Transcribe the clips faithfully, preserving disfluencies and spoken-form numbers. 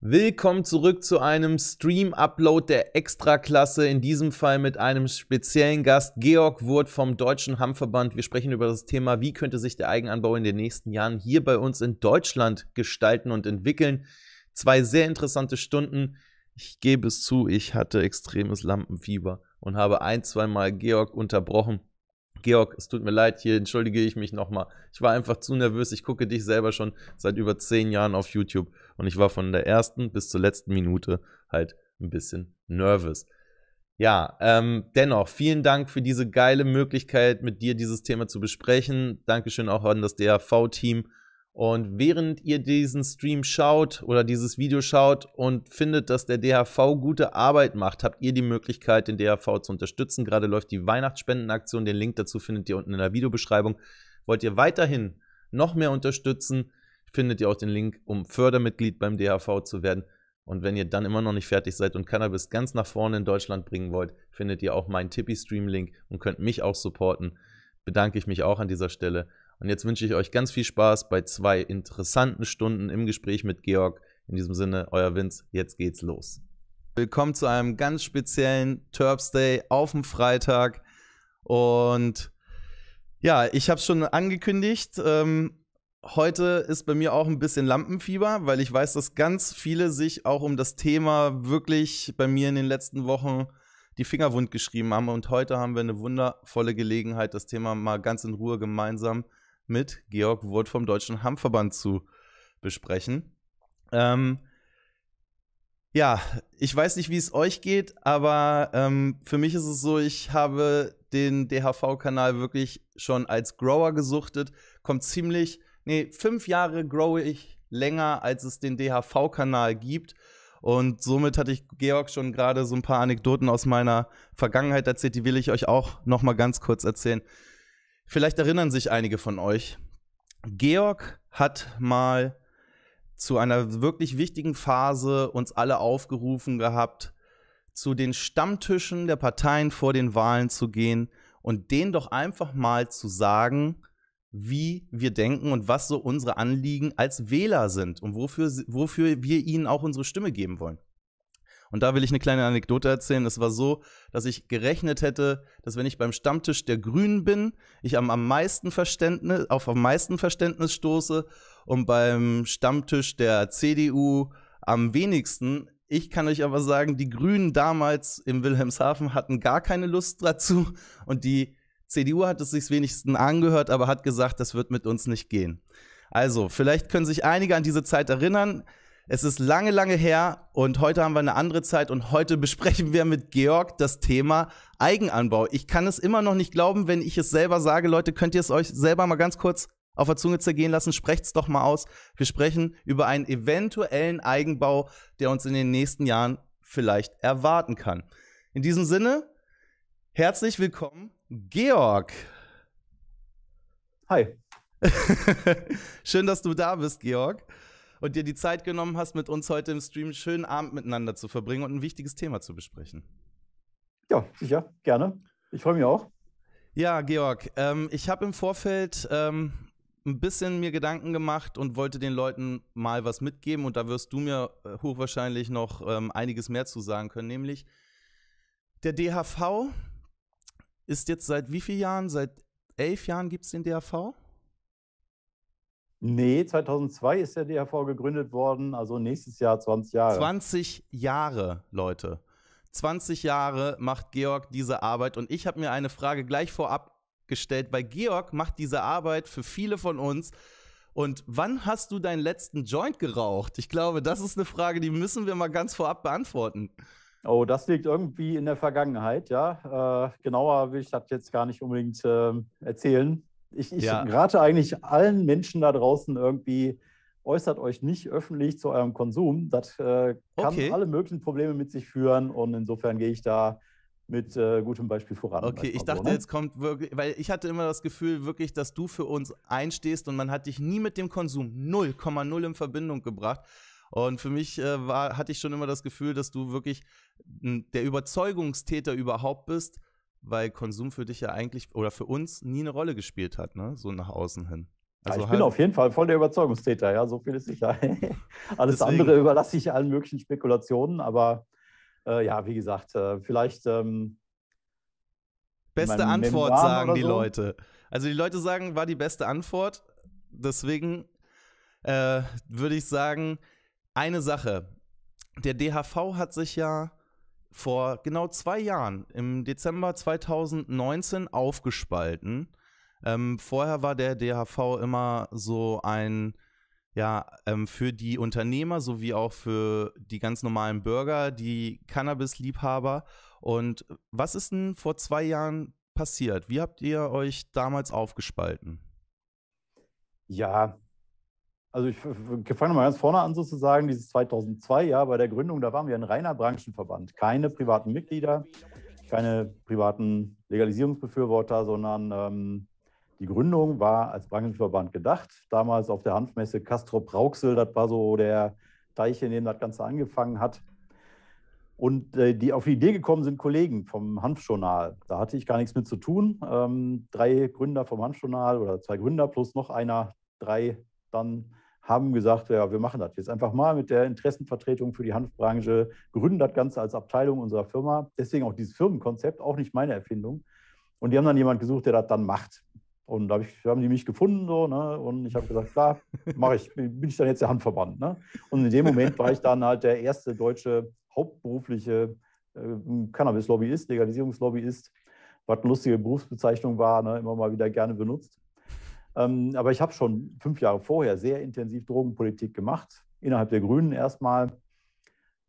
Willkommen zurück zu einem Stream-Upload der Extraklasse, in diesem Fall mit einem speziellen Gast, Georg Wurth vom Deutschen Hanfverband. Wir sprechen über das Thema, wie könnte sich der Eigenanbau in den nächsten Jahren hier bei uns in Deutschland gestalten und entwickeln. Zwei sehr interessante Stunden. Ich gebe es zu, ich hatte extremes Lampenfieber und habe ein, zweimal Georg unterbrochen. Georg, es tut mir leid, hier entschuldige ich mich nochmal. Ich war einfach zu nervös, ich gucke dich selber schon seit über zehn Jahren auf YouTube und ich war von der ersten bis zur letzten Minute halt ein bisschen nervös. Ja, ähm, dennoch, vielen Dank für diese geile Möglichkeit, mit dir dieses Thema zu besprechen. Dankeschön auch an das D H V-Team. Und während ihr diesen Stream schaut oder dieses Video schaut und findet, dass der D H V gute Arbeit macht, habt ihr die Möglichkeit, den D H V zu unterstützen. Gerade läuft die Weihnachtsspendenaktion. Den Link dazu findet ihr unten in der Videobeschreibung. Wollt ihr weiterhin noch mehr unterstützen, findet ihr auch den Link, um Fördermitglied beim D H V zu werden. Und wenn ihr dann immer noch nicht fertig seid und Cannabis ganz nach vorne in Deutschland bringen wollt, findet ihr auch meinen Tippi-Stream-Link und könnt mich auch supporten. Bedanke ich mich auch an dieser Stelle. Und jetzt wünsche ich euch ganz viel Spaß bei zwei interessanten Stunden im Gespräch mit Georg. In diesem Sinne, euer Vince, jetzt geht's los. Willkommen zu einem ganz speziellen Terps-Day auf dem Freitag. Und ja, ich habe es schon angekündigt, ähm, heute ist bei mir auch ein bisschen Lampenfieber, weil ich weiß, dass ganz viele sich auch um das Thema wirklich bei mir in den letzten Wochen die Finger wund geschrieben haben. Und heute haben wir eine wundervolle Gelegenheit, das Thema mal ganz in Ruhe gemeinsam mit Georg Wurth vom Deutschen Hanfverband zu besprechen. Ähm, ja, ich weiß nicht, wie es euch geht, aber ähm, für mich ist es so, ich habe den D H V-Kanal wirklich schon als Grower gesuchtet. Kommt ziemlich, nee, fünf Jahre growe ich länger, als es den D H V-Kanal gibt. Und somit hatte ich Georg schon gerade so ein paar Anekdoten aus meiner Vergangenheit erzählt, die will ich euch auch noch mal ganz kurz erzählen. Vielleicht erinnern sich einige von euch. Georg hat mal zu einer wirklich wichtigen Phase uns alle aufgerufen gehabt, zu den Stammtischen der Parteien vor den Wahlen zu gehen und denen doch einfach mal zu sagen, wie wir denken und was so unsere Anliegen als Wähler sind und wofür, wofür wir ihnen auch unsere Stimme geben wollen. Und da will ich eine kleine Anekdote erzählen. Es war so, dass ich gerechnet hätte, dass wenn ich beim Stammtisch der Grünen bin, ich am, am meisten Verständnis, auf am meisten Verständnis stoße und beim Stammtisch der C D U am wenigsten. Ich kann euch aber sagen, die Grünen damals im Wilhelmshaven hatten gar keine Lust dazu und die C D U hat es sich wenigstens angehört, aber hat gesagt, das wird mit uns nicht gehen. Also, vielleicht können sich einige an diese Zeit erinnern. Es ist lange, lange her und heute haben wir eine andere Zeit und heute besprechen wir mit Georg das Thema Eigenanbau. Ich kann es immer noch nicht glauben, wenn ich es selber sage. Leute, könnt ihr es euch selber mal ganz kurz auf der Zunge zergehen lassen? Sprecht es doch mal aus. Wir sprechen über einen eventuellen Eigenbau, der uns in den nächsten Jahren vielleicht erwarten kann. In diesem Sinne, herzlich willkommen, Georg. Hi. Schön, dass du da bist, Georg, und dir die Zeit genommen hast, mit uns heute im Stream einen schönen Abend miteinander zu verbringen und ein wichtiges Thema zu besprechen. Ja, sicher, gerne. Ich freue mich auch. Ja, Georg, ähm, ich habe im Vorfeld ähm, ein bisschen mir Gedanken gemacht und wollte den Leuten mal was mitgeben und da wirst du mir äh, hochwahrscheinlich noch ähm, einiges mehr zu sagen können, nämlich der D H V ist jetzt seit wie vielen Jahren? Seit elf Jahren gibt es den D H V? Nee, zweitausendzwei ist der D H V gegründet worden, also nächstes Jahr zwanzig Jahre. zwanzig Jahre, Leute. zwanzig Jahre macht Georg diese Arbeit und ich habe mir eine Frage gleich vorab gestellt, weil Georg macht diese Arbeit für viele von uns. Und wann hast du deinen letzten Joint geraucht? Ich glaube, das ist eine Frage, die müssen wir mal ganz vorab beantworten. Oh, das liegt irgendwie in der Vergangenheit, ja. Äh, genauer will ich das jetzt gar nicht unbedingt äh, erzählen. Ich, ich ja. rate eigentlich allen Menschen da draußen irgendwie, äußert euch nicht öffentlich zu eurem Konsum. Das äh, kann okay. alle möglichen Probleme mit sich führen und insofern gehe ich da mit äh, gutem Beispiel voran. Okay, ich dachte, so, ne? Jetzt kommt wirklich, weil ich hatte immer das Gefühl wirklich, dass du für uns einstehst und man hat dich nie mit dem Konsum null Komma null in Verbindung gebracht. Und für mich äh, war, hatte ich schon immer das Gefühl, dass du wirklich der Überzeugungstäter überhaupt bist, weil Konsum für dich ja eigentlich oder für uns nie eine Rolle gespielt hat, ne? So nach außen hin. Also ja, ich halt bin auf jeden Fall voll der Überzeugungstäter, ja, so viel ist sicher. Alles deswegen. Andere überlasse ich allen möglichen Spekulationen, aber äh, ja, wie gesagt, äh, vielleicht... Ähm, beste Antwort, Membrane sagen die so. Leute. Also die Leute sagen, war die beste Antwort, deswegen äh, würde ich sagen, eine Sache. Der D H V hat sich ja vor genau zwei Jahren, im Dezember zweitausendneunzehn, aufgespalten. Ähm, vorher war der D H V immer so ein, ja, ähm, für die Unternehmer sowie auch für die ganz normalen Bürger, die Cannabis-Liebhaber. Und was ist denn vor zwei Jahren passiert? Wie habt ihr euch damals aufgespalten? Ja, also ich fange mal ganz vorne an sozusagen, dieses zweitausendzwei, ja, bei der Gründung, da waren wir ein reiner Branchenverband. Keine privaten Mitglieder, keine privaten Legalisierungsbefürworter, sondern ähm, die Gründung war als Branchenverband gedacht. Damals auf der Hanfmesse Castrop-Rauxel, das war so der Teich, in dem das Ganze angefangen hat. Und äh, die auf die Idee gekommen sind Kollegen vom Hanfjournal. Da hatte ich gar nichts mit zu tun. Ähm, drei Gründer vom Hanfjournal oder zwei Gründer plus noch einer, drei dann haben gesagt, ja, wir machen das jetzt einfach mal mit der Interessenvertretung für die Hanfbranche, gründen das Ganze als Abteilung unserer Firma. Deswegen auch dieses Firmenkonzept, auch nicht meine Erfindung. Und die haben dann jemanden gesucht, der das dann macht. Und da hab ich, haben die mich gefunden so, ne? Und ich habe gesagt, klar, mache ich, bin ich dann jetzt der Hanfverband. Ne? Und in dem Moment war ich dann halt der erste deutsche hauptberufliche äh, Cannabis-Lobbyist, Legalisierungslobbyist, was eine lustige Berufsbezeichnung war, ne? Immer mal wieder gerne benutzt. Ähm, aber ich habe schon fünf Jahre vorher sehr intensiv Drogenpolitik gemacht, innerhalb der Grünen erstmal,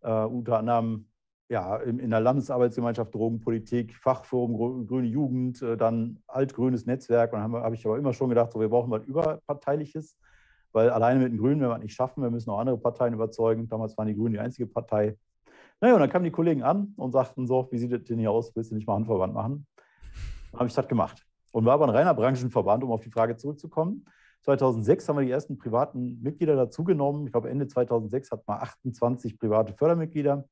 äh, unter anderem ja, in, in der Landesarbeitsgemeinschaft Drogenpolitik, Fachforum Grüne Jugend, äh, dann altgrünes Netzwerk. Und dann habe hab ich aber immer schon gedacht, so, wir brauchen was Überparteiliches, weil alleine mit den Grünen werden wir es nicht schaffen, wir müssen auch andere Parteien überzeugen. Damals waren die Grünen die einzige Partei. Naja, und dann kamen die Kollegen an und sagten so, wie sieht das denn hier aus, willst du nicht mal Handverband machen? Dann habe ich das gemacht. Und war aber ein reiner Branchenverband, um auf die Frage zurückzukommen. zweitausendsechs haben wir die ersten privaten Mitglieder dazugenommen. Ich glaube, Ende zweitausendsechs hatten wir achtundzwanzig private Fördermitglieder.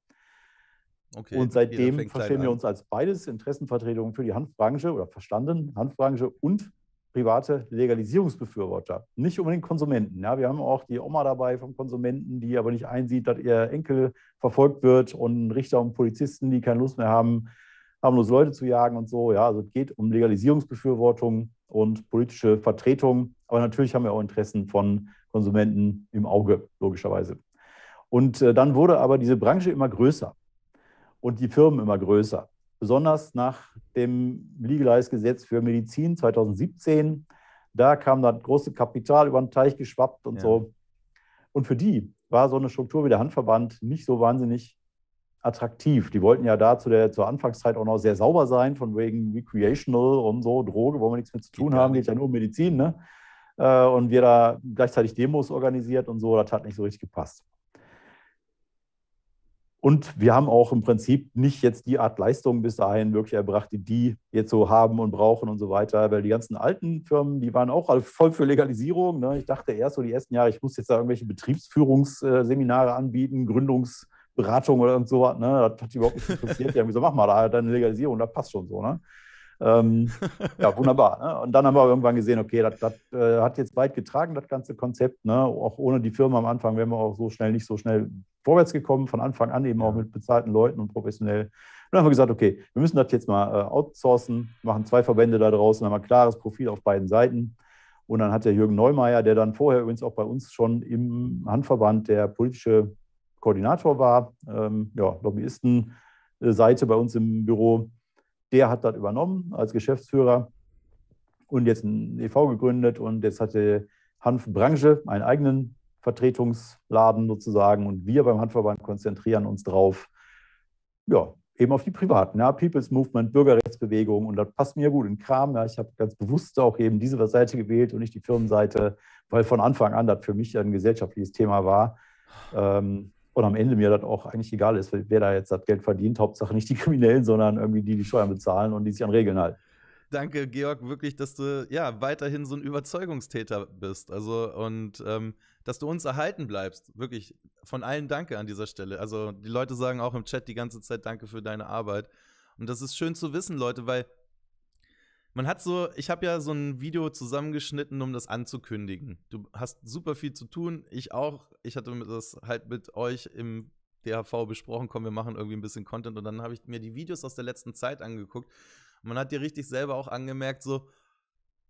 Okay, und seitdem verstehen wir uns als beides, Interessenvertretungen für die Hanfbranche oder verstanden, Hanfbranche und private Legalisierungsbefürworter. Nicht unbedingt Konsumenten. Ja. Wir haben auch die Oma dabei vom Konsumenten, die aber nicht einsieht, dass ihr Enkel verfolgt wird, und Richter und Polizisten, die keine Lust mehr haben, harmlos Leute zu jagen und so. Ja, also es geht um Legalisierungsbefürwortung und politische Vertretung. Aber natürlich haben wir auch Interessen von Konsumenten im Auge, logischerweise. Und äh, dann wurde aber diese Branche immer größer und die Firmen immer größer. Besonders nach dem Legalize-Gesetz für Medizin zweitausendsiebzehn. Da kam das große Kapital über den Teich geschwappt und ja. so. Und für die war so eine Struktur wie der Hanfverband nicht so wahnsinnig attraktiv. Die wollten ja da zu der, zur Anfangszeit auch noch sehr sauber sein, von wegen Recreational und so, Droge, wollen wir nichts mit zu tun haben, geht ja nur um Medizin. Ne? Und wir da gleichzeitig Demos organisiert und so, das hat nicht so richtig gepasst. Und wir haben auch im Prinzip nicht jetzt die Art Leistung bis dahin wirklich erbracht, die die jetzt so haben und brauchen und so weiter. Weil die ganzen alten Firmen, die waren auch voll für Legalisierung. Ne? Ich dachte erst so die ersten Jahre, ich muss jetzt da irgendwelche Betriebsführungsseminare anbieten, Gründungsberatung oder irgend sowas. Ne? Das hat die überhaupt nicht interessiert. Die haben gesagt, mach mal da deine Legalisierung, das passt schon so. Ne? Ähm, ja, wunderbar. Ne? Und dann haben wir irgendwann gesehen, okay, das, das äh, hat jetzt weit getragen, das ganze Konzept. Ne? Auch ohne die Firma am Anfang wären wir auch so schnell nicht so schnell vorwärts gekommen, von Anfang an eben auch mit bezahlten Leuten und professionell. Und dann haben wir gesagt, okay, wir müssen das jetzt mal äh, outsourcen, machen zwei Verbände da draußen, haben ein klares Profil auf beiden Seiten. Und dann hat der Jürgen Neumeyer, der dann vorher übrigens auch bei uns schon im Hanfverband der politische Koordinator war, ähm, ja, Lobbyistenseite bei uns im Büro, der hat das übernommen als Geschäftsführer und jetzt ein e V gegründet. Und jetzt hat die Hanfbranche einen eigenen Vertretungsladen sozusagen, und wir beim Hanfverband konzentrieren uns drauf, ja, eben auf die Privaten, ja, People's Movement, Bürgerrechtsbewegung, und das passt mir gut in Kram. Ja, ich habe ganz bewusst auch eben diese Seite gewählt und nicht die Firmenseite, weil von Anfang an das für mich ein gesellschaftliches Thema war ähm, und am Ende mir das auch eigentlich egal ist, wer da jetzt das Geld verdient, Hauptsache nicht die Kriminellen, sondern irgendwie die, die Steuern bezahlen und die sich an Regeln halten. Danke, Georg, wirklich, dass du ja weiterhin so ein Überzeugungstäter bist, also, und ähm, dass du uns erhalten bleibst. Wirklich, von allen Danke an dieser Stelle. Also die Leute sagen auch im Chat die ganze Zeit Danke für deine Arbeit. Und das ist schön zu wissen, Leute, weil Man hat so, ich habe ja so ein Video zusammengeschnitten, um das anzukündigen. Du hast super viel zu tun, ich auch. Ich hatte das halt mit euch im D H V besprochen, komm, wir machen irgendwie ein bisschen Content. Und dann habe ich mir die Videos aus der letzten Zeit angeguckt. Und man hat dir richtig selber auch angemerkt, so,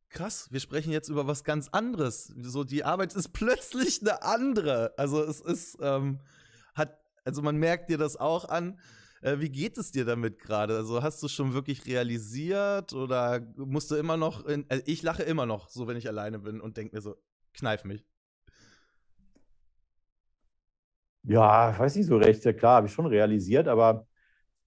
krass, wir sprechen jetzt über was ganz anderes. So, die Arbeit ist plötzlich eine andere. Also es ist, ähm, hat, also man merkt dir das auch an. Äh, wie geht es dir damit gerade? Also hast du schon wirklich realisiert oder musst du immer noch, in, also ich lache immer noch, so wenn ich alleine bin und denke mir so, kneif mich. Ja, ich weiß nicht so recht, ja klar, habe ich schon realisiert, aber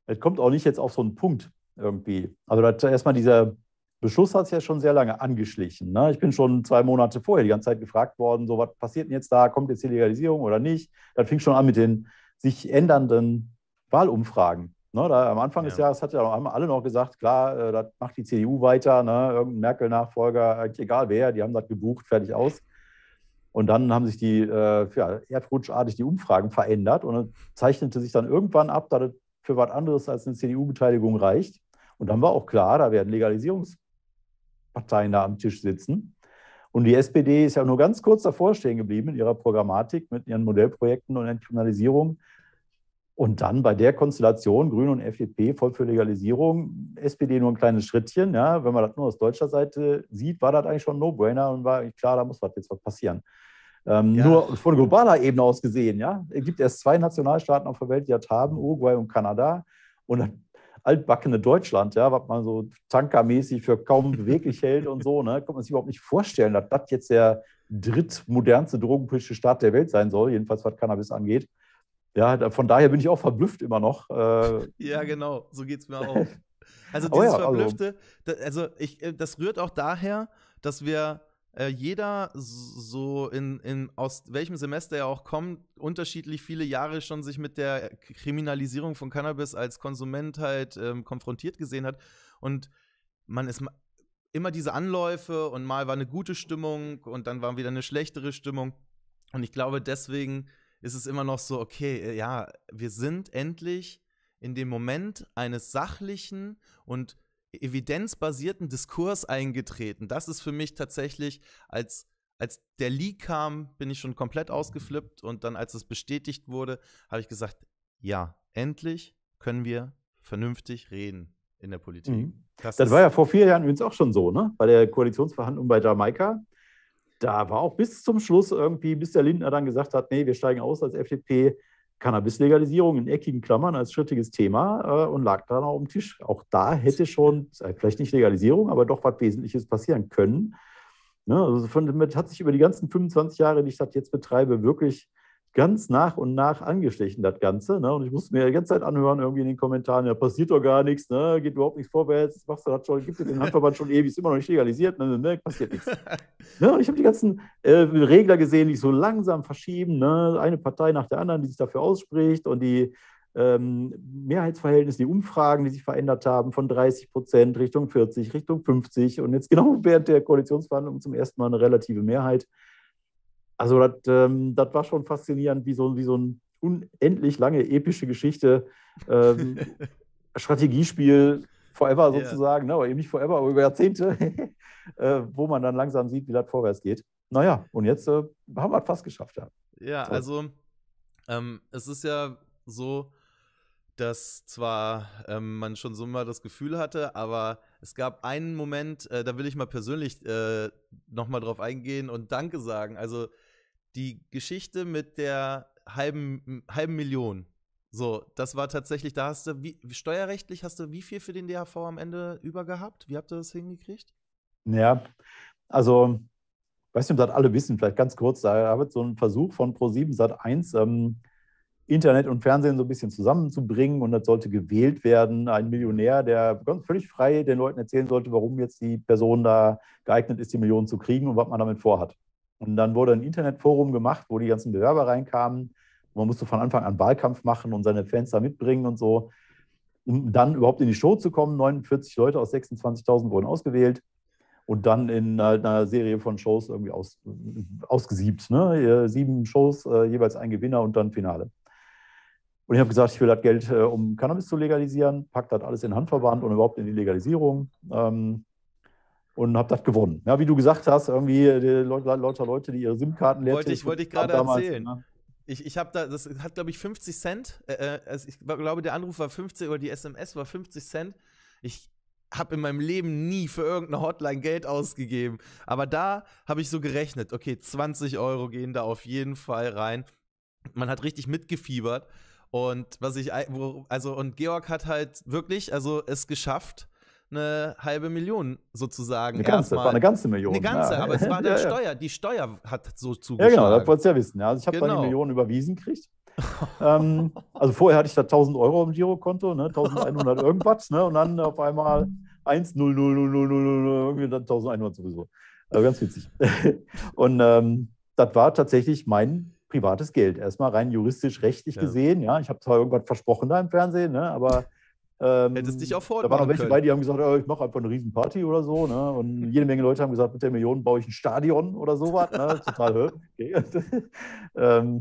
es kommt auch nicht jetzt auf so einen Punkt irgendwie. Also erstmal dieser Beschluss hat es ja schon sehr lange angeschlichen. Ne? Ich bin schon zwei Monate vorher die ganze Zeit gefragt worden, so, was passiert denn jetzt da? Kommt jetzt die Legalisierung oder nicht? Das fing schon an mit den sich ändernden Wahlumfragen. Ne? Da, am Anfang ja. des Jahres hat ja noch einmal alle noch gesagt, klar, äh, das macht die C D U weiter, ne? Irgendein Merkel-Nachfolger, äh, egal wer, die haben das gebucht, fertig aus. Und dann haben sich die, äh, ja, erdrutschartig die Umfragen verändert und dann zeichnete sich dann irgendwann ab, dass es für was anderes als eine C D U-Beteiligung reicht. Und dann war auch klar, da werden Legalisierungs- Parteien da am Tisch sitzen. Und die S P D ist ja nur ganz kurz davor stehen geblieben in ihrer Programmatik mit ihren Modellprojekten und Entkriminalisierung. Und dann bei der Konstellation Grüne und F D P voll für Legalisierung, S P D nur ein kleines Schrittchen. Ja, wenn man das nur aus deutscher Seite sieht, war das eigentlich schon ein No-Brainer und war eigentlich klar, da muss was jetzt was passieren. Ähm, ja. Nur von globaler Ebene aus gesehen, ja, es gibt erst zwei Nationalstaaten auf der Welt, die das haben, Uruguay und Kanada. Und dann altbackene Deutschland, ja, was man so tankermäßig für kaum beweglich hält und so, ne, kann man sich überhaupt nicht vorstellen, dass das jetzt der drittmodernste drogenpolitische Staat der Welt sein soll, jedenfalls was Cannabis angeht. Ja, von daher bin ich auch verblüfft immer noch. Äh, ja, genau, so geht es mir auch. Also dieses ja, Verblüffte, also, also ich, das rührt auch daher, dass wir äh, jeder so in, in, aus welchem Semester er auch kommt, unterschiedlich viele Jahre schon sich mit der Kriminalisierung von Cannabis als Konsument halt ähm, konfrontiert gesehen hat. Und man ist immer diese Anläufe und mal war eine gute Stimmung und dann war wieder eine schlechtere Stimmung. Und ich glaube, deswegen ist es immer noch so, okay, ja, wir sind endlich in dem Moment eines sachlichen und evidenzbasierten Diskurs eingetreten. Das ist für mich tatsächlich, als, als der Leak kam, bin ich schon komplett ausgeflippt und dann, als es bestätigt wurde, habe ich gesagt, ja, endlich können wir vernünftig reden in der Politik. Mhm. Das, das war ja vor vier Jahren übrigens auch schon so, ne? Bei der Koalitionsverhandlung bei Jamaika. Da war auch bis zum Schluss irgendwie, bis der Lindner dann gesagt hat, nee, wir steigen aus als F D P, Cannabis-Legalisierung in eckigen Klammern als schrittiges Thema äh, und lag dann auch am Tisch. Auch da hätte schon, äh, vielleicht nicht Legalisierung, aber doch was Wesentliches passieren können. Ne? Also von, damit hat sich über die ganzen fünfundzwanzig Jahre, die ich das jetzt betreibe, wirklich ganz nach und nach angeschlichen, das Ganze. Ne? Und ich musste mir die ganze Zeit anhören, irgendwie in den Kommentaren, ja, passiert doch gar nichts, ne? Geht überhaupt nichts vorwärts, machst du das schon, gibt es den Hanfverband schon ewig, ist immer noch nicht legalisiert, ne, ne, passiert nichts. Ne? Und ich habe die ganzen äh, Regler gesehen, die sich so langsam verschieben, ne? Eine Partei nach der anderen, die sich dafür ausspricht und die ähm, Mehrheitsverhältnisse, die Umfragen, die sich verändert haben, von dreißig Prozent Richtung vierzig, Richtung fünfzig und jetzt genau während der Koalitionsverhandlungen zum ersten Mal eine relative Mehrheit. Also das, ähm, das war schon faszinierend, wie so, wie so eine unendlich lange epische Geschichte, ähm, Strategiespiel, forever sozusagen, yeah. Ne, aber eben nicht forever, aber über Jahrzehnte, äh, wo man dann langsam sieht, wie das vorwärts geht. Naja, und jetzt äh, haben wir es fast geschafft. Ja, ja, so. Also ähm, es ist ja so, dass zwar ähm, man schon so mal das Gefühl hatte, aber es gab einen Moment, äh, da will ich mal persönlich äh, nochmal drauf eingehen und Danke sagen. Also die Geschichte mit der halben, halben Million, so, das war tatsächlich, da hast du, wie, steuerrechtlich hast du wie viel für den D H V am Ende über gehabt? Wie habt ihr das hingekriegt? Ja, also, ich weiß nicht, ob das alle wissen, vielleicht ganz kurz, da wird so ein Versuch von ProSieben Sat eins, ähm, Internet und Fernsehen so ein bisschen zusammenzubringen und das sollte gewählt werden, ein Millionär, der ganz völlig frei den Leuten erzählen sollte, warum jetzt die Person da geeignet ist, die Millionen zu kriegen und was man damit vorhat. Und dann wurde ein Internetforum gemacht, wo die ganzen Bewerber reinkamen. Man musste von Anfang an Wahlkampf machen und seine Fans da mitbringen und so. Um dann überhaupt in die Show zu kommen, neunundvierzig Leute aus sechsundzwanzigtausend wurden ausgewählt und dann in einer Serie von Shows irgendwie aus, ausgesiebt. Ne? Sieben Shows, jeweils ein Gewinner und dann Finale. Und ich habe gesagt, ich will das Geld, um Cannabis zu legalisieren, packt das alles in den Hanfverband und überhaupt in die Legalisierung. Ähm, und habe das gewonnen. Ja, wie du gesagt hast, irgendwie lauter Leute, Leute, die ihre SIM-Karten leer Wollte ich, wollte ich gerade damals, erzählen. Ne? Ich, ich habe da, das hat glaube ich fünfzig Cent, äh, also ich glaube der Anruf war fünfzig oder die S M S war fünfzig Cent. Ich habe in meinem Leben nie für irgendeine Hotline Geld ausgegeben, aber da habe ich so gerechnet, okay, zwanzig Euro gehen da auf jeden Fall rein. Man hat richtig mitgefiebert und was ich, also und Georg hat halt wirklich, also es geschafft, eine halbe Million sozusagen. Eine ganze, das war eine ganze Million. Eine ganze, ja. Aber es war dann ja, Steuer, ja. Die Steuer hat so zugeschlagen. Ja genau, das wolltest du ja wissen. Ja, also ich habe genau. eine Million überwiesen gekriegt. ähm, also vorher hatte ich da tausend Euro im Girokonto, ne? eintausendeinhundert irgendwas, ne? Und dann auf einmal eins null null null null null null und dann eintausendeinhundert sowieso. Also ganz witzig. Und ähm, das war tatsächlich mein privates Geld. Erstmal rein juristisch, rechtlich ja. gesehen. Ja, ich habe zwar irgendwas versprochen da im Fernsehen, ne? Aber Ähm, hättest dich auch vorher da waren noch welche können. Bei, die haben gesagt, oh, ich mache einfach eine Riesenparty oder so. Ne? Und jede Menge Leute haben gesagt, mit der Million baue ich ein Stadion oder sowas. Ne? Total okay. ähm,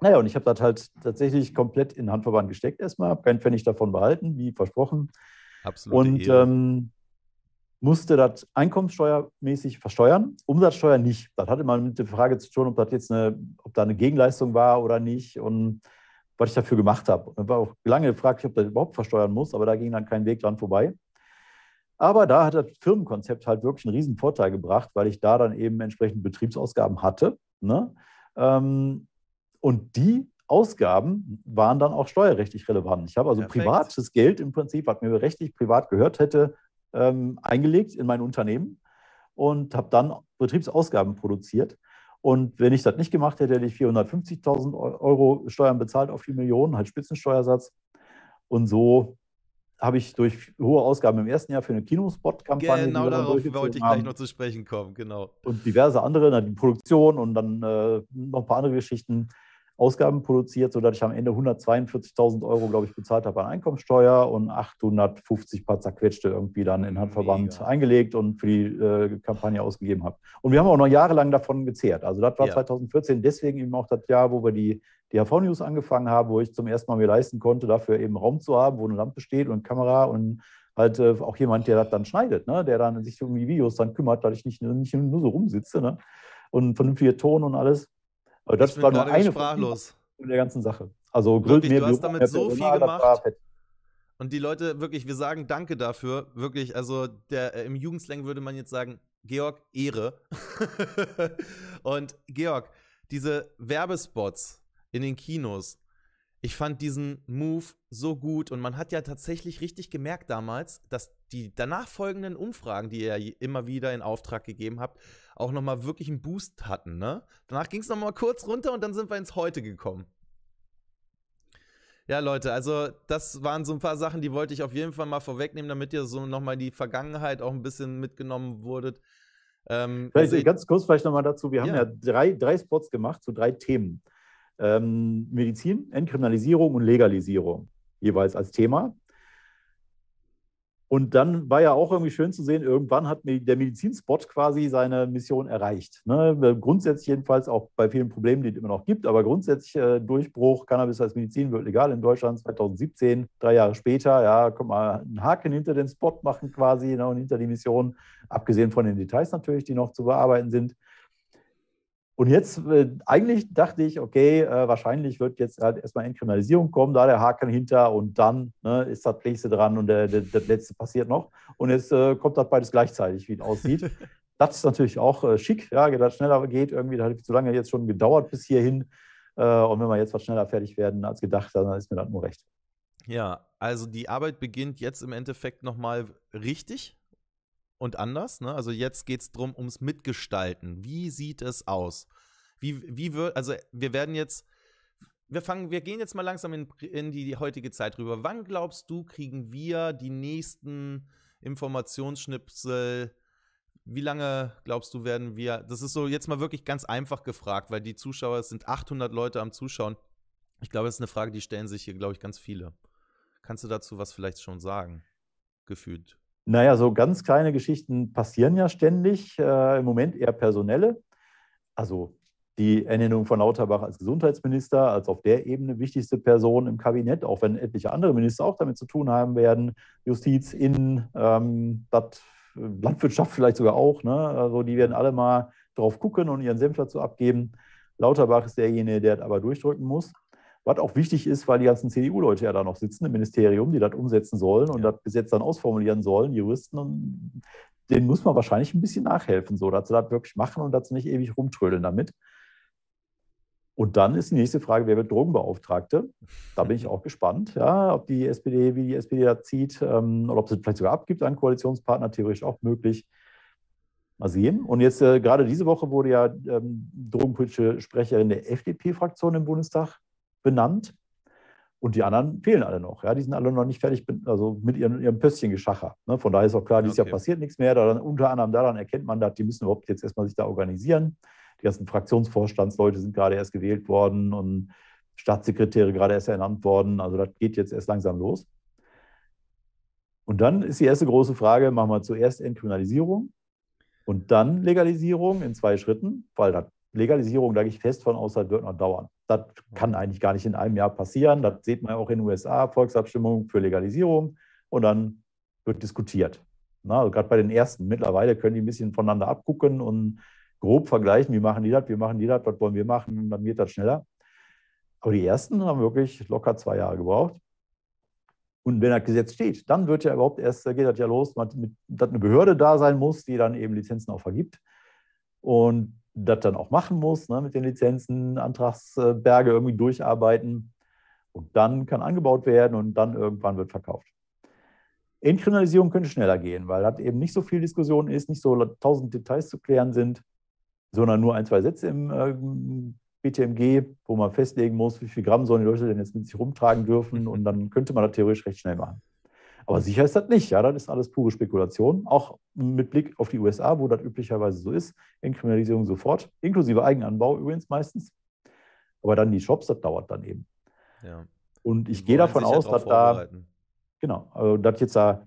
Naja, und ich habe das halt tatsächlich komplett in den Hanfverband gesteckt erstmal. Habe keinen Pfennig davon behalten, wie versprochen. Absolut. Und ähm, musste das einkommenssteuermäßig versteuern. Umsatzsteuer nicht. Das hatte mal mit der Frage zu tun, ob das jetzt eine, ob da eine Gegenleistung war oder nicht. Und was ich dafür gemacht habe. Ich war auch lange gefragt, ob das überhaupt versteuern muss, aber da ging dann kein Weg dran vorbei. Aber da hat das Firmenkonzept halt wirklich einen riesen Vorteil gebracht, weil ich da dann eben entsprechend Betriebsausgaben hatte. Ne? Und die Ausgaben waren dann auch steuerrechtlich relevant. Ich habe also Perfekt. privates Geld im Prinzip, was mir rechtlich privat gehört hätte, eingelegt in mein Unternehmen und habe dann Betriebsausgaben produziert. Und wenn ich das nicht gemacht hätte, hätte ich vierhundertfünfzigtausend Euro Steuern bezahlt auf die Millionen, halt Spitzensteuersatz. Und so habe ich durch hohe Ausgaben im ersten Jahr für eine Kinospot-Kampagne. Genau, darauf wollte ich gleich noch zu sprechen kommen, genau. Und diverse andere, dann die Produktion und dann äh, noch ein paar andere Geschichten, Ausgaben produziert, sodass ich am Ende hundertzweiundvierzigtausend Euro, glaube ich, bezahlt habe an Einkommensteuer und achthundertfünfzig paar zerquetschte irgendwie dann in den Hanfverband eingelegt und für die äh, Kampagne ausgegeben habe. Und wir haben auch noch jahrelang davon gezehrt. Also das war ja. zwanzig vierzehn, deswegen eben auch das Jahr, wo wir die D H V-News angefangen haben, wo ich zum ersten Mal mir leisten konnte, dafür eben Raum zu haben, wo eine Lampe steht und Kamera und halt äh, auch jemand, der das dann schneidet, ne? Der dann sich um die Videos dann kümmert, dass ich nicht, nicht nur so rumsitze, ne? Und vernünftige Ton und alles. Aber das ich war nur eine sprachlos. Von der ganzen Sache. Also grölt mir, du hast damit so viel gemacht. Und die Leute, wirklich, wir sagen Danke dafür. Wirklich, also der, im Jugendslang würde man jetzt sagen, Georg, Ehre. Und Georg, diese Werbespots in den Kinos, ich fand diesen Move so gut. Und man hat ja tatsächlich richtig gemerkt damals, dass die danach folgenden Umfragen, die ihr ja immer wieder in Auftrag gegeben habt, auch nochmal wirklich einen Boost hatten, ne? Danach ging es nochmal kurz runter und dann sind wir ins Heute gekommen. Ja, Leute, also das waren so ein paar Sachen, die wollte ich auf jeden Fall mal vorwegnehmen, damit ihr so nochmal die Vergangenheit auch ein bisschen mitgenommen wurdet. Ähm, vielleicht, also ich, ganz kurz vielleicht nochmal dazu, wir ja. haben ja drei, drei Spots gemacht zu so drei Themen. Ähm, Medizin, Entkriminalisierung und Legalisierung jeweils als Thema. Und dann war ja auch irgendwie schön zu sehen, irgendwann hat der Medizinspot quasi seine Mission erreicht. Ne? Grundsätzlich jedenfalls auch bei vielen Problemen, die es immer noch gibt, aber grundsätzlich äh, Durchbruch, Cannabis als Medizin wird legal in Deutschland zwanzig siebzehn, drei Jahre später, ja, kann man einen Haken hinter den Spot machen quasi, ne, und hinter die Mission, abgesehen von den Details natürlich, die noch zu bearbeiten sind. Und jetzt, äh, eigentlich dachte ich, okay, äh, wahrscheinlich wird jetzt halt erstmal Entkriminalisierung kommen, da der Haken hinter und dann, ne, ist das nächste dran und der, der, das letzte passiert noch. Und jetzt äh, kommt das beides gleichzeitig, wie es aussieht. Das ist natürlich auch äh, schick, ja, dass es schneller geht irgendwie. Das hat zu lange jetzt schon gedauert bis hierhin. Äh, und wenn wir jetzt was schneller fertig werden als gedacht, dann ist mir das nur recht. Ja, also die Arbeit beginnt jetzt im Endeffekt nochmal richtig. Und anders, ne? Also jetzt geht es darum, ums Mitgestalten. Wie sieht es aus? Wie, wie wird, also wir werden jetzt, wir fangen, wir gehen jetzt mal langsam in, in die, die heutige Zeit rüber. Wann glaubst du, kriegen wir die nächsten Informationsschnipsel? Wie lange glaubst du, werden wir, das ist so jetzt mal wirklich ganz einfach gefragt, weil die Zuschauer, es sind achthundert Leute am Zuschauen. Ich glaube, das ist eine Frage, die stellen sich hier, glaube ich, ganz viele. Kannst du dazu was vielleicht schon sagen? Gefühlt. Naja, so ganz kleine Geschichten passieren ja ständig, äh, im Moment eher personelle. Also die Ernennung von Lauterbach als Gesundheitsminister, als auf der Ebene wichtigste Person im Kabinett, auch wenn etliche andere Minister auch damit zu tun haben werden. Justiz, Innen, ähm, das Landwirtschaft vielleicht sogar auch, ne? Also die werden alle mal drauf gucken und ihren Senf dazu abgeben. Lauterbach ist derjenige, der das aber durchdrücken muss. Was auch wichtig ist, weil die ganzen C D U-Leute ja da noch sitzen im Ministerium, die das umsetzen sollen und ja. das Gesetz dann ausformulieren sollen, Juristen, und denen muss man wahrscheinlich ein bisschen nachhelfen, so, dass sie das wirklich machen und dass sie nicht ewig rumtrödeln damit. Und dann ist die nächste Frage, wer wird Drogenbeauftragte? Da bin ich auch gespannt, ja, ob die S P D, wie die S P D da zieht, ähm, oder ob sie vielleicht sogar abgibt an Koalitionspartner, theoretisch auch möglich. Mal sehen. Und jetzt äh, gerade diese Woche wurde ja ähm, drogenpolitische Sprecherin der F D P-Fraktion im Bundestag benannt. Und die anderen fehlen alle noch. Ja? Die sind alle noch nicht fertig, also mit ihren, ihrem Pöstchen geschacher. Ne? Von daher ist auch klar, dieses okay. Jahr passiert nichts mehr. Daran, unter anderem daran erkennt man, dass die müssen überhaupt jetzt erstmal sich da organisieren. Die ganzen Fraktionsvorstandsleute sind gerade erst gewählt worden und Staatssekretäre gerade erst ernannt worden. Also das geht jetzt erst langsam los. Und dann ist die erste große Frage, machen wir zuerst Entkriminalisierung und dann Legalisierung in zwei Schritten, weil das, Legalisierung, da gehe ich fest von aus, das wird noch dauern. Das kann eigentlich gar nicht in einem Jahr passieren. Das sieht man auch in den U S A, Volksabstimmung für Legalisierung und dann wird diskutiert. Na, also gerade bei den ersten, mittlerweile können die ein bisschen voneinander abgucken und grob vergleichen, wie machen die das, wie machen die das, was wollen wir machen, und dann geht das schneller. Aber die ersten haben wirklich locker zwei Jahre gebraucht. Und wenn das Gesetz steht, dann wird ja überhaupt erst, geht das ja los, dass eine Behörde da sein muss, die dann eben Lizenzen auch vergibt und das dann auch machen muss, ne, mit den Lizenzen, Antragsberge irgendwie durcharbeiten. Und dann kann angebaut werden und dann irgendwann wird verkauft. Entkriminalisierung könnte schneller gehen, weil das eben nicht so viel Diskussion ist, nicht so tausend Details zu klären sind, sondern nur ein, zwei Sätze im äh, B T M G, wo man festlegen muss, wie viel Gramm sollen die Leute denn jetzt mit sich rumtragen dürfen, und dann könnte man das theoretisch recht schnell machen. Aber sicher ist das nicht, ja, das ist alles pure Spekulation, auch mit Blick auf die U S A, wo das üblicherweise so ist, Entkriminalisierung sofort, inklusive Eigenanbau übrigens meistens, aber dann die Shops, das dauert dann eben. Ja. Und ich gehe davon aus, dass da, genau, also, dass jetzt da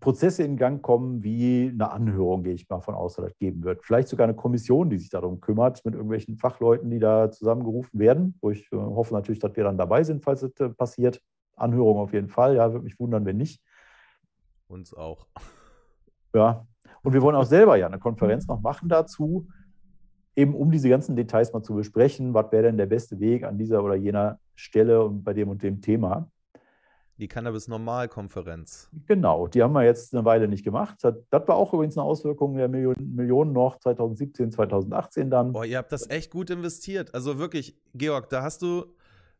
Prozesse in Gang kommen, wie eine Anhörung, gehe ich mal von aus, dass das geben wird. Vielleicht sogar eine Kommission, die sich darum kümmert, mit irgendwelchen Fachleuten, die da zusammengerufen werden, wo ich äh, hoffe natürlich, dass wir dann dabei sind, falls es äh, passiert. Anhörung auf jeden Fall, ja, würde mich wundern, wenn nicht. Uns auch. Ja, und wir wollen auch selber ja eine Konferenz noch machen dazu, eben um diese ganzen Details mal zu besprechen, was wäre denn der beste Weg an dieser oder jener Stelle und bei dem und dem Thema. Die Cannabis-Normalkonferenz. Genau, die haben wir jetzt eine Weile nicht gemacht. Das, das war auch übrigens eine Auswirkung der Millionen, Millionen noch zwanzig siebzehn, zwanzig achtzehn dann. Boah, ihr habt das echt gut investiert. Also wirklich, Georg, da hast du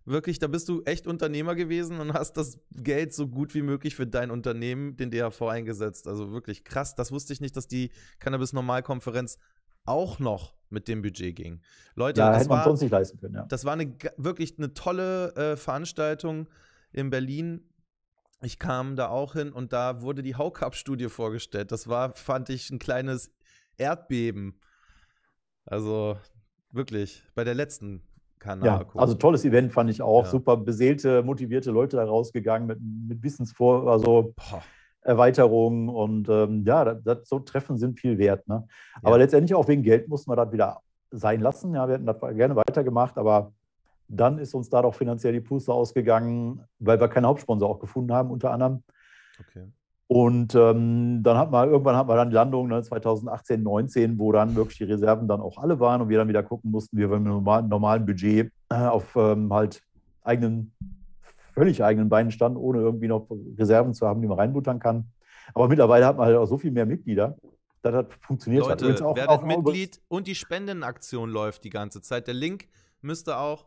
Wirklich, da bist du echt Unternehmer gewesen und hast das Geld so gut wie möglich für dein Unternehmen, den D H V, eingesetzt. Also wirklich krass. Das wusste ich nicht, dass die Cannabis-Normalkonferenz auch noch mit dem Budget ging. Leute, ja, das hätte man war, sonst nicht leisten können. Ja. Das war eine, wirklich eine tolle äh, Veranstaltung in Berlin. Ich kam da auch hin und da wurde die Haucap-Studie vorgestellt. Das war, fand ich, ein kleines Erdbeben. Also wirklich, bei der letzten Kanada, ja, also tolles Event fand ich auch, ja. Super beseelte, motivierte Leute da rausgegangen mit, mit Wissensvor-, also Erweiterungen und ähm, ja, das, das, so Treffen sind viel wert. Ne? Aber ja. letztendlich auch wegen Geld mussten wir das wieder sein lassen. Ja, wir hätten das gerne weitergemacht, aber dann ist uns da doch finanziell die Puste ausgegangen, weil wir keinen Hauptsponsor auch gefunden haben, unter anderem. Okay. Und ähm, dann hat man, irgendwann hat man dann die Landung, ne, zwanzig achtzehn, neunzehn, wo dann wirklich die Reserven dann auch alle waren und wir dann wieder gucken mussten, wie wir mit einem normalen Budget äh, auf ähm, halt eigenen, völlig eigenen Beinen standen, ohne irgendwie noch Reserven zu haben, die man reinbuttern kann. Aber mittlerweile hat man halt auch so viel mehr Mitglieder, dass das funktioniert hat. Leute, auch, werdet auch Mitglied und die Spendenaktion läuft die ganze Zeit. Der Link müsste auch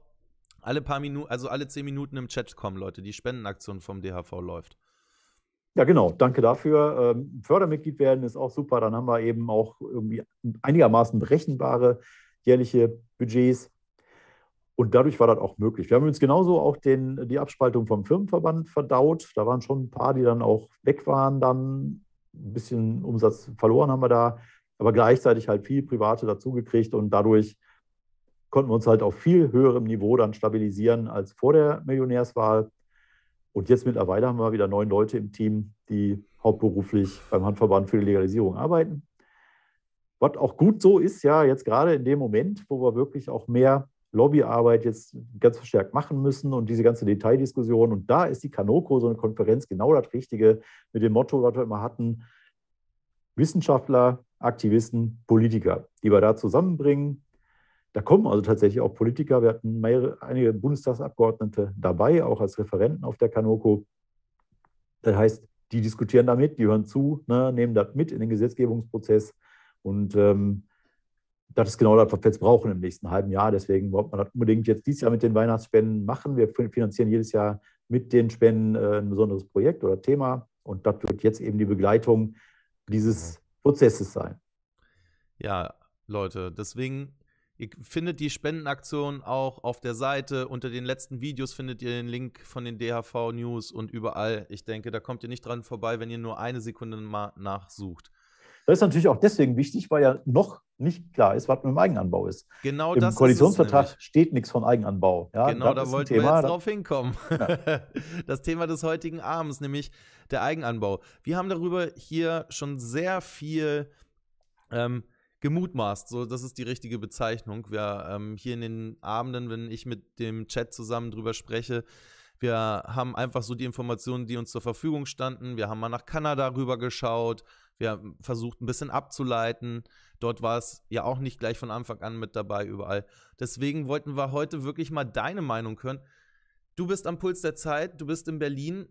alle paar Minuten, also alle zehn Minuten im Chat kommen, Leute. Die Spendenaktion vom D H V läuft. Ja, genau. Danke dafür. Ähm, Fördermitglied werden ist auch super. Dann haben wir eben auch irgendwie einigermaßen berechenbare jährliche Budgets. Und dadurch war das auch möglich. Wir haben uns genauso auch den, die Abspaltung vom Firmenverband verdaut. Da waren schon ein paar, die dann auch weg waren. Dann ein bisschen Umsatz verloren haben wir da. Aber gleichzeitig halt viel Private dazugekriegt. Und dadurch konnten wir uns halt auf viel höherem Niveau dann stabilisieren als vor der Millionärswahl. Und jetzt mittlerweile haben wir wieder neun Leute im Team, die hauptberuflich beim Hanfverband für die Legalisierung arbeiten. Was auch gut so ist, ja, jetzt gerade in dem Moment, wo wir wirklich auch mehr Lobbyarbeit jetzt ganz verstärkt machen müssen und diese ganze Detaildiskussion. Und da ist die Kanoko, so eine Konferenz, genau das Richtige mit dem Motto, was wir immer hatten: Wissenschaftler, Aktivisten, Politiker, die wir da zusammenbringen. Da kommen also tatsächlich auch Politiker. Wir hatten mehrere, einige Bundestagsabgeordnete dabei, auch als Referenten auf der Kanoko. Das heißt, die diskutieren damit, die hören zu, ne, nehmen das mit in den Gesetzgebungsprozess. Und ähm, das ist genau das, was wir jetzt brauchen im nächsten halben Jahr. Deswegen wollte man das unbedingt jetzt dieses Jahr mit den Weihnachtsspenden machen. Wir finanzieren jedes Jahr mit den Spenden äh, ein besonderes Projekt oder Thema. Und das wird jetzt eben die Begleitung dieses Prozesses sein. Ja, Leute, deswegen... Ihr findet die Spendenaktion auch auf der Seite. Unter den letzten Videos findet ihr den Link von den D H V-News und überall. Ich denke, da kommt ihr nicht dran vorbei, wenn ihr nur eine Sekunde mal nachsucht. Das ist natürlich auch deswegen wichtig, weil ja noch nicht klar ist, was mit dem Eigenanbau ist. Genau das ist es nämlich. Im Koalitionsvertrag steht nichts von Eigenanbau. Ja, genau, da wollten wir jetzt drauf hinkommen. Ja. Das Thema des heutigen Abends, nämlich der Eigenanbau. Wir haben darüber hier schon sehr viel ähm, gemutmaßt, so, das ist die richtige Bezeichnung. Wir ähm, hier in den Abenden, wenn ich mit dem Chat zusammen drüber spreche, wir haben einfach so die Informationen, die uns zur Verfügung standen. Wir haben mal nach Kanada rüber geschaut. Wir haben versucht, ein bisschen abzuleiten. Dort war es ja auch nicht gleich von Anfang an mit dabei überall. Deswegen wollten wir heute wirklich mal deine Meinung hören. Du bist am Puls der Zeit, du bist in Berlin.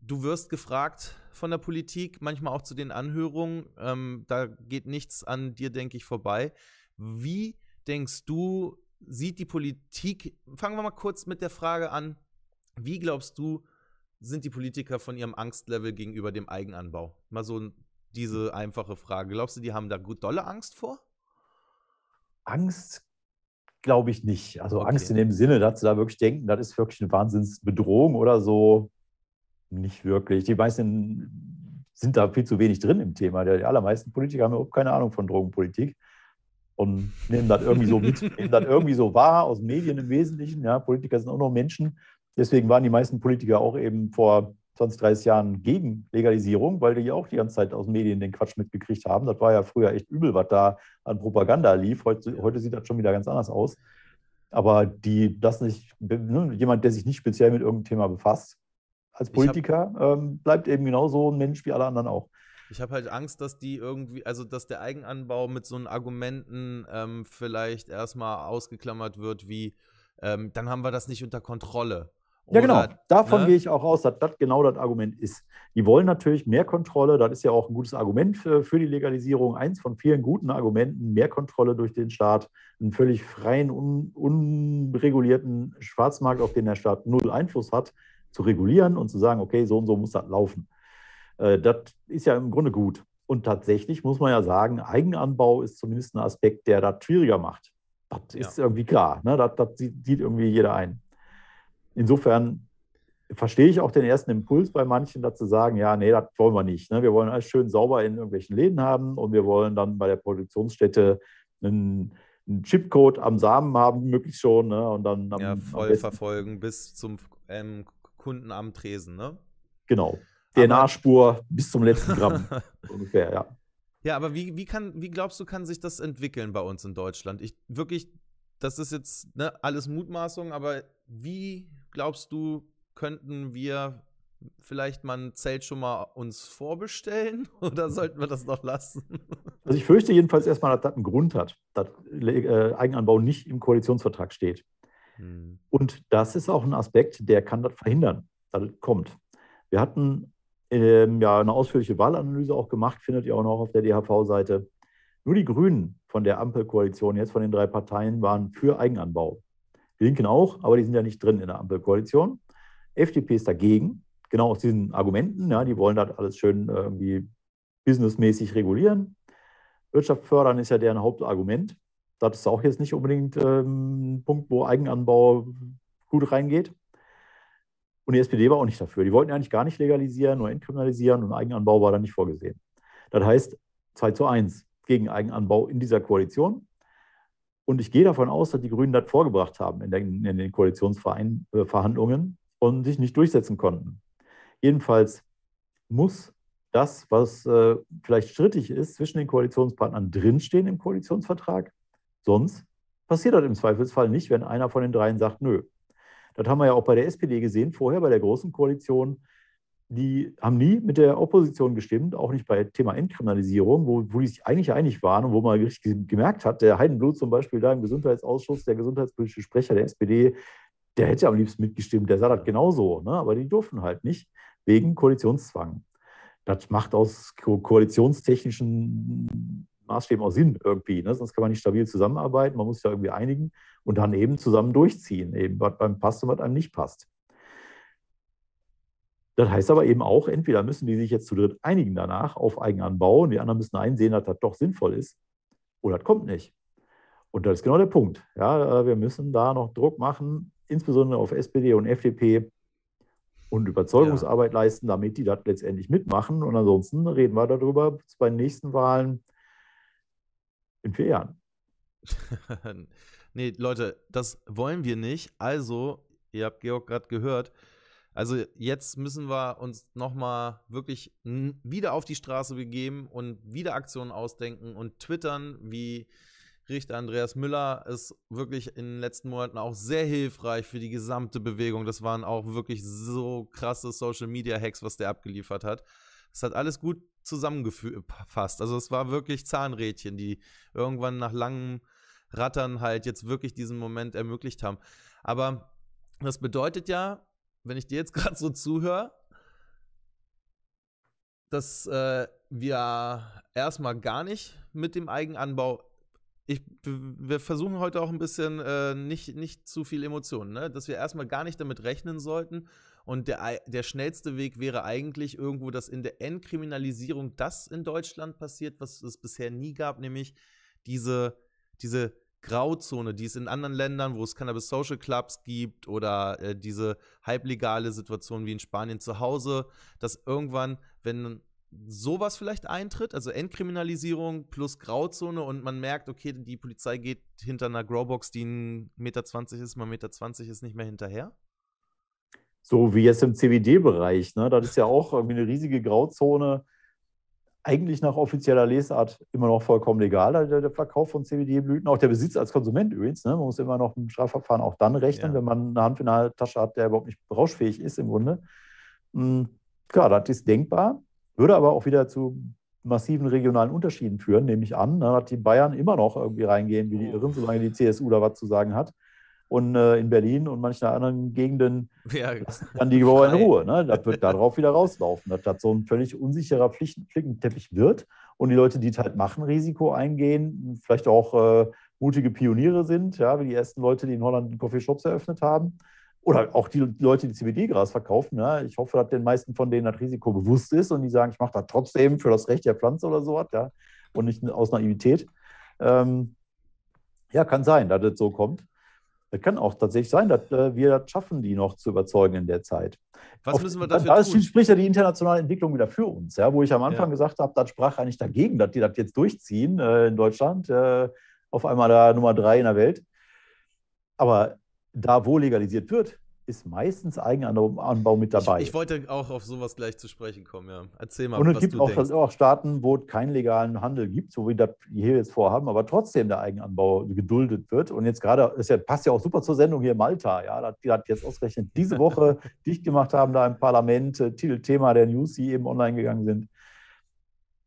Du wirst gefragt von der Politik, manchmal auch zu den Anhörungen. Ähm, da geht nichts an dir, denke ich, vorbei. Wie denkst du, sieht die Politik, fangen wir mal kurz mit der Frage an, wie glaubst du, sind die Politiker von ihrem Angstlevel gegenüber dem Eigenanbau? Mal so diese einfache Frage. Glaubst du, die haben da gut dolle Angst vor? Angst? Glaube ich nicht. Also okay. Angst in dem Sinne, dass sie da wirklich denken, das ist wirklich eine Wahnsinnsbedrohung oder so. Nicht wirklich. Die meisten sind da viel zu wenig drin im Thema. Die allermeisten Politiker haben überhaupt keine Ahnung von Drogenpolitik und nehmen das irgendwie so mit, nehmen das irgendwie so wahr, aus Medien im Wesentlichen. Ja, Politiker sind auch noch Menschen. Deswegen waren die meisten Politiker auch eben vor zwanzig, dreißig Jahren gegen Legalisierung, weil die auch die ganze Zeit aus Medien den Quatsch mitgekriegt haben. Das war ja früher echt übel, was da an Propaganda lief. Heute, heute sieht das schon wieder ganz anders aus. Aber die, das nicht, ne, jemand, der sich nicht speziell mit irgendeinem Thema befasst, als Politiker hab, ähm, bleibt eben genauso ein Mensch wie alle anderen auch. Ich habe halt Angst, dass die irgendwie, also dass der Eigenanbau mit so einen Argumenten ähm, vielleicht erstmal ausgeklammert wird wie, ähm, dann haben wir das nicht unter Kontrolle. Oder, ja genau, davon ne? gehe ich auch aus, dass das genau das Argument ist. Die wollen natürlich mehr Kontrolle, das ist ja auch ein gutes Argument für, für die Legalisierung, eins von vielen guten Argumenten, mehr Kontrolle durch den Staat, einen völlig freien, un, unregulierten Schwarzmarkt, auf den der Staat null Einfluss hat, zu regulieren und zu sagen, okay, so und so muss das laufen. Das ist ja im Grunde gut. Und tatsächlich muss man ja sagen, Eigenanbau ist zumindest ein Aspekt, der das schwieriger macht. Das ist ja irgendwie klar. Ne? Das, das sieht irgendwie jeder ein. Insofern verstehe ich auch den ersten Impuls bei manchen, dazu sagen, ja, nee, das wollen wir nicht. Ne? Wir wollen alles schön sauber in irgendwelchen Läden haben und wir wollen dann bei der Produktionsstätte einen einen Chipcode am Samen haben, möglichst schon. Ne? Und dann am, ja, voll verfolgen bis zum ähm, Kunden am Tresen, ne? Genau. D N A-Spur bis zum letzten Gramm ungefähr, ja. Ja, aber wie, wie, kann, wie glaubst du, kann sich das entwickeln bei uns in Deutschland? Ich wirklich, das ist jetzt ne, alles Mutmaßung, aber wie glaubst du, könnten wir vielleicht mal ein Zelt schon mal uns vorbestellen oder sollten wir das noch lassen? Also ich fürchte jedenfalls erstmal, dass das einen Grund hat, dass Eigenanbau nicht im Koalitionsvertrag steht. Und das ist auch ein Aspekt, der kann das verhindern, dass es kommt. Wir hatten ähm, ja eine ausführliche Wahlanalyse auch gemacht, findet ihr auch noch auf der D H V-Seite. Nur die Grünen von der Ampelkoalition, jetzt von den drei Parteien, waren für Eigenanbau. Die Linken auch, aber die sind ja nicht drin in der Ampelkoalition. F D P ist dagegen, genau aus diesen Argumenten. Ja, die wollen das alles schön äh, irgendwie businessmäßig regulieren. Wirtschaft fördern ist ja deren Hauptargument. Das ist auch jetzt nicht unbedingt ähm, ein Punkt, wo Eigenanbau gut reingeht. Und die S P D war auch nicht dafür. Die wollten eigentlich gar nicht legalisieren oder entkriminalisieren und Eigenanbau war da nicht vorgesehen. Das heißt zwei zu eins gegen Eigenanbau in dieser Koalition. Und ich gehe davon aus, dass die Grünen das vorgebracht haben in den, in den Koalitionsverhandlungen und sich nicht durchsetzen konnten. Jedenfalls muss das, was äh, vielleicht strittig ist, zwischen den Koalitionspartnern drinstehen im Koalitionsvertrag. Sonst Passiert das im Zweifelsfall nicht, wenn einer von den dreien sagt, nö. Das haben wir ja auch bei der S P D gesehen, vorher bei der Großen Koalition. Die haben nie mit der Opposition gestimmt, auch nicht bei Thema Entkriminalisierung, wo, wo die sich eigentlich einig waren und wo man richtig gemerkt hat, der Heidenblut zum Beispiel da im Gesundheitsausschuss, der gesundheitspolitische Sprecher der S P D, der hätte am liebsten mitgestimmt, der sah das genauso, ne? Aber die durften halt nicht, wegen Koalitionszwang. Das macht aus ko- koalitionstechnischen Maßstäben auch Sinn irgendwie, ne? Sonst kann man nicht stabil zusammenarbeiten, man muss sich da irgendwie einigen und dann eben zusammen durchziehen, eben was einem passt und was einem nicht passt. Das heißt aber eben auch, entweder müssen die sich jetzt zu dritt einigen danach auf Eigenanbau und die anderen müssen einsehen, dass das doch sinnvoll ist, oder das kommt nicht. Und das ist genau der Punkt. Ja, wir müssen da noch Druck machen, insbesondere auf S P D und F D P und Überzeugungsarbeit ja. leisten, damit die das letztendlich mitmachen. Und ansonsten reden wir darüber bei den nächsten Wahlen in vier Jahren. Nee, Leute, das wollen wir nicht. Also, ihr habt Georg gerade gehört, also jetzt müssen wir uns nochmal wirklich n- wieder auf die Straße begeben und wieder Aktionen ausdenken und twittern, wie Richter Andreas Müller ist wirklich in den letzten Monaten auch sehr hilfreich für die gesamte Bewegung. Das waren auch wirklich so krasse Social-Media-Hacks, was der abgeliefert hat. Das hat alles gut zusammengefasst. Also es war wirklich Zahnrädchen, die irgendwann nach langem Rattern halt jetzt wirklich diesen Moment ermöglicht haben. Aber das bedeutet ja, wenn ich dir jetzt gerade so zuhöre, dass äh, wir erstmal gar nicht mit dem Eigenanbau, ich, wir versuchen heute auch ein bisschen äh, nicht, nicht zu viel Emotionen, ne? Dass wir erstmal gar nicht damit rechnen sollten und der, der schnellste Weg wäre eigentlich irgendwo, dass in der Entkriminalisierung das in Deutschland passiert, was es bisher nie gab, nämlich diese, diese Grauzone, die es in anderen Ländern, wo es Cannabis-Social-Clubs gibt oder äh, diese halblegale Situation wie in Spanien zu Hause, dass irgendwann, wenn sowas vielleicht eintritt, also Entkriminalisierung plus Grauzone und man merkt, okay, die Polizei geht hinter einer Growbox, die ein Meter zwanzig ist, mal ein Meter zwanzig ist, nicht mehr hinterher? So wie jetzt im C B D-Bereich, ne? Das ist ja auch irgendwie eine riesige Grauzone, eigentlich nach offizieller Lesart immer noch vollkommen legal, der, der Verkauf von C B D-Blüten, auch der Besitz als Konsument übrigens. Ne? Man muss immer noch im Strafverfahren auch dann rechnen, ja. wenn man eine Hand in der Tasche hat, der überhaupt nicht rauschfähig ist im Grunde. Mhm. Klar, das ist denkbar, würde aber auch wieder zu massiven regionalen Unterschieden führen, nehme ich an, dass die Bayern immer noch irgendwie reingehen, wie die Irren, solange die C S U da was zu sagen hat. Und äh, in Berlin und manchen anderen Gegenden ja, dann die Bauern in Ruhe. Ne? Das wird darauf wieder rauslaufen, dass das so ein völlig unsicherer Flickenteppich wird und die Leute, die es halt machen, Risiko eingehen, vielleicht auch äh, mutige Pioniere sind, ja, wie die ersten Leute, die in Holland einen Coffeeshops eröffnet haben. Oder auch die Leute, die C B D-Gras verkaufen. Ja? Ich hoffe, dass den meisten von denen das Risiko bewusst ist und die sagen, ich mache das trotzdem für das Recht der Pflanze oder sowas, ja, und nicht aus Naivität. Ähm, ja, kann sein, dass das so kommt. Das kann auch tatsächlich sein, dass äh, wir das schaffen, die noch zu überzeugen in der Zeit. Was Auf, müssen wir dafür da, da tun? Da spricht ja die internationale Entwicklung wieder für uns, ja, wo ich am Anfang ja. gesagt habe, das sprach eigentlich dagegen, dass die das jetzt durchziehen äh, in Deutschland, äh, auf einmal da Nummer drei in der Welt. Aber da, wo legalisiert wird, ist meistens Eigenanbau mit dabei. Ich, ich wollte auch auf sowas gleich zu sprechen kommen, ja. Erzähl mal, was du denkst. Und es gibt auch, das, auch Staaten, wo es keinen legalen Handel gibt, so wie wir das hier jetzt vorhaben, aber trotzdem der Eigenanbau geduldet wird. Und jetzt gerade, es passt ja auch super zur Sendung hier in Malta, ja, die hat jetzt ausgerechnet diese Woche dicht gemacht haben, da im Parlament, Titelthema der News, die eben online gegangen sind.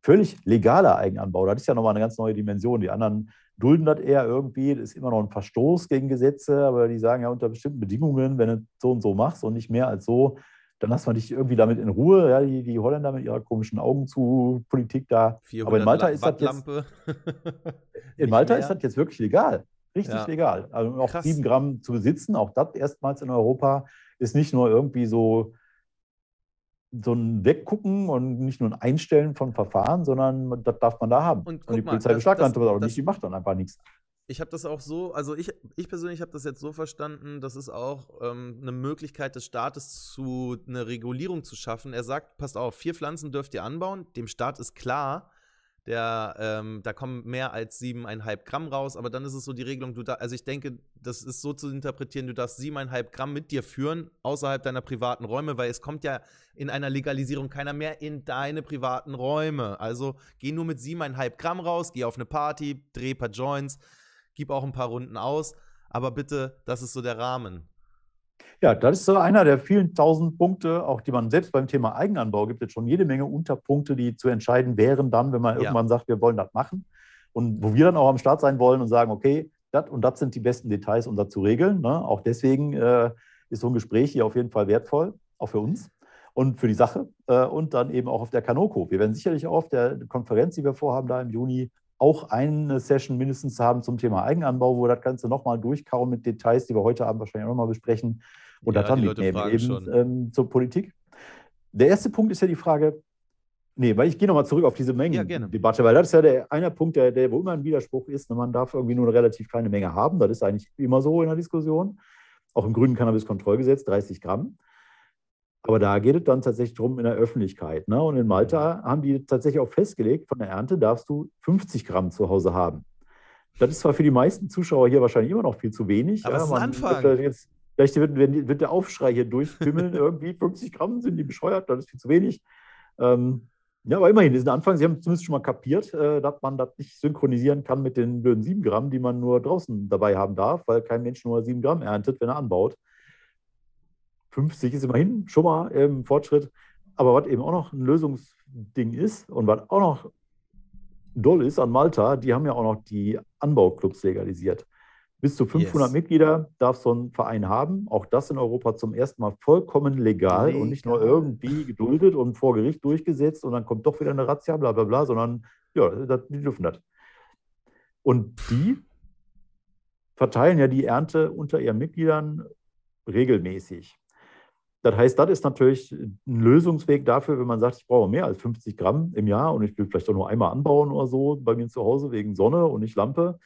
Völlig legaler Eigenanbau, das ist ja nochmal eine ganz neue Dimension. Die anderen dulden das eher irgendwie, das ist immer noch ein Verstoß gegen Gesetze, aber die sagen ja unter bestimmten Bedingungen, wenn du so und so machst und nicht mehr als so, dann lass man dich irgendwie damit in Ruhe. Ja, die, die Holländer mit ihrer komischen Augen zu Politik da. Aber in Malta ist das jetzt, in Malta ist das jetzt wirklich legal, richtig ja. legal. Also auch krass. Sieben Gramm zu besitzen, auch das erstmals in Europa, ist nicht nur irgendwie so so ein Weggucken und nicht nur ein Einstellen von Verfahren, sondern das darf man da haben. Und, und die mal, Polizei beschlagnahmt das, das, aber auch das, nicht, die macht dann einfach nichts. Ich habe das auch so, also ich, ich persönlich habe das jetzt so verstanden, das ist auch ähm, eine Möglichkeit des Staates, zu eine Regulierung zu schaffen. Er sagt, passt auf, vier Pflanzen dürft ihr anbauen, dem Staat ist klar, der, ähm, da kommen mehr als siebeneinhalb Gramm raus, aber dann ist es so die Regelung, du da, also ich denke, das ist so zu interpretieren, du darfst siebeneinhalb Gramm mit dir führen, außerhalb deiner privaten Räume, weil es kommt ja in einer Legalisierung keiner mehr in deine privaten Räume, also geh nur mit siebeneinhalb Gramm raus, geh auf eine Party, dreh ein paar Joints, gib auch ein paar Runden aus, aber bitte, das ist so der Rahmen. Ja, das ist so einer der vielen tausend Punkte, auch die man selbst beim Thema Eigenanbau gibt, jetzt schon jede Menge Unterpunkte, die zu entscheiden wären dann, wenn man ja. irgendwann sagt, wir wollen das machen und wo wir dann auch am Start sein wollen und sagen, okay, das und das sind die besten Details, um das zu regeln. Ne? Auch deswegen äh, ist so ein Gespräch hier auf jeden Fall wertvoll, auch für uns und für die Sache äh, und dann eben auch auf der Kanoko. Wir werden sicherlich auch auf der Konferenz, die wir vorhaben, da im Juni, auch eine Session mindestens haben zum Thema Eigenanbau, wo wir das Ganze nochmal durchkauen mit Details, die wir heute Abend wahrscheinlich auch nochmal besprechen und ja, das dann mitnehmen, eben schon. Ähm, zur Politik. Der erste Punkt ist ja die Frage, nee, weil ich gehe nochmal zurück auf diese Mengendebatte, ja, weil das ist ja der einer Punkt, der, der wo immer ein Widerspruch ist, ne, man darf irgendwie nur eine relativ kleine Menge haben, das ist eigentlich immer so in der Diskussion, auch im grünen Cannabis-Kontrollgesetz, dreißig Gramm. Aber da geht es dann tatsächlich drum in der Öffentlichkeit. Ne? Und in Malta haben die tatsächlich auch festgelegt, von der Ernte darfst du fünfzig Gramm zu Hause haben. Das ist zwar für die meisten Zuschauer hier wahrscheinlich immer noch viel zu wenig. Aber ja, das ist ein Anfang. Wird jetzt, vielleicht wird, wird der Aufschrei hier durchwimmeln. Irgendwie fünfzig Gramm sind die bescheuert, das ist viel zu wenig. Ähm, ja, aber immerhin, das ist ein Anfang. Sie haben zumindest schon mal kapiert, äh, dass man das nicht synchronisieren kann mit den blöden sieben Gramm, die man nur draußen dabei haben darf, weil kein Mensch nur sieben Gramm erntet, wenn er anbaut. fünfzig ist immerhin schon mal im Fortschritt. Aber was eben auch noch ein Lösungsding ist und was auch noch doll ist an Malta, die haben ja auch noch die Anbauclubs legalisiert. Bis zu fünfhundert yes. Mitglieder darf so ein Verein haben. Auch das in Europa zum ersten Mal vollkommen legal, legal und nicht nur irgendwie geduldet und vor Gericht durchgesetzt und dann kommt doch wieder eine Razzia, bla bla bla, sondern ja, das, die dürfen das. Und die verteilen ja die Ernte unter ihren Mitgliedern regelmäßig. Das heißt, das ist natürlich ein Lösungsweg dafür, wenn man sagt, ich brauche mehr als fünfzig Gramm im Jahr und ich will vielleicht auch nur einmal anbauen oder so bei mir zu Hause wegen Sonne und nicht Lampe.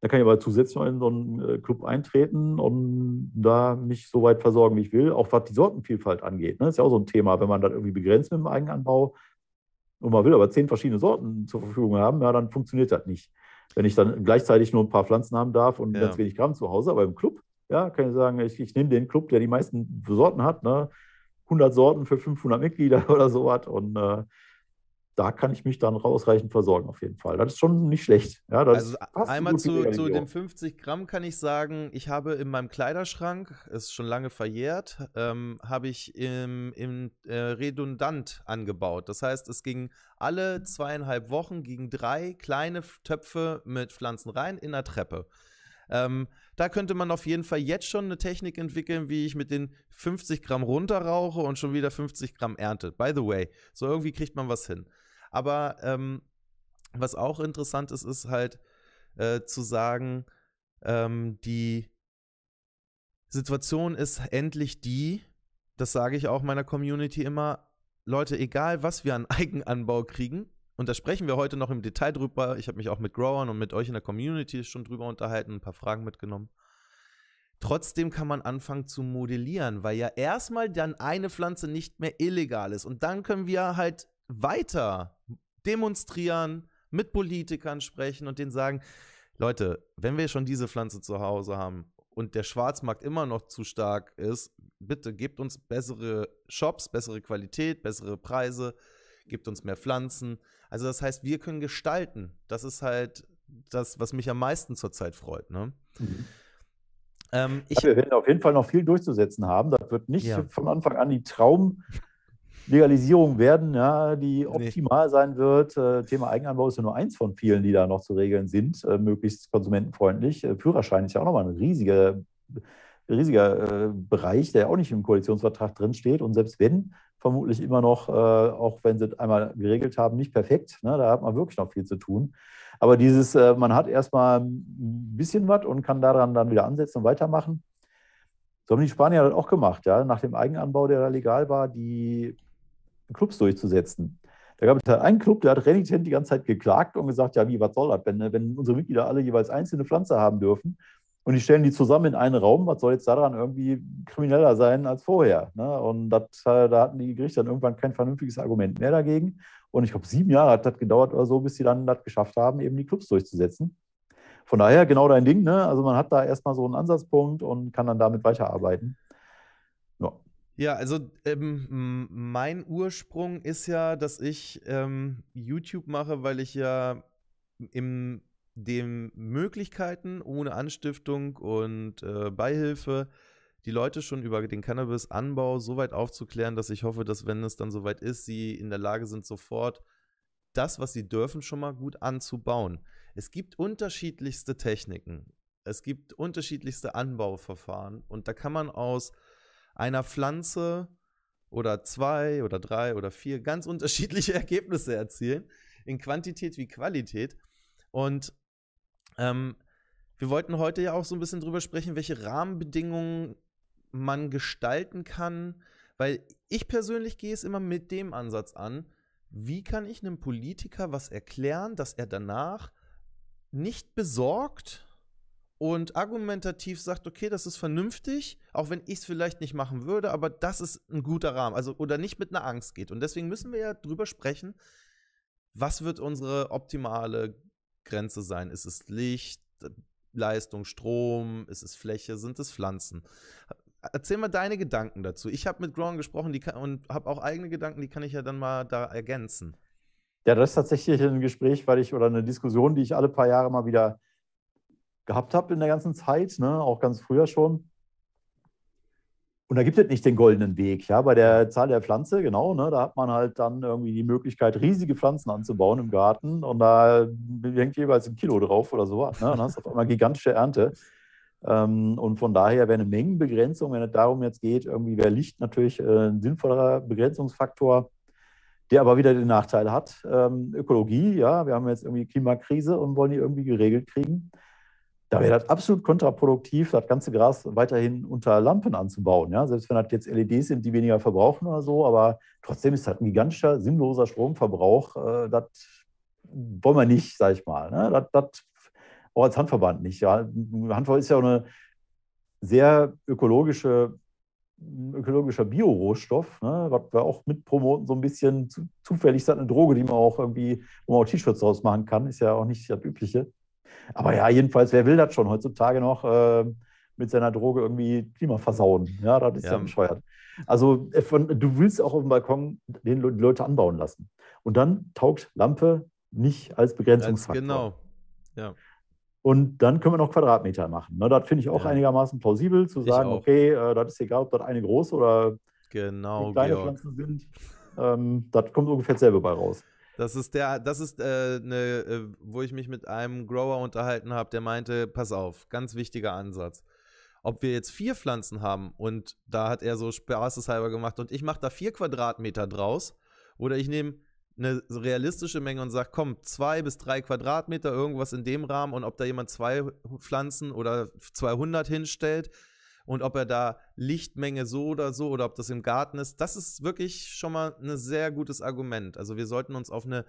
Da kann ich aber zusätzlich noch in so einen Club eintreten und da mich so weit versorgen, wie ich will. Auch was die Sortenvielfalt angeht. Ne? Das ist ja auch so ein Thema, wenn man das irgendwie begrenzt mit dem Eigenanbau und man will aber zehn verschiedene Sorten zur Verfügung haben, ja, dann funktioniert das nicht. Wenn ich dann gleichzeitig nur ein paar Pflanzen haben darf und ja. ganz wenig Gramm zu Hause, aber im Club, ja, kann ich sagen, ich, ich nehme den Club, der die meisten Sorten hat, ne? hundert Sorten für fünfhundert Mitglieder oder sowas. Und äh, da kann ich mich dann ausreichend versorgen auf jeden Fall. Das ist schon nicht schlecht. Ja, das also einmal zu, zu den fünfzig Gramm kann ich sagen, ich habe in meinem Kleiderschrank, ist schon lange verjährt, ähm, habe ich im, im äh, redundant angebaut. Das heißt, es ging alle zweieinhalb Wochen gegen drei kleine Töpfe mit Pflanzen rein in der Treppe. Ähm, da könnte man auf jeden Fall jetzt schon eine Technik entwickeln, wie ich mit den fünfzig Gramm runterrauche und schon wieder fünfzig Gramm ernte. By the way, so irgendwie kriegt man was hin. Aber ähm, was auch interessant ist, ist halt äh, zu sagen, ähm, die Situation ist endlich die, das sage ich auch meiner Community immer, Leute, egal was wir an Eigenanbau kriegen, und da sprechen wir heute noch im Detail drüber. Ich habe mich auch mit Growern und mit euch in der Community schon drüber unterhalten, ein paar Fragen mitgenommen. Trotzdem kann man anfangen zu modellieren, weil ja erstmal dann eine Pflanze nicht mehr illegal ist. Und dann können wir halt weiter demonstrieren, mit Politikern sprechen und denen sagen, Leute, wenn wir schon diese Pflanze zu Hause haben und der Schwarzmarkt immer noch zu stark ist, bitte gebt uns bessere Shops, bessere Qualität, bessere Preise, gibt uns mehr Pflanzen. Also das heißt, wir können gestalten. Das ist halt das, was mich am meisten zurzeit freut. Ne? Mhm. Ähm, ich ja, wir werden auf jeden Fall noch viel durchzusetzen haben. Das wird nicht ja. von Anfang an die Traumlegalisierung werden, ja, die optimal nee. sein wird. Äh, Thema Eigenanbau ist ja nur eins von vielen, die da noch zu regeln sind, äh, möglichst konsumentenfreundlich. Äh, Führerschein ist ja auch nochmal ein riesiger, riesiger äh, Bereich, der ja auch nicht im Koalitionsvertrag drinsteht. Und selbst wenn, vermutlich immer noch, äh, auch wenn sie es einmal geregelt haben, nicht perfekt. Ne? Da hat man wirklich noch viel zu tun. Aber dieses, äh, man hat erstmal ein bisschen was und kann daran dann wieder ansetzen und weitermachen. So haben die Spanier das auch gemacht, ja? Nach dem Eigenanbau, der da legal war, die Clubs durchzusetzen. Da gab es halt einen Club, der hat renitent die ganze Zeit geklagt und gesagt, ja wie, was soll das, wenn, wenn unsere Mitglieder alle jeweils einzelne Pflanze haben dürfen und die stellen die zusammen in einen Raum, was soll jetzt daran irgendwie krimineller sein als vorher? Ne? Und das, da hatten die Gerichte dann irgendwann kein vernünftiges Argument mehr dagegen. Und ich glaube, sieben Jahre hat das gedauert oder so, bis sie dann das geschafft haben, eben die Clubs durchzusetzen. Von daher genau dein Ding. Ne? Also man hat da erstmal so einen Ansatzpunkt und kann dann damit weiterarbeiten. Ja, ja also ähm, mein Ursprung ist ja, dass ich ähm, YouTube mache, weil ich ja im dem Möglichkeiten, ohne Anstiftung und äh, Beihilfe, die Leute schon über den Cannabis-Anbau so weit aufzuklären, dass ich hoffe, dass, wenn es dann soweit ist, sie in der Lage sind, sofort das, was sie dürfen, schon mal gut anzubauen. Es gibt unterschiedlichste Techniken. Es gibt unterschiedlichste Anbauverfahren. Und da kann man aus einer Pflanze oder zwei oder drei oder vier ganz unterschiedliche Ergebnisse erzielen, in Quantität wie Qualität. Und ähm, wir wollten heute ja auch so ein bisschen drüber sprechen, welche Rahmenbedingungen man gestalten kann, weil ich persönlich gehe es immer mit dem Ansatz an, wie kann ich einem Politiker was erklären, dass er danach nicht besorgt und argumentativ sagt, okay, das ist vernünftig, auch wenn ich es vielleicht nicht machen würde, aber das ist ein guter Rahmen, also oder nicht mit einer Angst geht. Und deswegen müssen wir ja drüber sprechen, was wird unsere optimale Grenze sein? Ist es Licht, Leistung, Strom, ist es Fläche, sind es Pflanzen? Erzähl mal deine Gedanken dazu. Ich habe mit Grown gesprochen die kann, und habe auch eigene Gedanken, die kann ich ja dann mal da ergänzen. Ja, das ist tatsächlich ein Gespräch, weil ich oder eine Diskussion, die ich alle paar Jahre mal wieder gehabt habe in der ganzen Zeit, ne, auch ganz früher schon. Und da gibt es nicht den goldenen Weg, ja, bei der Zahl der Pflanze, genau, ne, da hat man halt dann irgendwie die Möglichkeit, riesige Pflanzen anzubauen im Garten und da hängt jeweils ein Kilo drauf oder so, ne, dann hast du auf einmal gigantische Ernte. Und von daher wäre eine Mengenbegrenzung, wenn es darum jetzt geht, irgendwie wäre Licht natürlich ein sinnvollerer Begrenzungsfaktor, der aber wieder den Nachteil hat. Ökologie, ja, wir haben jetzt irgendwie Klimakrise und wollen die irgendwie geregelt kriegen. Da wäre das absolut kontraproduktiv, das ganze Gras weiterhin unter Lampen anzubauen. Ja? Selbst wenn das jetzt L E Ds sind, die weniger verbrauchen oder so, aber trotzdem ist das ein gigantischer, sinnloser Stromverbrauch. Das wollen wir nicht, sag ich mal. Ne? Das, das auch als Hanfverband nicht. Ja? Hanfverband ist ja auch eine sehr ökologische, ökologischer Bio-Rohstoff, ne? Was wir auch mitpromoten, so ein bisschen zu, zufällig ist das eine Droge, die man auch irgendwie, wo man auch T-Shirts draus machen kann, ist ja auch nicht das Übliche. Aber ja, jedenfalls, wer will das schon heutzutage noch äh, mit seiner Droge irgendwie Klima versauen? Ja, das ist ja, ja bescheuert. Also von, du willst auch auf dem Balkon den Le- die Leute anbauen lassen. Und dann taugt Lampe nicht als Begrenzungsfaktor. Genau, ja. Und dann können wir noch Quadratmeter machen. Ne, das finde ich auch ja. einigermaßen plausibel, zu ich sagen, auch. okay, äh, das ist egal, ob das eine große oder genau, kleine Georg. Pflanzen sind. Ähm, das kommt ungefähr selber bei raus. Das ist der, das ist äh, ne, äh, wo ich mich mit einem Grower unterhalten habe, der meinte, pass auf, ganz wichtiger Ansatz. Ob wir jetzt vier Pflanzen haben und da hat er so spaßeshalber gemacht und ich mache da vier Quadratmeter draus oder ich nehme eine realistische Menge und sage, komm, zwei bis drei Quadratmeter, irgendwas in dem Rahmen und ob da jemand zwei Pflanzen oder zweihundert hinstellt und ob er da Lichtmenge so oder so oder ob das im Garten ist, das ist wirklich schon mal ein sehr gutes Argument. Also wir sollten uns auf eine,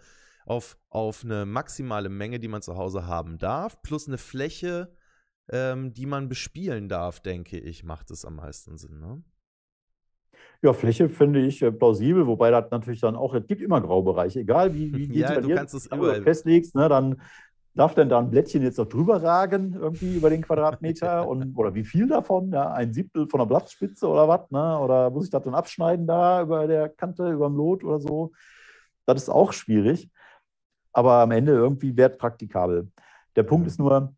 auf, auf eine maximale Menge, die man zu Hause haben darf, plus eine Fläche, ähm, die man bespielen darf, denke ich, macht es am meisten Sinn, ne? Ja, Fläche finde ich plausibel, wobei das natürlich dann auch, es gibt immer Graubereiche, egal wie, wie ja, du kannst es überall festlegst, ne, dann darf denn da ein Blättchen jetzt noch drüber ragen, irgendwie über den Quadratmeter? Und, oder wie viel davon? Ja, ein Siebtel von der Blattspitze oder was? Ne? Oder muss ich das dann abschneiden da über der Kante, über dem Lot oder so? Das ist auch schwierig. Aber am Ende irgendwie wertpraktikabel. Der Punkt ist nur,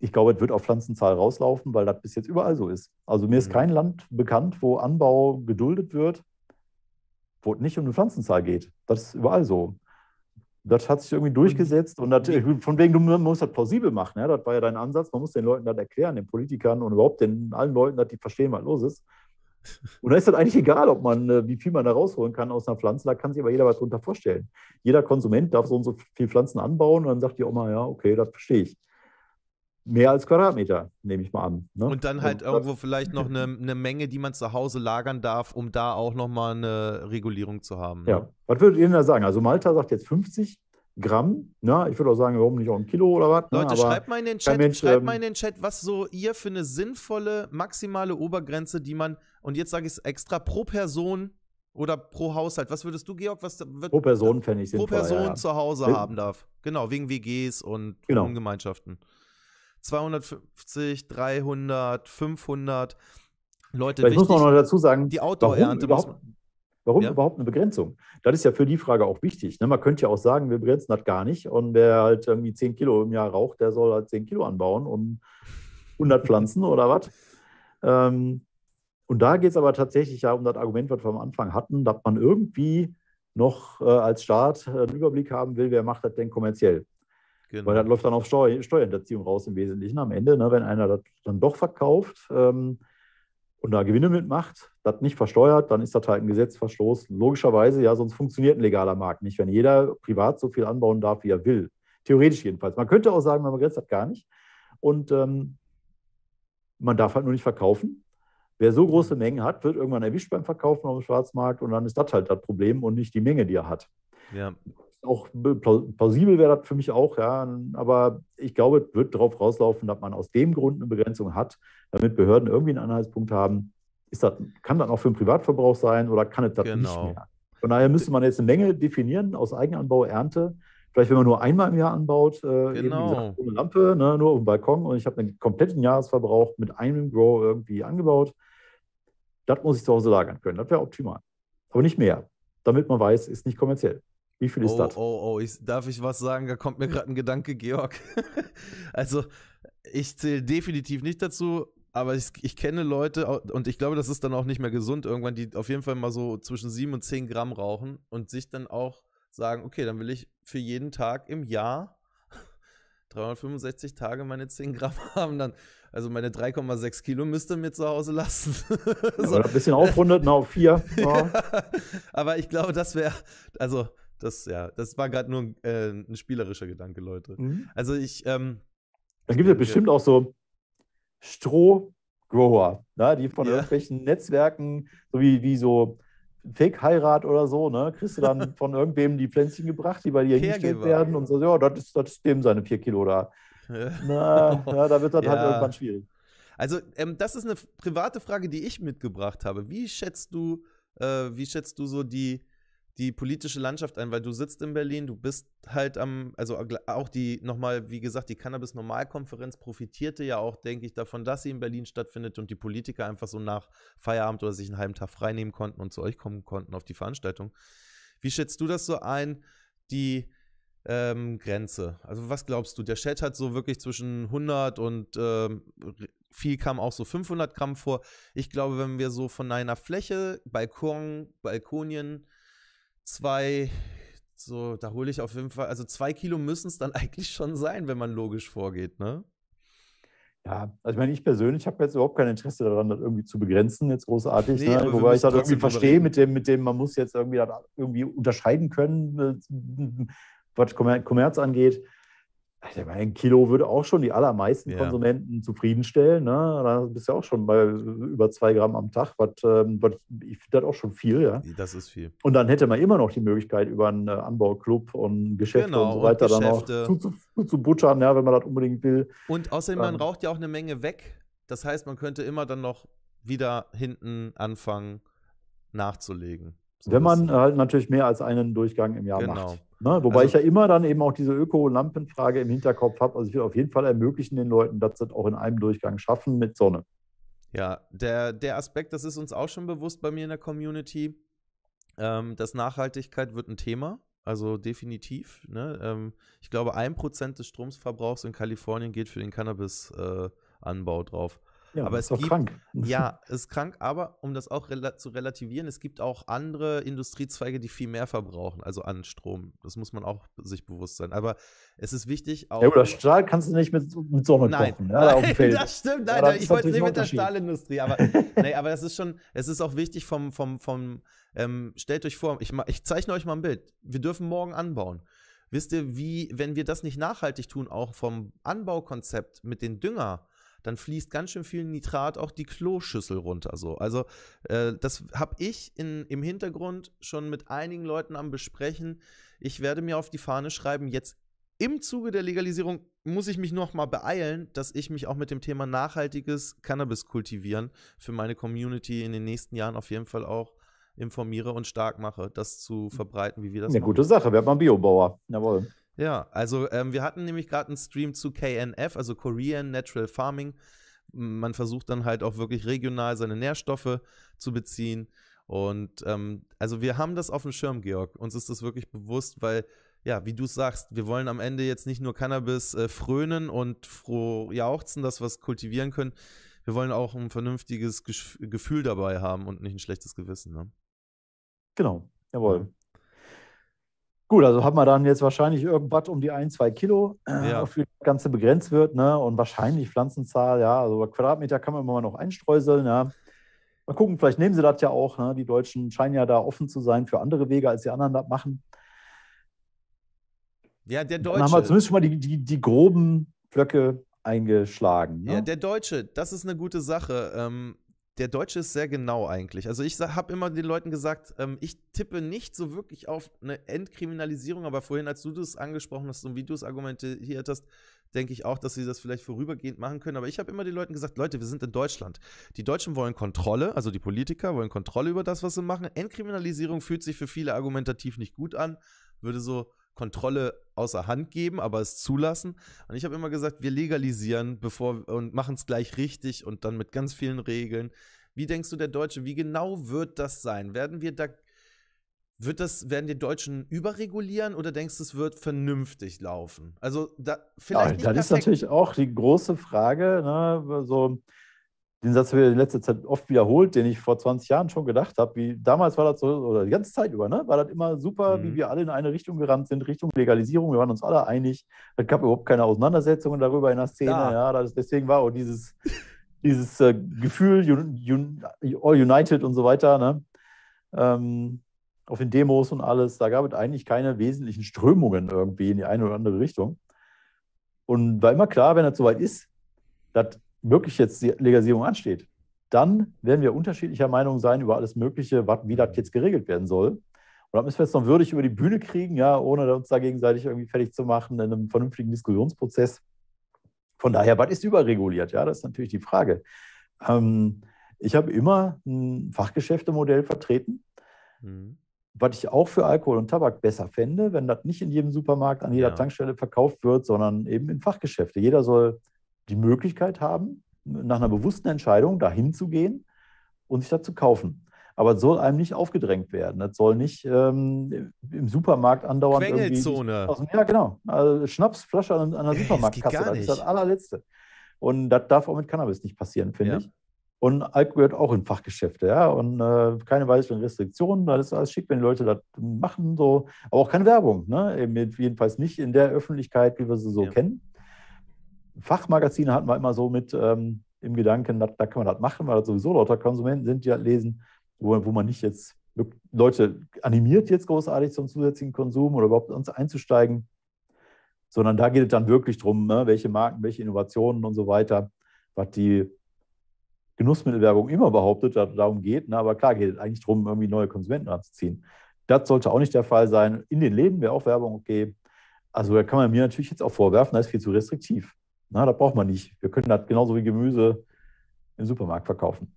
ich glaube, es wird auf Pflanzenzahl rauslaufen, weil das bis jetzt überall so ist. Also mir ist kein Land bekannt, wo Anbau geduldet wird, wo es nicht um eine Pflanzenzahl geht. Das ist überall so. Das hat sich irgendwie durchgesetzt und das, von wegen, du musst das plausibel machen. Ja? Das war ja dein Ansatz. Man muss den Leuten das erklären, den Politikern und überhaupt den allen Leuten, dass die verstehen, was los ist. Und da ist das eigentlich egal, ob man, wie viel man da rausholen kann aus einer Pflanze. Da kann sich aber jeder was drunter vorstellen. Jeder Konsument darf so und so viele Pflanzen anbauen und dann sagt die Oma, ja, okay, das verstehe ich. Mehr als Quadratmeter, nehme ich mal an. Ne? Und dann halt und, irgendwo vielleicht noch eine, eine Menge, die man zu Hause lagern darf, um da auch nochmal eine Regulierung zu haben. Ne? Ja, was würdet ihr denn da sagen? Also Malta sagt jetzt fünfzig Gramm. Na, ich würde auch sagen, warum nicht auch ein Kilo oder was? Leute, ne? Aber schreibt mal in den Chat, Mensch, schreibt mal in den Chat, was so ihr für eine sinnvolle, maximale Obergrenze, die man, und jetzt sage ich es extra, pro Person oder pro Haushalt. Was würdest du, Georg, was wird, pro Person, fände ich sinnvoll, pro Person ja, ja. zu Hause Will? haben darf? Genau, wegen W Gs und genau. Wohngemeinschaften. zweihundertfünfzig, dreihundert, fünfhundert Leute. Vielleicht wichtig, muss man noch dazu sagen, die Outdoor-Ernte muss man. Warum ja. überhaupt eine Begrenzung? Das ist ja für die Frage auch wichtig. Man könnte ja auch sagen, wir begrenzen das gar nicht. Und wer halt irgendwie zehn Kilo im Jahr raucht, der soll halt zehn Kilo anbauen und hundert Pflanzen oder was. Und da geht es aber tatsächlich ja um das Argument, was wir am Anfang hatten, dass man irgendwie noch als Staat einen Überblick haben will, wer macht das denn kommerziell. Genau. Weil das läuft dann auf Steu- Steuerhinterziehung raus im Wesentlichen am Ende. Ne, wenn einer das dann doch verkauft ähm, und da Gewinne mitmacht, das nicht versteuert, dann ist das halt ein Gesetzesverstoß. Logischerweise, ja, sonst funktioniert ein legaler Markt nicht, wenn jeder privat so viel anbauen darf, wie er will. Theoretisch jedenfalls. Man könnte auch sagen, man begrenzt das gar nicht. Und ähm, man darf halt nur nicht verkaufen. Wer so große Mengen hat, wird irgendwann erwischt beim Verkaufen auf dem Schwarzmarkt und dann ist das halt das Problem und nicht die Menge, die er hat. Ja. Auch plausibel wäre das für mich auch, ja. Aber ich glaube, es wird darauf rauslaufen, dass man aus dem Grund eine Begrenzung hat, damit Behörden irgendwie einen Anhaltspunkt haben. Ist das, kann das auch für den Privatverbrauch sein oder kann es das genau. nicht mehr? Von daher müsste man jetzt eine Menge definieren aus Eigenanbau, Ernte. Vielleicht, wenn man nur einmal im Jahr anbaut, äh, genau. eben gesagt, ohne Lampe, ne, nur auf dem Balkon und ich habe einen kompletten Jahresverbrauch mit einem Grow irgendwie angebaut. Das muss ich zu Hause lagern können. Das wäre optimal. Aber nicht mehr, damit man weiß, ist nicht kommerziell. Wie viel ist oh, das? Oh, oh, ich, darf ich was sagen? Da kommt mir gerade ein Gedanke, Georg. Also, ich zähle definitiv nicht dazu, aber ich, ich kenne Leute, und ich glaube, das ist dann auch nicht mehr gesund irgendwann, die auf jeden Fall mal so zwischen sieben und zehn Gramm rauchen und sich dann auch sagen, okay, dann will ich für jeden Tag im Jahr dreihundertfünfundsechzig Tage meine zehn Gramm haben, dann also meine drei Komma sechs Kilo müsste mir zu Hause lassen. Ja, so. Ein bisschen aufrundet, na, auf vier. Ja. Aber ich glaube, das wäre, also Das, ja, das war gerade nur äh, ein spielerischer Gedanke, Leute. Mhm. Also ich... Ähm, da gibt es ja bestimmt auch so Strohgrower, ne, die von ja. irgendwelchen Netzwerken, so wie, wie so Fake-Heirat oder so, ne, kriegst du dann von irgendwem die Pflänzchen gebracht, die bei dir hingestellt werden und so, ja, das ist, das ist dem seine vier Kilo da. Ja. Na, ja, da wird das ja. halt irgendwann schwierig. Also ähm, das ist eine private Frage, die ich mitgebracht habe. Wie schätzt du, äh, wie schätzt du so die... die politische Landschaft ein, weil du sitzt in Berlin, du bist halt am, also auch die, nochmal, wie gesagt, die Cannabis-Normalkonferenz profitierte ja auch, denke ich, davon, dass sie in Berlin stattfindet und die Politiker einfach so nach Feierabend oder sich einen halben Tag frei nehmen konnten und zu euch kommen konnten auf die Veranstaltung. Wie schätzt du das so ein, die ähm, Grenze? Also was glaubst du? Der Chat hat so wirklich zwischen hundert und ähm, viel kam auch so fünfhundert Gramm vor. Ich glaube, wenn wir so von einer Fläche, Balkon, Balkonien, zwei, so, da hole ich auf jeden Fall, also zwei Kilo müssen es dann eigentlich schon sein, wenn man logisch vorgeht, ne? Ja, also ich meine, ich persönlich habe jetzt überhaupt kein Interesse daran, das irgendwie zu begrenzen, jetzt großartig, nee, ne? Wobei ich das irgendwie verstehe mit dem, mit dem, man muss jetzt irgendwie, das irgendwie unterscheiden können, was Kommerz angeht. Also ein Kilo würde auch schon die allermeisten ja. Konsumenten zufriedenstellen, ne? Da bist du ja auch schon bei über zwei Gramm am Tag. Was, was, ich finde das auch schon viel, ja. Das ist viel. Und dann hätte man immer noch die Möglichkeit, über einen Anbauclub und Geschäfte genau, und so weiter und dann auch zu, zu, zu buttern, ja, wenn man das unbedingt will. Und außerdem, man ähm, raucht ja auch eine Menge weg. Das heißt, man könnte immer dann noch wieder hinten anfangen, nachzulegen. So wenn man halt natürlich mehr als einen Durchgang im Jahr genau. macht. Ne? Wobei also, ich ja immer dann eben auch diese Öko-Lampenfrage im Hinterkopf habe. Also ich will auf jeden Fall ermöglichen den Leuten, dass sie das auch in einem Durchgang schaffen mit Sonne. Ja, der, der Aspekt, das ist uns auch schon bewusst bei mir in der Community, ähm, dass Nachhaltigkeit wird ein Thema, also definitiv. Ne? Ähm, ich glaube, ein Prozent des Stromverbrauchs in Kalifornien geht für den Cannabisanbau äh, drauf. Ja, aber es ist gibt, krank. Ja, ist krank, aber um das auch rela- zu relativieren, es gibt auch andere Industriezweige, die viel mehr verbrauchen, also an Strom. Das muss man auch sich bewusst sein. Aber es ist wichtig auch... Ja, oder Stahl kannst du nicht mit, mit Sonne nein, kochen. Ja, nein, da das stimmt. Nein, ja, das ich wollte es nicht mit der Stahlindustrie. Aber, nee, aber das ist schon, es ist auch wichtig vom... vom, vom ähm, stellt euch vor, ich, ich zeichne euch mal ein Bild. Wir dürfen morgen anbauen. Wisst ihr, wie, wenn wir das nicht nachhaltig tun, auch vom Anbaukonzept mit den Dünger, dann fließt ganz schön viel Nitrat auch die Kloschüssel runter. So. Also äh, das habe ich in, im Hintergrund schon mit einigen Leuten am Besprechen. Ich werde mir auf die Fahne schreiben, jetzt im Zuge der Legalisierung muss ich mich noch mal beeilen, dass ich mich auch mit dem Thema nachhaltiges Cannabis kultivieren für meine Community in den nächsten Jahren auf jeden Fall auch informiere und stark mache, das zu verbreiten, wie wir das Eine machen. Eine gute Sache, wir haben einen Biobauer. Jawohl. Ja, also ähm, wir hatten nämlich gerade einen Stream zu K N F, also Korean Natural Farming. Man versucht dann halt auch wirklich regional seine Nährstoffe zu beziehen Und ähm, also wir haben das auf dem Schirm, Georg. Uns ist das wirklich bewusst, weil, ja, wie du es sagst, wir wollen am Ende jetzt nicht nur Cannabis äh, frönen und froh jauchzen, dass wir es kultivieren können. Wir wollen auch ein vernünftiges Gefühl dabei haben und nicht ein schlechtes Gewissen. Ne? Genau, jawohl. Ja. Gut, also hat man dann jetzt wahrscheinlich irgendwas um die ein, zwei Kilo, äh, ja. wofür das Ganze begrenzt wird, ne? Und wahrscheinlich Pflanzenzahl, ja, also Quadratmeter kann man immer mal noch einstreuseln, ja. Mal gucken, vielleicht nehmen sie das ja auch. Ne? Die Deutschen scheinen ja da offen zu sein für andere Wege, als die anderen das machen. Ja, der Deutsche. Dann haben wir zumindest schon mal die, die, die groben Blöcke eingeschlagen. Ne? Ja, der Deutsche, das ist eine gute Sache. Ähm, der Deutsche ist sehr genau eigentlich. Also ich habe immer den Leuten gesagt, ähm, ich tippe nicht so wirklich auf eine Entkriminalisierung, aber vorhin, als du das angesprochen hast und wie du es argumentiert hast, denke ich auch, dass sie das vielleicht vorübergehend machen können. Aber ich habe immer den Leuten gesagt, Leute, wir sind in Deutschland. Die Deutschen wollen Kontrolle, also die Politiker wollen Kontrolle über das, was sie machen. Entkriminalisierung fühlt sich für viele argumentativ nicht gut an, würde so Kontrolle außer Hand geben, aber es zulassen. Und ich habe immer gesagt, wir legalisieren bevor und machen es gleich richtig und dann mit ganz vielen Regeln. Wie denkst du, der Deutsche, wie genau wird das sein? Werden wir da... Wird das, werden die Deutschen überregulieren oder denkst du, es wird vernünftig laufen? Also da vielleicht ja, nicht das ist natürlich auch die große Frage, ne? So, den Satz habe ich in letzter Zeit oft wiederholt, den ich vor zwanzig Jahren schon gedacht habe. Wie, damals war das so, oder die ganze Zeit über, ne? War das immer super, mhm. wie wir alle in eine Richtung gerannt sind, Richtung Legalisierung, wir waren uns alle einig. Es gab überhaupt keine Auseinandersetzungen darüber in der Szene. Ja, ja das, deswegen war auch dieses, dieses äh, Gefühl, un, un, all united und so weiter, ne? Ähm, auf den Demos und alles, da gab es eigentlich keine wesentlichen Strömungen irgendwie in die eine oder andere Richtung. Und war immer klar, wenn das soweit ist, dass wirklich jetzt die Legalisierung ansteht, dann werden wir unterschiedlicher Meinung sein über alles Mögliche, wie das jetzt geregelt werden soll. Und dann müssen wir es noch würdig über die Bühne kriegen, ja, ohne uns da gegenseitig irgendwie fertig zu machen in einem vernünftigen Diskussionsprozess. Von daher, was ist überreguliert? Ja, das ist natürlich die Frage. Ähm, ich habe immer ein Fachgeschäftemodell vertreten. Mhm. Was ich auch für Alkohol und Tabak besser fände, wenn das nicht in jedem Supermarkt, an jeder ja. Tankstelle verkauft wird, sondern eben in Fachgeschäfte. Jeder soll die Möglichkeit haben, nach einer bewussten Entscheidung dahin zu gehen und sich das zu kaufen. Aber es soll einem nicht aufgedrängt werden. Das soll nicht ähm, im Supermarkt andauernd Quengelzone. Irgendwie... Aus, ja, genau. Also Schnapsflasche an, an der Ey, Supermarktkasse. Das, das ist das allerletzte. Und das darf auch mit Cannabis nicht passieren, finde ja. ich. Und Alkohol gehört auch in Fachgeschäfte, ja. Und äh, keine weiteren Restriktionen, das ist alles schick, wenn die Leute das machen, so. Aber auch keine Werbung, ne? Eben jedenfalls nicht in der Öffentlichkeit, wie wir sie so ja. kennen. Fachmagazine hatten wir immer so mit ähm, im Gedanken, da, da kann man das machen, weil das sowieso lauter Konsumenten sind, die das lesen, wo, wo man nicht jetzt Leute animiert, jetzt großartig zum zusätzlichen Konsum oder überhaupt uns einzusteigen, sondern da geht es dann wirklich drum, ne? Welche Marken, welche Innovationen und so weiter, was die Genussmittelwerbung immer behauptet, dass es darum geht. Na, aber klar geht es eigentlich darum, irgendwie neue Konsumenten anzuziehen. Das sollte auch nicht der Fall sein. In den Läden wäre auch Werbung okay. Also da kann man mir natürlich jetzt auch vorwerfen, das ist viel zu restriktiv. Na, das braucht man nicht. Wir können das genauso wie Gemüse im Supermarkt verkaufen.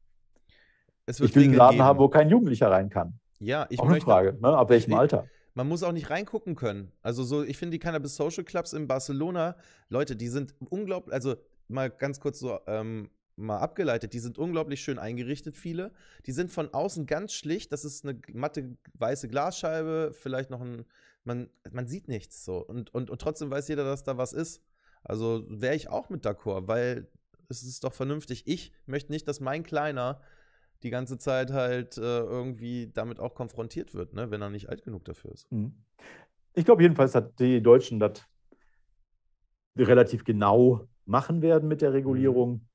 Es wird ich will einen Laden geben. haben, wo kein Jugendlicher rein kann. Ja, ich auch möchte, eine Frage, ne, ab welchem Alter? Man muss auch nicht reingucken können. Also so, ich finde die Cannabis Social Clubs in Barcelona, Leute, die sind unglaublich, also mal ganz kurz so, ähm, mal abgeleitet, die sind unglaublich schön eingerichtet, viele. Die sind von außen ganz schlicht, das ist eine matte weiße Glasscheibe, vielleicht noch ein, man, man sieht nichts so und, und, und trotzdem weiß jeder, dass da was ist. Also wäre ich auch mit d'accord, weil es ist doch vernünftig. Ich möchte nicht, dass mein Kleiner die ganze Zeit halt äh, irgendwie damit auch konfrontiert wird, ne, wenn er nicht alt genug dafür ist. Ich glaube jedenfalls, dass die Deutschen das relativ genau machen werden mit der Regulierung.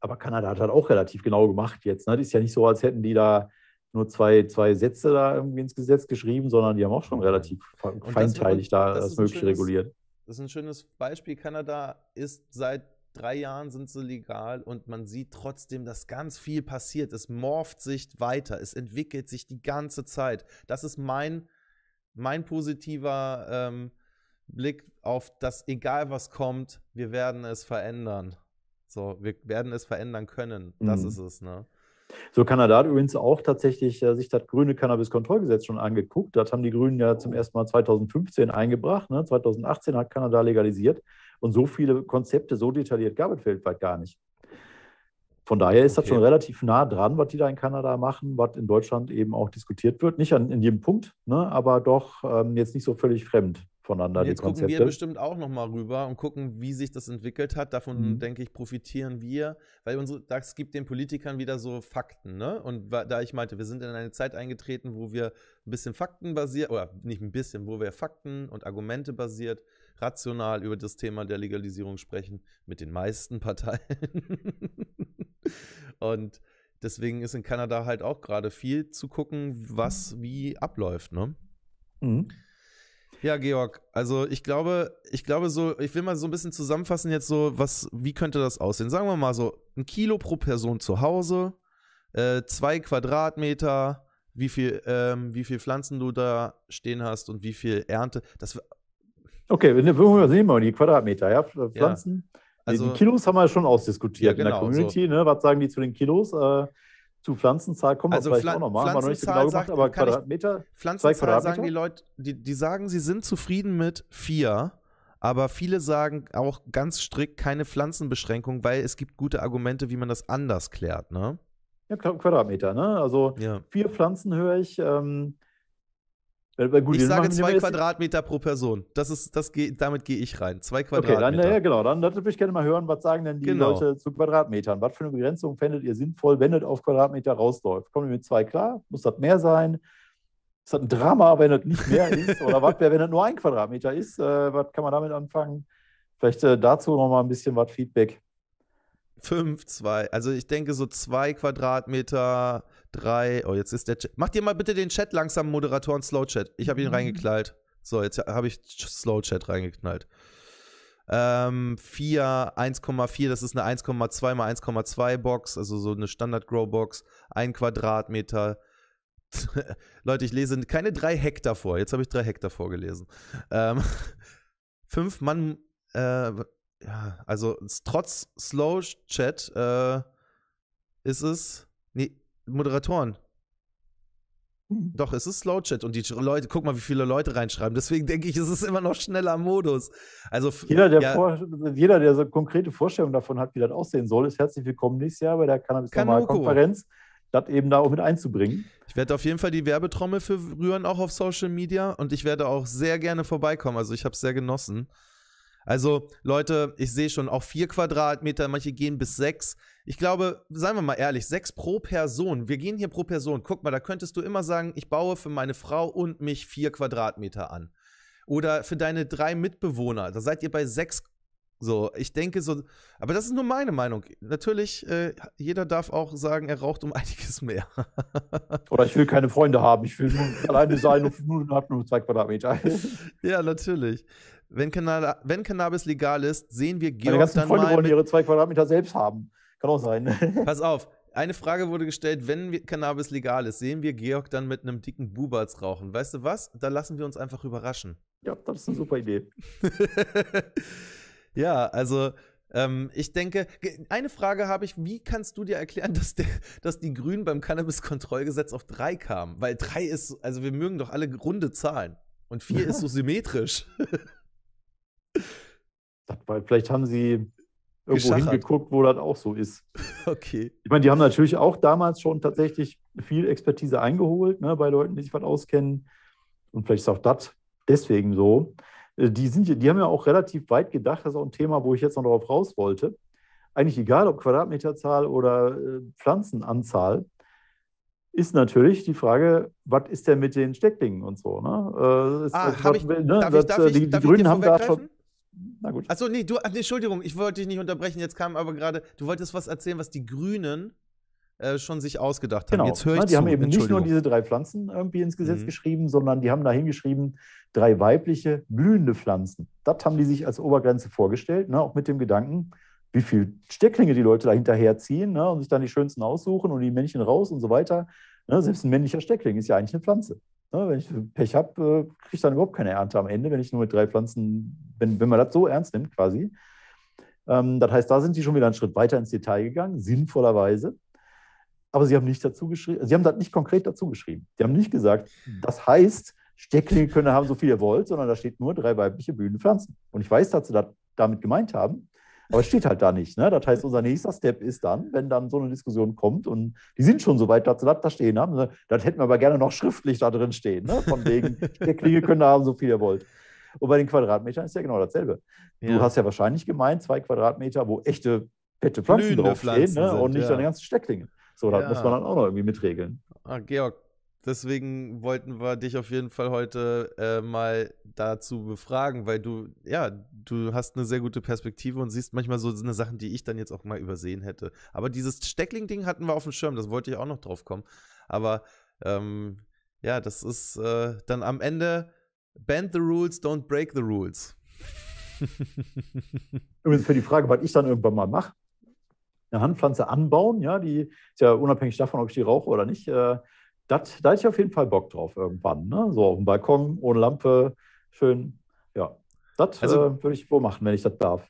Aber Kanada hat das auch relativ genau gemacht jetzt. Ne? Das ist ja nicht so, als hätten die da nur zwei, zwei Sätze da irgendwie ins Gesetz geschrieben, sondern die haben auch schon relativ und feinteilig das, da das, das Mögliche schönes, reguliert. Das ist ein schönes Beispiel. Kanada ist seit drei Jahren sind sie legal und man sieht trotzdem, dass ganz viel passiert. Es morpht sich weiter. Es entwickelt sich die ganze Zeit. Das ist mein, mein positiver ähm, Blick auf das, egal was kommt, wir werden es verändern. So, wir werden es verändern können. Das mhm. ist es, ne? So, Kanada hat übrigens auch tatsächlich äh, sich das grüne Cannabis-Kontrollgesetz schon angeguckt. Das haben die Grünen ja oh. zum ersten Mal zweitausendfünfzehn eingebracht. Ne? zweitausendachtzehn hat Kanada legalisiert. Und so viele Konzepte so detailliert gab es weltweit gar nicht. Von daher ist okay. das schon relativ nah dran, was die da in Kanada machen, was in Deutschland eben auch diskutiert wird. Nicht an, in jedem Punkt, ne, aber doch ähm, jetzt nicht so völlig fremd voneinander. Jetzt die gucken Konzepte. Wir bestimmt auch nochmal rüber und gucken, wie sich das entwickelt hat. Davon, mhm. denke ich, profitieren wir, weil unsere, das gibt den Politikern wieder so Fakten. Ne? Und da ich meinte, wir sind in eine Zeit eingetreten, wo wir ein bisschen faktenbasiert, oder nicht ein bisschen, wo wir Fakten und Argumente basiert, rational über das Thema der Legalisierung sprechen, mit den meisten Parteien. Und deswegen ist in Kanada halt auch gerade viel zu gucken, was wie abläuft, ne? Mhm. Ja, Georg, also ich glaube, ich glaube so, ich will mal so ein bisschen zusammenfassen jetzt so, was, wie könnte das aussehen? Sagen wir mal so, ein Kilo pro Person zu Hause, äh, zwei Quadratmeter, wie viel, ähm, wie viel Pflanzen du da stehen hast und wie viel Ernte. Das, okay, wir sehen mal die Quadratmeter, ja, Pflanzen. Ja. Also, die Kilos haben wir schon ausdiskutiert, ja, genau, in der Community. So. Ne? Was sagen die zu den Kilos? Äh, zu Pflanzenzahl kommen also wir vielleicht Pfl auch nochmal. Haben wir noch nicht so genau gemacht, aber Quadratmeter. Ich, Pflanzenzahl zwei Quadratmeter? Sagen die Leute, die, die sagen, sie sind zufrieden mit vier, aber viele sagen auch ganz strikt keine Pflanzenbeschränkung, weil es gibt gute Argumente, wie man das anders klärt. Ne? Ja, Quadratmeter. Ne? Also ja. vier Pflanzen höre ich. Ähm, Gut, ich sage zwei Quadratmeter pro Person. Das ist, das geh, damit gehe ich rein. Zwei Quadratmeter. Okay, dann, ja, genau. Dann würde ich gerne mal hören, was sagen denn die genau. Leute zu Quadratmetern? Was für eine Begrenzung fändet ihr sinnvoll, wenn es auf Quadratmeter rausläuft? Kommen wir mit zwei klar? Muss das mehr sein? Ist das ein Drama, wenn das nicht mehr ist? Oder was wäre, wenn das nur ein Quadratmeter ist? Äh, was kann man damit anfangen? Vielleicht äh, dazu noch mal ein bisschen was Feedback. Fünf, zwei. Also ich denke so zwei Quadratmeter... Drei, oh, jetzt ist der Chat. Macht ihr mal bitte den Chat langsam, Moderatoren, Slow-Chat. Ich habe ihn mhm. reingeknallt. So, jetzt habe ich Slow-Chat reingeknallt. Ähm, vier, eins Komma vier, das ist eine eins Komma zwei mal eins Komma zwei Box, also so eine Standard-Grow-Box. Ein Quadratmeter. Leute, ich lese keine drei Hektar vor. Jetzt habe ich drei Hektar vorgelesen. Ähm, fünf Mann, äh, ja, also trotz Slow-Chat äh, ist es. Nee. Moderatoren. Doch, es ist Slow-Chat und die Leute, guck mal, wie viele Leute reinschreiben. Deswegen denke ich, es ist immer noch schneller Modus. Also, jeder, der, ja, vor, jeder, der so konkrete Vorstellungen davon hat, wie das aussehen soll, ist herzlich willkommen nächstes Jahr bei der Cannabis-Normalkonferenz, das eben da auch mit einzubringen. Ich werde auf jeden Fall die Werbetrommel für rühren, auch auf Social Media, und ich werde auch sehr gerne vorbeikommen. Also ich habe es sehr genossen. Also Leute, ich sehe schon auch vier Quadratmeter, manche gehen bis sechs. Ich glaube, seien wir mal ehrlich, sechs pro Person. Wir gehen hier pro Person. Guck mal, da könntest du immer sagen, ich baue für meine Frau und mich vier Quadratmeter an. Oder für deine drei Mitbewohner. Da seid ihr bei sechs. So, ich denke so, aber das ist nur meine Meinung. Natürlich, äh, jeder darf auch sagen, er raucht um einiges mehr. Oder ich will keine Freunde haben, ich will nur alleine sein und habe nur zwei Quadratmeter. Ja, natürlich. Wenn, Kanada, wenn Cannabis legal ist, sehen wir Georg dann mal... Meine ganzen Freunde mal wollen ihre zwei Quadratmeter selbst haben. Kann auch sein. Pass auf, eine Frage wurde gestellt, wenn wir Cannabis legal ist, sehen wir Georg dann mit einem dicken Bubatz rauchen. Weißt du was? Da lassen wir uns einfach überraschen. Ja, das ist eine super Idee. Ja, also ähm, ich denke, eine Frage habe ich, wie kannst du dir erklären, dass, der, dass die Grünen beim Cannabis-Kontrollgesetz auf drei kamen? Weil drei ist, also wir mögen doch alle runde Zahlen und vier ist so symmetrisch. Vielleicht haben sie irgendwo hingeguckt, wo das auch so ist. Okay. Ich meine, die haben natürlich auch damals schon tatsächlich viel Expertise eingeholt, ne, bei Leuten, die sich was auskennen. Und vielleicht ist auch das deswegen so. Die, sind, die haben ja auch relativ weit gedacht. Das ist auch ein Thema, wo ich jetzt noch darauf raus wollte. Eigentlich egal, ob Quadratmeterzahl oder Pflanzenanzahl, ist natürlich die Frage, was ist denn mit den Stecklingen und so? Ne? Äh, ah, habe ich, ne? darf das, ich, darf die, ich, darf die Grünen ich haben da schon. Na gut. Achso, nee, du, ach, nee, Entschuldigung, ich wollte dich nicht unterbrechen. Jetzt kam aber gerade, du wolltest was erzählen, was die Grünen äh, schon sich ausgedacht haben. Genau. Jetzt höre ich ja, die zu. Haben eben nicht nur diese drei Pflanzen irgendwie ins Gesetz mhm. geschrieben, sondern die haben da hingeschrieben, drei weibliche, blühende Pflanzen. Das haben die sich als Obergrenze vorgestellt, ne? Auch mit dem Gedanken, wie viele Stecklinge die Leute da hinterherziehen, ne? Und sich dann die schönsten aussuchen und die Männchen raus und so weiter. Ne? Selbst ein männlicher Steckling ist ja eigentlich eine Pflanze. Ne? Wenn ich Pech habe, äh, kriege ich dann überhaupt keine Ernte am Ende, wenn ich nur mit drei Pflanzen, wenn, wenn man das so ernst nimmt quasi. Ähm, das heißt, da sind die schon wieder einen Schritt weiter ins Detail gegangen, sinnvollerweise. Aber sie haben nicht dazu geschrieben, sie haben das nicht konkret dazu geschrieben. Sie haben nicht gesagt, das heißt, Stecklinge können haben so viel ihr wollt, sondern da steht nur drei weibliche blühende Pflanzen. Und ich weiß, dass sie das damit gemeint haben. Aber es steht halt da nicht. Ne? Das heißt, unser nächster Step ist dann, wenn dann so eine Diskussion kommt und die sind schon so weit, dass sie das da stehen haben, ne? Das hätten wir aber gerne noch schriftlich da drin stehen. Ne? Von wegen, der Klinge könnt ihr haben, so viel ihr wollt. Und bei den Quadratmetern ist ja genau dasselbe. Ja. Du hast ja wahrscheinlich gemeint, zwei Quadratmeter, wo echte fette Pflanzen draufstehen, ne? Und nicht ja. eine ganze Stecklinge. So, das ja. muss man dann auch noch irgendwie mitregeln. Ah, Georg, deswegen wollten wir dich auf jeden Fall heute äh, mal dazu befragen, weil du, ja, du hast eine sehr gute Perspektive und siehst manchmal so eine Sachen, die ich dann jetzt auch mal übersehen hätte. Aber dieses Steckling-Ding hatten wir auf dem Schirm, das wollte ich auch noch drauf kommen. Aber ähm, ja, das ist äh, dann am Ende bend the rules, don't break the rules. Übrigens für die Frage, was ich dann irgendwann mal mache. Eine Hanfpflanze anbauen, ja, die ist ja unabhängig davon, ob ich die rauche oder nicht, äh, dat, da hätte ich auf jeden Fall Bock drauf irgendwann. Ne? So auf dem Balkon, ohne Lampe, schön, ja. Das also, äh, würde ich wohl machen, wenn ich das darf.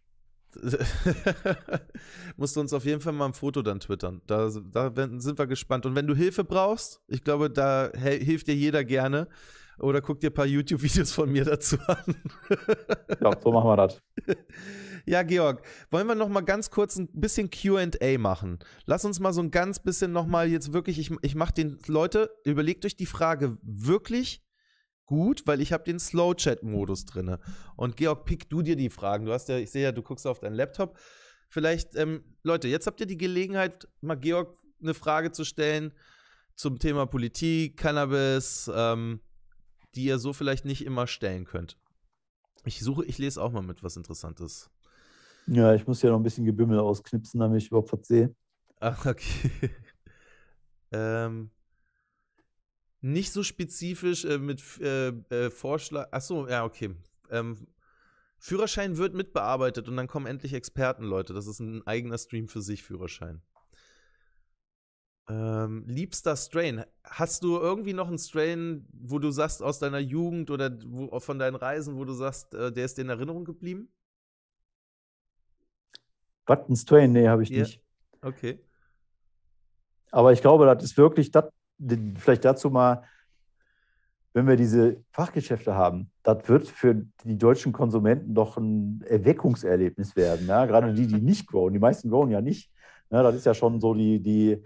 Musst du uns auf jeden Fall mal ein Foto dann twittern. Da, da sind wir gespannt. Und wenn du Hilfe brauchst, ich glaube, da hilft dir jeder gerne. Oder guck dir ein paar YouTube-Videos von mir dazu an. Ja, so machen wir das. Ja, Georg, wollen wir noch mal ganz kurz ein bisschen Q und A machen? Lass uns mal so ein ganz bisschen noch mal jetzt wirklich, ich, ich mache den, Leute, überlegt euch die Frage wirklich gut, weil ich habe den Slow-Chat-Modus drin. Und Georg, pick du dir die Fragen. Du hast ja, ich sehe ja, du guckst auf deinen Laptop. Vielleicht, ähm, Leute, jetzt habt ihr die Gelegenheit, mal Georg eine Frage zu stellen zum Thema Politik, Cannabis, ähm, die ihr so vielleicht nicht immer stellen könnt. Ich suche, ich lese auch mal mit, was Interessantes. Ja, ich muss ja noch ein bisschen Gebimmel ausknipsen, damit ich überhaupt was sehe. Ach, okay. ähm, nicht so spezifisch äh, mit äh, äh, Vorschlag. Achso, ja, okay. Ähm, Führerschein wird mitbearbeitet und dann kommen endlich Experten, Leute. Das ist ein eigener Stream für sich, Führerschein. Ähm, liebster Strain. Hast du irgendwie noch einen Strain, wo du sagst, aus deiner Jugend oder wo, von deinen Reisen, wo du sagst, äh, der ist dir in Erinnerung geblieben? Button Strain, nee, habe ich yeah. nicht. Okay. Aber ich glaube, das ist wirklich, das, vielleicht dazu mal, wenn wir diese Fachgeschäfte haben, das wird für die deutschen Konsumenten doch ein Erweckungserlebnis werden. Ja? Gerade die, die nicht growen. Die meisten growen ja nicht. Ja, das ist ja schon so die, die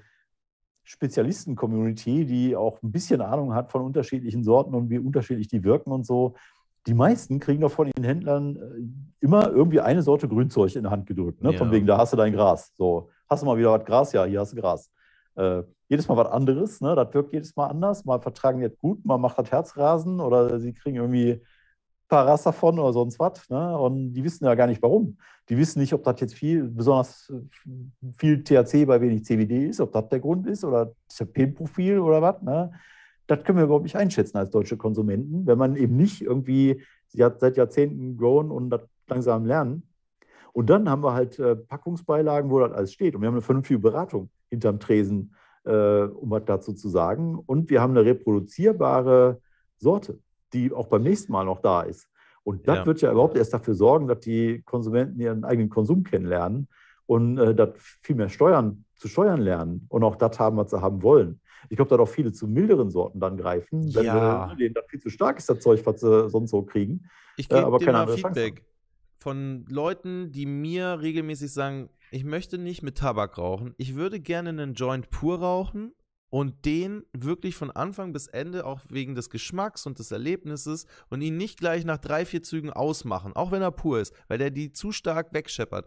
Spezialisten-Community, die auch ein bisschen Ahnung hat von unterschiedlichen Sorten und wie unterschiedlich die wirken und so. Die meisten kriegen doch von den Händlern immer irgendwie eine Sorte Grünzeug in die Hand gedrückt. Ne? Ja. Von wegen, da hast du dein Gras. So, hast du mal wieder was Gras? Ja, hier hast du Gras. Äh, jedes Mal was anderes. Ne? Das wirkt jedes Mal anders. Mal vertragen die das gut, mal macht das Herzrasen oder sie kriegen irgendwie ein paar Ras davon oder sonst was. Ne? Und die wissen ja gar nicht, warum. Die wissen nicht, ob das jetzt viel, besonders viel T H C bei wenig C B D ist, ob das der Grund ist oder Terpenprofil oder was. Ne? Das können wir überhaupt nicht einschätzen als deutsche Konsumenten, wenn man eben nicht irgendwie seit Jahrzehnten grown und das langsam lernen. Und dann haben wir halt äh, Packungsbeilagen, wo das alles steht. Und wir haben eine vernünftige Beratung hinterm Tresen, äh, um was dazu zu sagen. Und wir haben eine reproduzierbare Sorte, die auch beim nächsten Mal noch da ist. Und das ja. wird ja überhaupt erst dafür sorgen, dass die Konsumenten ihren eigenen Konsum kennenlernen und äh, das viel mehr steuern, zu steuern lernen und auch das haben, was sie haben wollen. Ich glaube, da auch viele zu milderen Sorten dann greifen, wenn ja. wir, denen das viel zu stark ist, das Zeug, was sie sonst so kriegen. Ich gebe äh, aber dir mal Feedback von Leuten, die mir regelmäßig sagen, ich möchte nicht mit Tabak rauchen, ich würde gerne einen Joint pur rauchen und den wirklich von Anfang bis Ende auch wegen des Geschmacks und des Erlebnisses und ihn nicht gleich nach drei, vier Zügen ausmachen, auch wenn er pur ist, weil der die zu stark wegscheppert.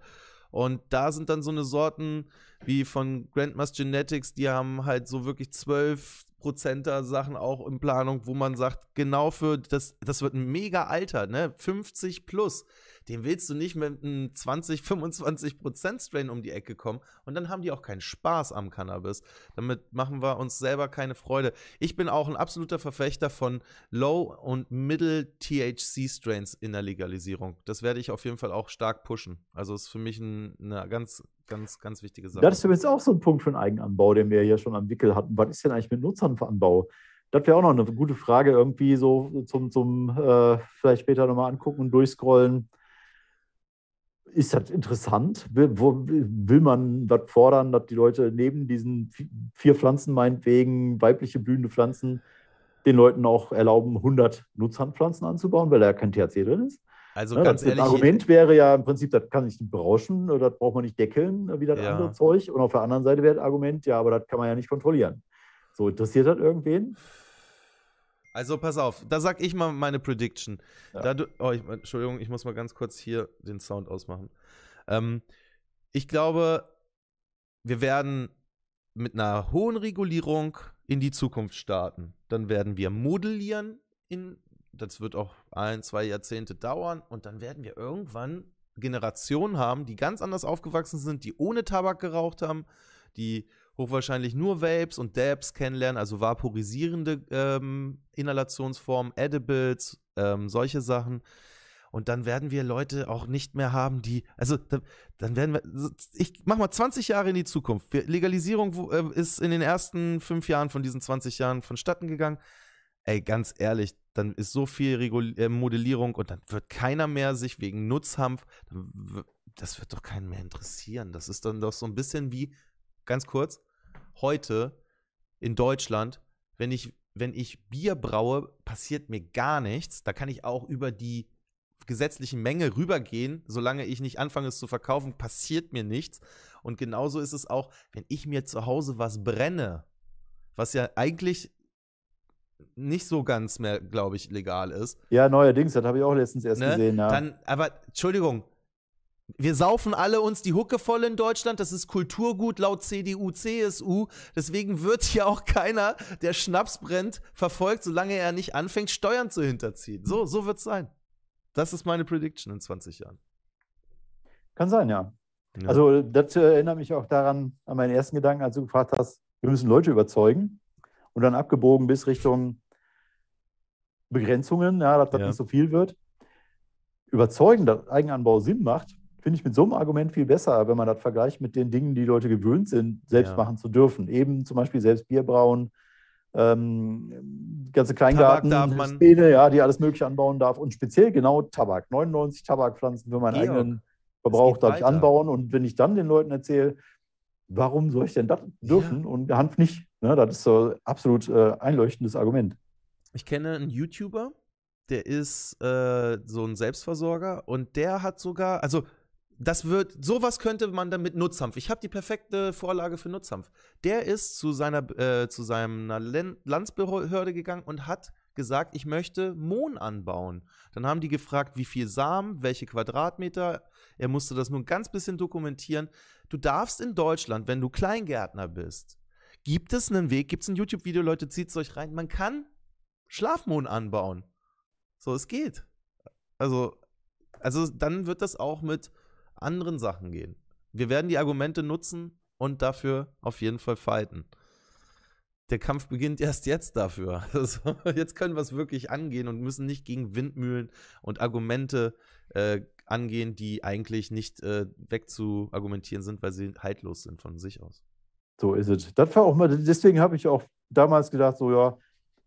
Und da sind dann so eine Sorten wie von Grandmas Genetics, die haben halt so wirklich zwölf Prozenter Sachen auch in Planung, wo man sagt, genau für, das, das wird ein mega Alter, ne, fünfzig plus, den willst du nicht mit einem zwanzig, fünfundzwanzig Prozent Strain um die Ecke kommen und dann haben die auch keinen Spaß am Cannabis. Damit machen wir uns selber keine Freude. Ich bin auch ein absoluter Verfechter von Low- und Middle-T H C-Strains in der Legalisierung. Das werde ich auf jeden Fall auch stark pushen. Also ist für mich ein, eine ganz Ganz, ganz wichtige Sache. Das ist übrigens auch so ein Punkt für den Eigenanbau, den wir hier schon am Wickel hatten. Was ist denn eigentlich mit Nutzhanfanbau? Das wäre auch noch eine gute Frage, irgendwie so zum, zum äh, vielleicht später nochmal angucken und durchscrollen. Ist das interessant? Will, wo, will man das fordern, dass die Leute neben diesen vier Pflanzen, meinetwegen weibliche blühende Pflanzen, den Leuten auch erlauben, hundert Nutzhanfpflanzen anzubauen, weil da ja kein T H C drin ist? Also ja, ganz das ehrlich, Argument wäre ja im Prinzip, das kann ich nicht berauschen, das braucht man nicht deckeln, wie das ja. andere Zeug. Und auf der anderen Seite wäre das Argument, ja, aber das kann man ja nicht kontrollieren. So, interessiert das irgendwen? Also pass auf, da sag ich mal meine Prediction. Ja. Da du, oh, ich, Entschuldigung, ich muss mal ganz kurz hier den Sound ausmachen. Ähm, ich glaube, wir werden mit einer hohen Regulierung in die Zukunft starten. Dann werden wir modellieren in das wird auch ein, zwei Jahrzehnte dauern und dann werden wir irgendwann Generationen haben, die ganz anders aufgewachsen sind, die ohne Tabak geraucht haben, die hochwahrscheinlich nur Vapes und Dabs kennenlernen, also vaporisierende ähm, Inhalationsformen, Edibles, ähm, solche Sachen. Und dann werden wir Leute auch nicht mehr haben, die, also da, dann werden wir, ich mach mal zwanzig Jahre in die Zukunft. Legalisierung äh, ist in den ersten fünf Jahren von diesen zwanzig Jahren vonstatten gegangen. Ey, ganz ehrlich, dann ist so viel Regul- äh, Modellierung und dann wird keiner mehr sich wegen Nutzhanf, das wird doch keinen mehr interessieren. Das ist dann doch so ein bisschen wie, ganz kurz, heute in Deutschland, wenn ich, wenn ich Bier braue, passiert mir gar nichts. Da kann ich auch über die gesetzliche Menge rübergehen, solange ich nicht anfange, es zu verkaufen, passiert mir nichts. Und genauso ist es auch, wenn ich mir zu Hause was brenne, was ja eigentlich nicht so ganz mehr, glaube ich, legal ist. Ja, neuerdings, das habe ich auch letztens erst ne? gesehen. Ja. Dann, aber, Entschuldigung, wir saufen alle uns die Hucke voll in Deutschland, das ist Kulturgut laut C D U, C S U, deswegen wird hier auch keiner, der Schnaps brennt, verfolgt, solange er nicht anfängt, Steuern zu hinterziehen. So, so wird es sein. Das ist meine Prediction in zwanzig Jahren. Kann sein, ja. ja. Also das äh, erinnert mich auch daran, an meinen ersten Gedanken, als du gefragt hast, wir müssen Leute überzeugen. Und dann abgebogen bis Richtung Begrenzungen, ja, dass das ja. nicht so viel wird. Überzeugen, dass Eigenanbau Sinn macht, finde ich mit so einem Argument viel besser, wenn man das vergleicht mit den Dingen, die Leute gewöhnt sind, selbst ja. machen zu dürfen. Eben zum Beispiel selbst Bier brauen, ähm, ganze Kleingarten, Späne, ja, die alles Mögliche anbauen darf. Und speziell genau Tabak. neunundneunzig Tabakpflanzen für meinen Georg, eigenen Verbrauch darf ich anbauen. Und wenn ich dann den Leuten erzähle, warum soll ich denn das dürfen ja. und Hanf nicht? Ne, das ist so ein absolut äh, einleuchtendes Argument. Ich kenne einen YouTuber, der ist äh, so ein Selbstversorger und der hat sogar, also das wird, sowas könnte man dann mit Nutzhanf. Ich habe die perfekte Vorlage für Nutzhanf. Der ist zu seiner, äh, zu seiner Landsbehörde gegangen und hat gesagt, ich möchte Mohn anbauen. Dann haben die gefragt, wie viel Samen, welche Quadratmeter. Er musste das nur ein ganz bisschen dokumentieren. Du darfst in Deutschland, wenn du Kleingärtner bist, gibt es einen Weg, gibt es ein YouTube-Video, Leute, zieht es euch rein, man kann Schlafmohn anbauen. So, es geht. Also, also dann wird das auch mit anderen Sachen gehen. Wir werden die Argumente nutzen und dafür auf jeden Fall fighten. Der Kampf beginnt erst jetzt dafür. Also, jetzt können wir es wirklich angehen und müssen nicht gegen Windmühlen und Argumente äh, angehen, die eigentlich nicht äh, wegzuargumentieren sind, weil sie haltlos sind von sich aus. So ist es. Das war auch mal, deswegen habe ich auch damals gedacht, so ja,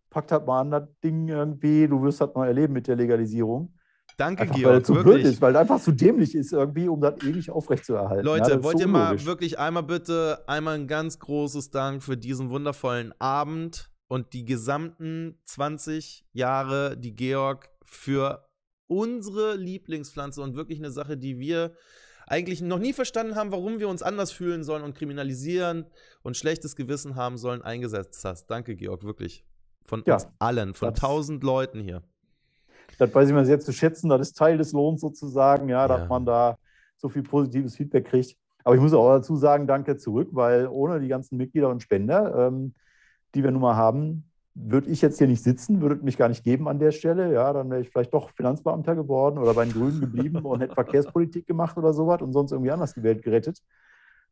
packt halt mal an das Ding irgendwie, du wirst das mal erleben mit der Legalisierung. Danke, einfach, Georg, weil das so blöd ist, weil das einfach zu dämlich ist irgendwie, um das ewig aufrechtzuerhalten. Leute, ja, wollt so ihr unlogisch. Mal wirklich einmal bitte, einmal ein ganz großes Dank für diesen wundervollen Abend und die gesamten zwanzig Jahre, die Georg für unsere Lieblingspflanze und wirklich eine Sache, die wir eigentlich noch nie verstanden haben, warum wir uns anders fühlen sollen und kriminalisieren und schlechtes Gewissen haben sollen, eingesetzt hast. Danke, Georg, wirklich. Von ja, uns allen, von tausend Leuten hier. Das weiß ich mal sehr zu schätzen, das ist Teil des Lohns sozusagen, ja, ja, dass man da so viel positives Feedback kriegt. Aber ich muss auch dazu sagen, danke zurück, weil ohne die ganzen Mitglieder und Spender, ähm, die wir nun mal haben, würde ich jetzt hier nicht sitzen, würde mich gar nicht geben an der Stelle. Ja, dann wäre ich vielleicht doch Finanzbeamter geworden oder bei den Grünen geblieben und hätte Verkehrspolitik gemacht oder sowas und sonst irgendwie anders die Welt gerettet.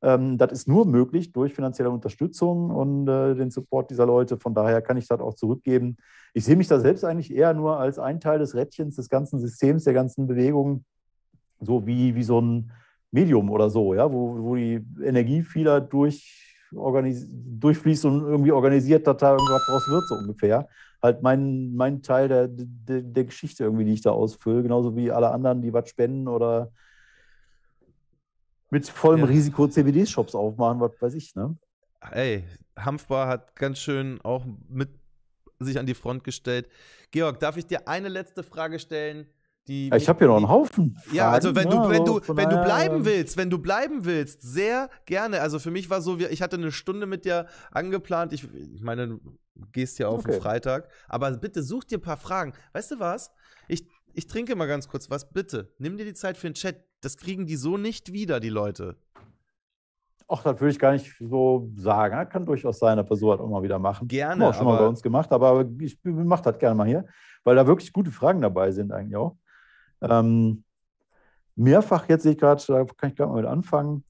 Ähm, das ist nur möglich durch finanzielle Unterstützung und äh, den Support dieser Leute. Von daher kann ich das auch zurückgeben. Ich sehe mich da selbst eigentlich eher nur als ein Teil des Rädchens, des ganzen Systems, der ganzen Bewegung, so wie, wie so ein Medium oder so, ja, wo, wo die Energie vieler durch durchfließt und irgendwie organisiert, dass da irgendwas draus wird, so ungefähr. Halt mein, mein Teil der, der, der Geschichte irgendwie, die ich da ausfülle, genauso wie alle anderen, die was spenden oder mit vollem ja. Risiko C B D-Shops aufmachen, was weiß ich, ne? Ey, Hanfbar hat ganz schön auch mit sich an die Front gestellt. Georg, darf ich dir eine letzte Frage stellen? Die, ich habe hier noch einen Haufen Fragen. Ja, also wenn du, wenn du, wenn du bleiben willst, wenn du bleiben willst, sehr gerne. Also für mich war so, ich hatte eine Stunde mit dir angeplant. Ich, ich meine, du gehst ja auf okay. den Freitag. Aber bitte such dir ein paar Fragen. Weißt du was? Ich, ich trinke mal ganz kurz was. Bitte, nimm dir die Zeit für den Chat. Das kriegen die so nicht wieder, die Leute. Ach, das würde ich gar nicht so sagen. Das kann durchaus sein, dass wir so was auch mal wieder machen. Gerne. Haben wir auch schon mal bei uns gemacht, aber ich mache das gerne mal hier, weil da wirklich gute Fragen dabei sind eigentlich auch. Ähm, mehrfach, jetzt sehe ich gerade, da kann ich gerade mal mit anfangen,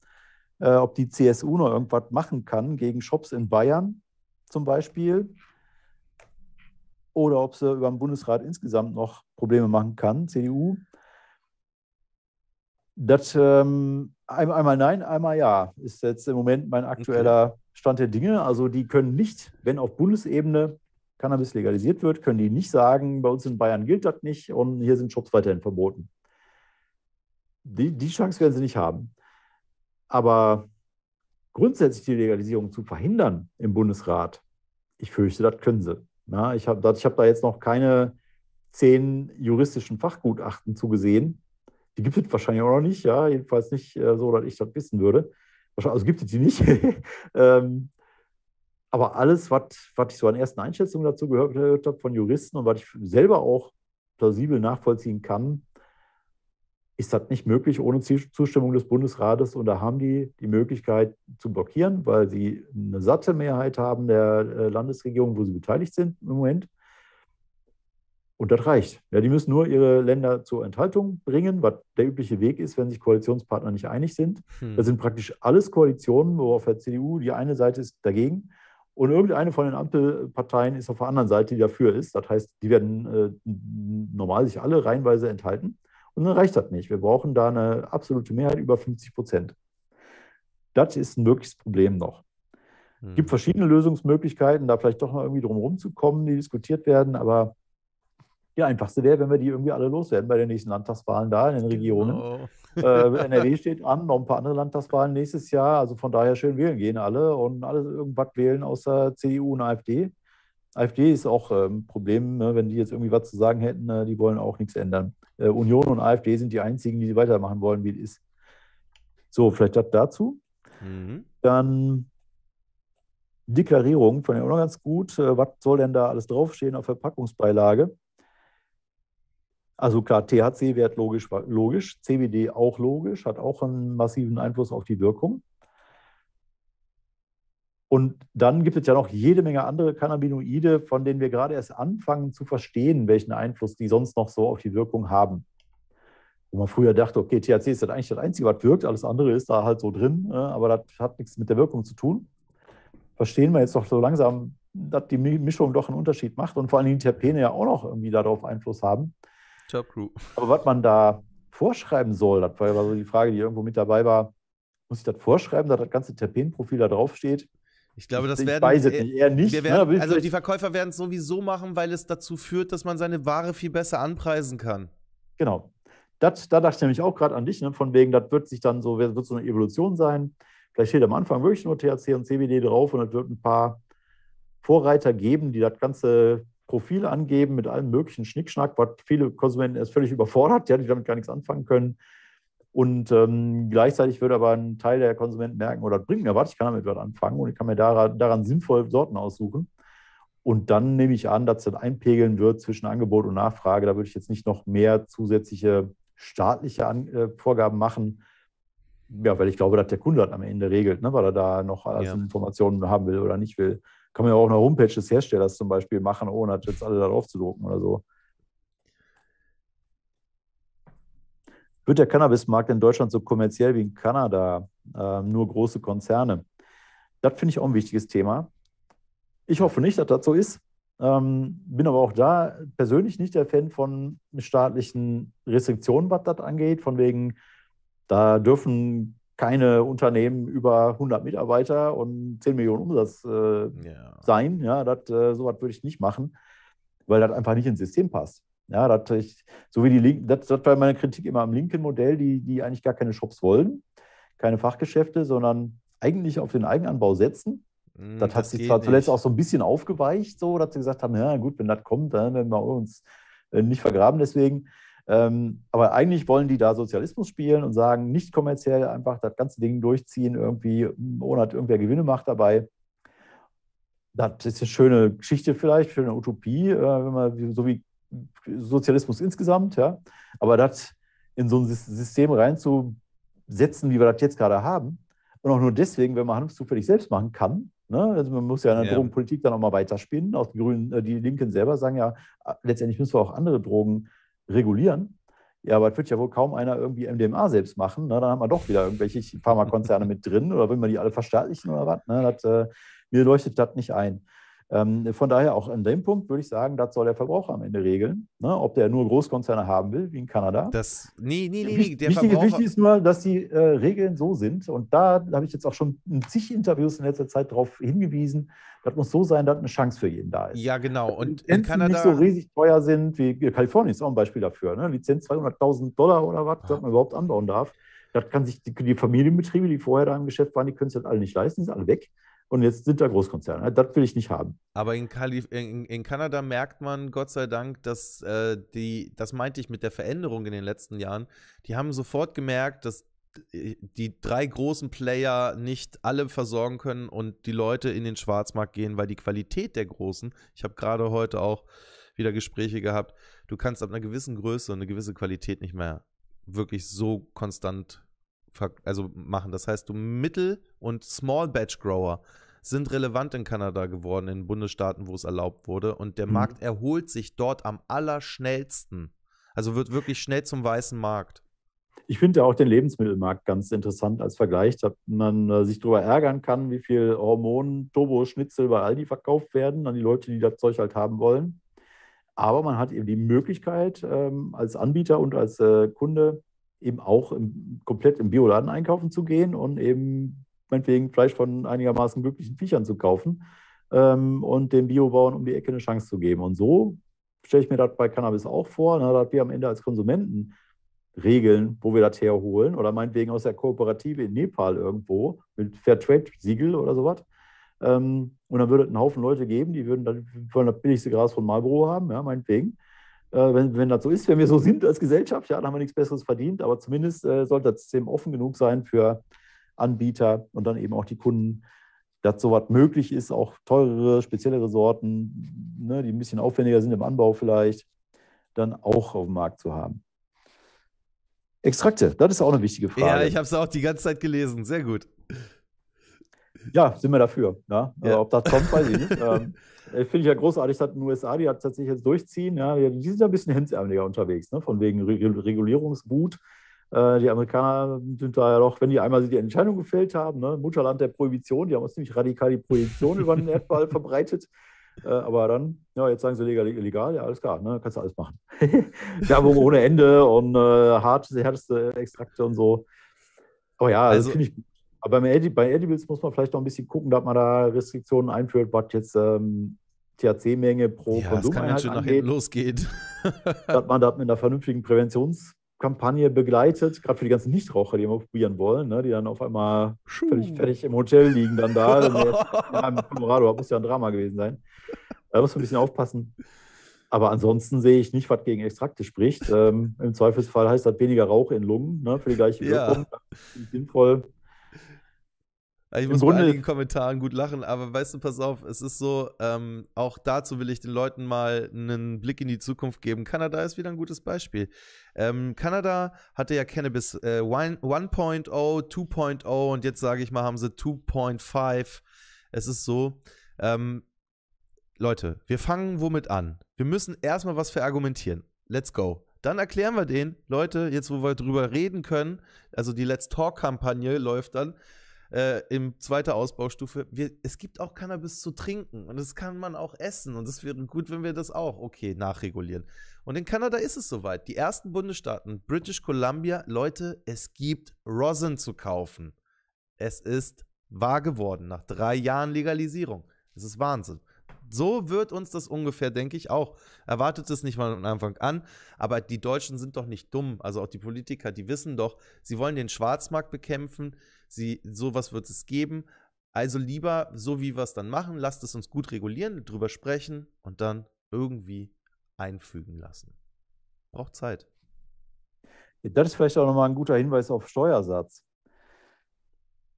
äh, ob die C S U noch irgendwas machen kann gegen Shops in Bayern zum Beispiel oder ob sie über den Bundesrat insgesamt noch Probleme machen kann, C D U. Das ähm, einmal nein, einmal ja, ist jetzt im Moment mein aktueller okay. Stand der Dinge. Also die können nicht, wenn auf Bundesebene Cannabis legalisiert wird, können die nicht sagen, bei uns in Bayern gilt das nicht und hier sind Shops weiterhin verboten. Die, die Chance werden sie nicht haben. Aber grundsätzlich die Legalisierung zu verhindern im Bundesrat, ich fürchte, das können sie. Na, ich habe ich hab da jetzt noch keine zehn juristischen Fachgutachten zugesehen. Die gibt es wahrscheinlich auch noch nicht, ja, jedenfalls nicht so, dass ich das wissen würde. Also gibt es die nicht. ähm, Aber alles, was, was ich so an ersten Einschätzungen dazu gehört, gehört habe von Juristen und was ich selber auch plausibel nachvollziehen kann, ist das nicht möglich ohne Zustimmung des Bundesrates. Und da haben die die Möglichkeit zu blockieren, weil sie eine satte Mehrheit haben der Landesregierung, wo sie beteiligt sind im Moment. Und das reicht. Ja, die müssen nur ihre Länder zur Enthaltung bringen, was der übliche Weg ist, wenn sich Koalitionspartner nicht einig sind. Hm. Das sind praktisch alles Koalitionen, wo auf der C D U die eine Seite ist dagegen. Und irgendeine von den Ampelparteien ist auf der anderen Seite, die dafür ist. Das heißt, die werden äh, normal sich alle reihenweise enthalten. Und dann reicht das nicht. Wir brauchen da eine absolute Mehrheit über fünfzig Prozent. Das ist ein wirkliches Problem noch. Es gibt verschiedene Lösungsmöglichkeiten, da vielleicht doch noch irgendwie drum rumzukommen, die diskutiert werden. Aber die einfachste wäre, wenn wir die irgendwie alle loswerden bei den nächsten Landtagswahlen da in den Regionen. Genau. Äh, N R W steht an, noch ein paar andere Landtagswahlen nächstes Jahr. Also von daher schön wählen gehen alle und alle irgendwas wählen außer C D U und A f D. A f D ist auch äh, ein Problem, ne? Wenn die jetzt irgendwie was zu sagen hätten, äh, die wollen auch nichts ändern. Äh, Union und A f D sind die einzigen, die weitermachen wollen, wie es ist. So, vielleicht das dazu. Mhm. Dann Deklarierung, fand ich auch noch ganz gut. Äh, was soll denn da alles draufstehen auf Verpackungsbeilage? Also klar, T H C-Wert logisch, logisch, C B D auch logisch, hat auch einen massiven Einfluss auf die Wirkung. Und dann gibt es ja noch jede Menge andere Cannabinoide, von denen wir gerade erst anfangen zu verstehen, welchen Einfluss die sonst noch so auf die Wirkung haben. Wo man früher dachte, okay, T H C ist das eigentlich das Einzige, was wirkt, alles andere ist da halt so drin, aber das hat nichts mit der Wirkung zu tun. Verstehen wir jetzt doch so langsam, dass die Mischung doch einen Unterschied macht und vor allem die Terpene ja auch noch irgendwie darauf Einfluss haben. Top Crew. Aber was man da vorschreiben soll, das war so die Frage, die irgendwo mit dabei war, muss ich das vorschreiben, dass das ganze Terpenprofil da draufsteht? Ich glaube, das ich werden weiß es nicht, eher nicht. Wir werden, ne? Also die Verkäufer werden es sowieso machen, weil es dazu führt, dass man seine Ware viel besser anpreisen kann. Genau. Das, da dachte ich nämlich auch gerade an dich, ne? Von wegen, das wird sich dann so, wird so eine Evolution sein. Vielleicht steht am Anfang wirklich nur T H C und C B D drauf und es wird ein paar Vorreiter geben, die das ganze Profil angeben mit allem möglichen Schnickschnack, was viele Konsumenten erst völlig überfordert, ja, die damit gar nichts anfangen können. Und ähm, gleichzeitig wird aber ein Teil der Konsumenten merken, oder das bringt mir was, ich kann damit was anfangen und ich kann mir daran, daran sinnvoll Sorten aussuchen. Und dann nehme ich an, dass das einpegeln wird zwischen Angebot und Nachfrage. Da würde ich jetzt nicht noch mehr zusätzliche staatliche An- äh, Vorgaben machen, ja, weil ich glaube, dass der Kunde das am Ende regelt, ne, weil er da noch alles ja. Informationen haben will oder nicht will. Kann man ja auch eine Homepage des Herstellers zum Beispiel machen, ohne jetzt alle darauf zu drucken oder so. Wird der Cannabismarkt in Deutschland so kommerziell wie in Kanada? Ähm, nur große Konzerne. Das finde ich auch ein wichtiges Thema. Ich hoffe nicht, dass das so ist. Ähm, bin aber auch da persönlich nicht der Fan von staatlichen Restriktionen, was das angeht. Von wegen, da dürfen keine Unternehmen über hundert Mitarbeiter und zehn Millionen Umsatz äh, yeah. sein. Ja, dat, äh, so was würde ich nicht machen, weil das einfach nicht ins System passt. Ja, dat ich, so wie die Linken, das war meine Kritik immer am linken Modell, die, die eigentlich gar keine Shops wollen, keine Fachgeschäfte, sondern eigentlich auf den Eigenanbau setzen. Mm, das hat das sich zwar nicht. Zuletzt auch so ein bisschen aufgeweicht, so, dass sie gesagt haben, ja gut, wenn das kommt, dann werden wir uns äh, nicht vergraben deswegen. Ähm, aber eigentlich wollen die da Sozialismus spielen und sagen, nicht kommerziell einfach das ganze Ding durchziehen, irgendwie, ohne dass irgendwer Gewinne macht dabei. Das ist eine schöne Geschichte vielleicht, schöne Utopie, äh, wenn man, so wie Sozialismus insgesamt, ja. Aber das in so ein System reinzusetzen, wie wir das jetzt gerade haben, und auch nur deswegen, wenn man Hanf zufällig selbst machen kann, ne? Also man muss ja in der ja. Drogenpolitik dann auch mal weiterspinnen. Auch die Grünen, äh, die Linken selber sagen ja, letztendlich müssen wir auch andere Drogen regulieren. Ja, aber das wird ja wohl kaum einer irgendwie M D M A selbst machen. Ne? Dann haben wir doch wieder irgendwelche Pharmakonzerne mit drin, oder will man die alle verstaatlichen oder was? Ne? Das, äh, mir leuchtet das nicht ein. Ähm, von daher auch an dem Punkt würde ich sagen, das soll der Verbraucher am Ende regeln, ne? Ob der nur Großkonzerne haben will, wie in Kanada. Das, nee, nee, nee, der wichtig, Verbraucher... wichtig ist nur, dass die äh, Regeln so sind, und da habe ich jetzt auch schon in zig Interviews in letzter Zeit darauf hingewiesen, das muss so sein, dass eine Chance für jeden da ist. Ja, genau. Und in Kanada... nicht so riesig teuer sind, wie Kalifornien ist auch ein Beispiel dafür, ne? Lizenz zweihunderttausend Dollar oder was, dass man überhaupt anbauen darf. Das kann sich die, die Familienbetriebe, die vorher da im Geschäft waren, die können es halt alle nicht leisten, die sind alle weg. Und jetzt sind da Großkonzerne. Das will ich nicht haben. Aber in, Kalif- in, in Kanada merkt man, Gott sei Dank, dass äh, die, das meinte ich mit der Veränderung in den letzten Jahren, die haben sofort gemerkt, dass die drei großen Player nicht alle versorgen können und die Leute in den Schwarzmarkt gehen, weil die Qualität der Großen, ich habe gerade heute auch wieder Gespräche gehabt, du kannst ab einer gewissen Größe und eine gewisse Qualität nicht mehr wirklich so konstant also machen. Das heißt, du Mittel- und Small-Batch-Grower sind relevant in Kanada geworden, in Bundesstaaten, wo es erlaubt wurde. Und der mhm. Markt erholt sich dort am allerschnellsten. Also wird wirklich schnell zum weißen Markt. Ich finde ja auch den Lebensmittelmarkt ganz interessant als Vergleich, dass man äh, sich darüber ärgern kann, wie viel Hormonen, Turbo-Schnitzel bei Aldi verkauft werden an die Leute, die das Zeug halt haben wollen. Aber man hat eben die Möglichkeit, ähm, als Anbieter und als äh, Kunde eben auch im, komplett im Bioladen einkaufen zu gehen und eben meinetwegen Fleisch von einigermaßen glücklichen Viechern zu kaufen ähm, und den Biobauern um die Ecke eine Chance zu geben. Und so stelle ich mir das bei Cannabis auch vor, na, dass wir am Ende als Konsumenten regeln, wo wir das herholen, oder meinetwegen aus der Kooperative in Nepal irgendwo mit Fairtrade-Siegel oder sowas. Ähm, und dann würde es einen Haufen Leute geben, die würden dann wollen das billigste Gras von Marlboro haben, ja, meinetwegen. Äh, wenn, wenn das so ist, wenn wir so sind als Gesellschaft, ja, dann haben wir nichts Besseres verdient, aber zumindest äh, sollte das System offen genug sein für Anbieter und dann eben auch die Kunden, dass sowas möglich ist, auch teurere, speziellere Sorten, ne, die ein bisschen aufwendiger sind im Anbau vielleicht, dann auch auf dem Markt zu haben. Extrakte, das ist auch eine wichtige Frage. Ja, ich habe es auch die ganze Zeit gelesen, sehr gut. Ja, sind wir dafür. Ne? Ja. Also, ob das kommt, weiß ich nicht. ähm, Finde ich ja großartig, dass in den U S A, die hat tatsächlich jetzt durchziehen. Ja, die sind ja ein bisschen hemsärmeliger unterwegs, ne? Von wegen Re- Regulierungswut. Äh, die Amerikaner sind da ja doch, wenn die einmal die Entscheidung gefällt haben, ne? Mutterland der Prohibition, die haben uns ziemlich radikal die Prohibition über den Erdball verbreitet. Äh, aber dann, ja, jetzt sagen sie legal, illegal, ja, alles klar, ne? Kannst du alles machen. Werbung ohne Ende und äh, hart, härteste Extrakte und so. Aber ja, also, das finde ich gut. Aber bei Edibles muss man vielleicht noch ein bisschen gucken, dass man da Restriktionen einführt, was jetzt ähm, T H C-Menge pro ja, Konsumeinheit angeht. Ja, das kann schon nach hinten losgehen. Dass man das mit einer vernünftigen Präventionskampagne begleitet, gerade für die ganzen Nichtraucher, die immer probieren wollen, ne, die dann auf einmal Schuh. völlig fertig im Hotel liegen dann da. Wenn jetzt, ja, in Colorado muss ja ein Drama gewesen sein. Da muss man ein bisschen aufpassen. Aber ansonsten sehe ich nicht, was gegen Extrakte spricht. Ähm, im Zweifelsfall heißt das weniger Rauch in Lungen, ne, für die gleiche Wirkung. Ja. Das ist sinnvoll. Ich Im muss Grunde bei einigen Kommentaren gut lachen, aber weißt du, pass auf, es ist so, ähm, auch dazu will ich den Leuten mal einen Blick in die Zukunft geben. Kanada ist wieder ein gutes Beispiel. Ähm, Kanada hatte ja Cannabis äh, eins Punkt null, zwei Punkt null und jetzt sage ich mal, haben sie zwei Komma fünf. Es ist so, ähm, Leute, wir fangen womit an? Wir müssen erstmal was verargumentieren. Let's go. Dann erklären wir denen, Leute, jetzt wo wir drüber reden können, also die Let's Talk-Kampagne läuft dann, Äh, in zweiter Ausbaustufe, wir, es gibt auch Cannabis zu trinken und das kann man auch essen und es wäre gut, wenn wir das auch, okay, nachregulieren. Und in Kanada ist es soweit. Die ersten Bundesstaaten, British Columbia, Leute, es gibt Rosin zu kaufen. Es ist wahr geworden nach drei Jahren Legalisierung. Das ist Wahnsinn. So wird uns das ungefähr, denke ich, auch. Erwartet es nicht mal am Anfang an, aber die Deutschen sind doch nicht dumm. Also auch die Politiker, die wissen doch, sie wollen den Schwarzmarkt bekämpfen, sie, sowas wird es geben. Also lieber, so wie wir es dann machen, lasst es uns gut regulieren, drüber sprechen und dann irgendwie einfügen lassen. Braucht Zeit. Das ist vielleicht auch nochmal ein guter Hinweis auf Steuersatz.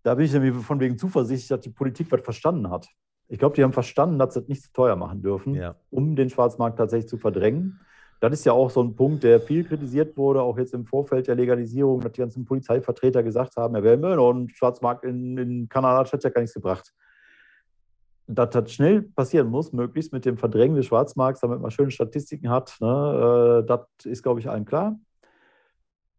Da bin ich nämlich von wegen zuversichtlich, dass die Politik was verstanden hat. Ich glaube, die haben verstanden, dass sie das nicht zu teuer machen dürfen, ja, um den Schwarzmarkt tatsächlich zu verdrängen. Das ist ja auch so ein Punkt, der viel kritisiert wurde, auch jetzt im Vorfeld der Legalisierung, dass die ganzen Polizeivertreter gesagt haben, ja, wir haben ja noch einen Schwarzmarkt in, in Kanada, das hat ja gar nichts gebracht. Dass das schnell passieren muss, möglichst mit dem Verdrängen des Schwarzmarkts, damit man schöne Statistiken hat, ne, äh, das ist, glaube ich, allen klar.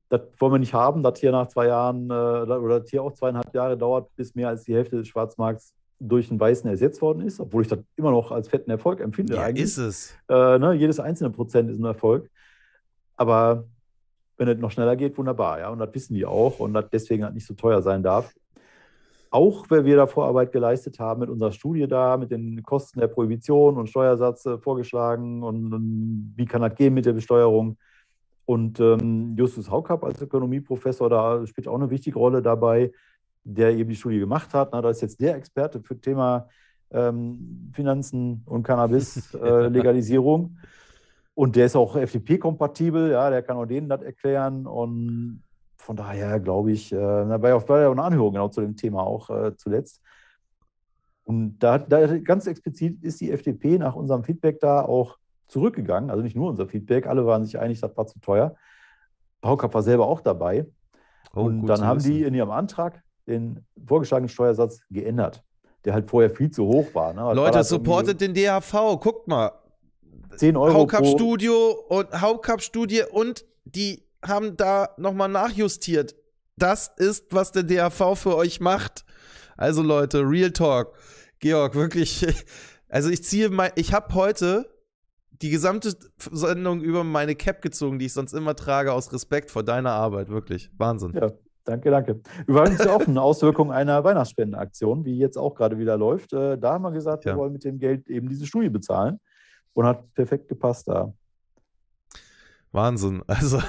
Das wollen wir nicht haben, dass hier nach zwei Jahren äh, oder dass hier auch zweieinhalb Jahre dauert, bis mehr als die Hälfte des Schwarzmarkts durch den Weißen ersetzt worden ist, obwohl ich das immer noch als fetten Erfolg empfinde. Ja, eigentlich ist es. Äh, ne, jedes einzelne Prozent ist ein Erfolg. Aber wenn es noch schneller geht, wunderbar. Ja? Und das wissen die auch und das deswegen halt nicht so teuer sein darf. Auch wenn wir da Vorarbeit geleistet haben mit unserer Studie da, mit den Kosten der Prohibition und Steuersatz äh, vorgeschlagen und, und wie kann das gehen mit der Besteuerung. Und ähm, Justus Haucap als Ökonomieprofessor, da spielt auch eine wichtige Rolle dabei, der eben die Studie gemacht hat. Na, da ist jetzt der Experte für das Thema ähm, Finanzen und Cannabis-Legalisierung. Äh, und der ist auch F D P-kompatibel, ja, der kann auch denen das erklären. Und von daher glaube ich, äh, da war ja auch eine Anhörung genau zu dem Thema auch äh, zuletzt. Und da, da ganz explizit ist die F D P nach unserem Feedback da auch zurückgegangen, also nicht nur unser Feedback, alle waren sich einig, das war zu teuer. Haucap war selber auch dabei. Oh, und dann haben wissen. die in ihrem Antrag den vorgeschlagenen Steuersatz geändert, der halt vorher viel zu hoch war. Ne? Leute, halt supportet den D H V, guckt mal. zehn Euro Haucap-Studio und Haucap-Studie und die haben da nochmal nachjustiert. Das ist, was der D H V für euch macht. Also Leute, Real Talk. Georg, wirklich, also ich ziehe mein, ich habe heute die gesamte Sendung über meine Cap gezogen, die ich sonst immer trage, aus Respekt vor deiner Arbeit. Wirklich. Wahnsinn. Ja, danke, danke. Übrigens auch eine Auswirkung einer Weihnachtsspendenaktion, die jetzt auch gerade wieder läuft. Da haben wir gesagt, ja, wir wollen mit dem Geld eben diese Studie bezahlen. Und hat perfekt gepasst da. Wahnsinn. Also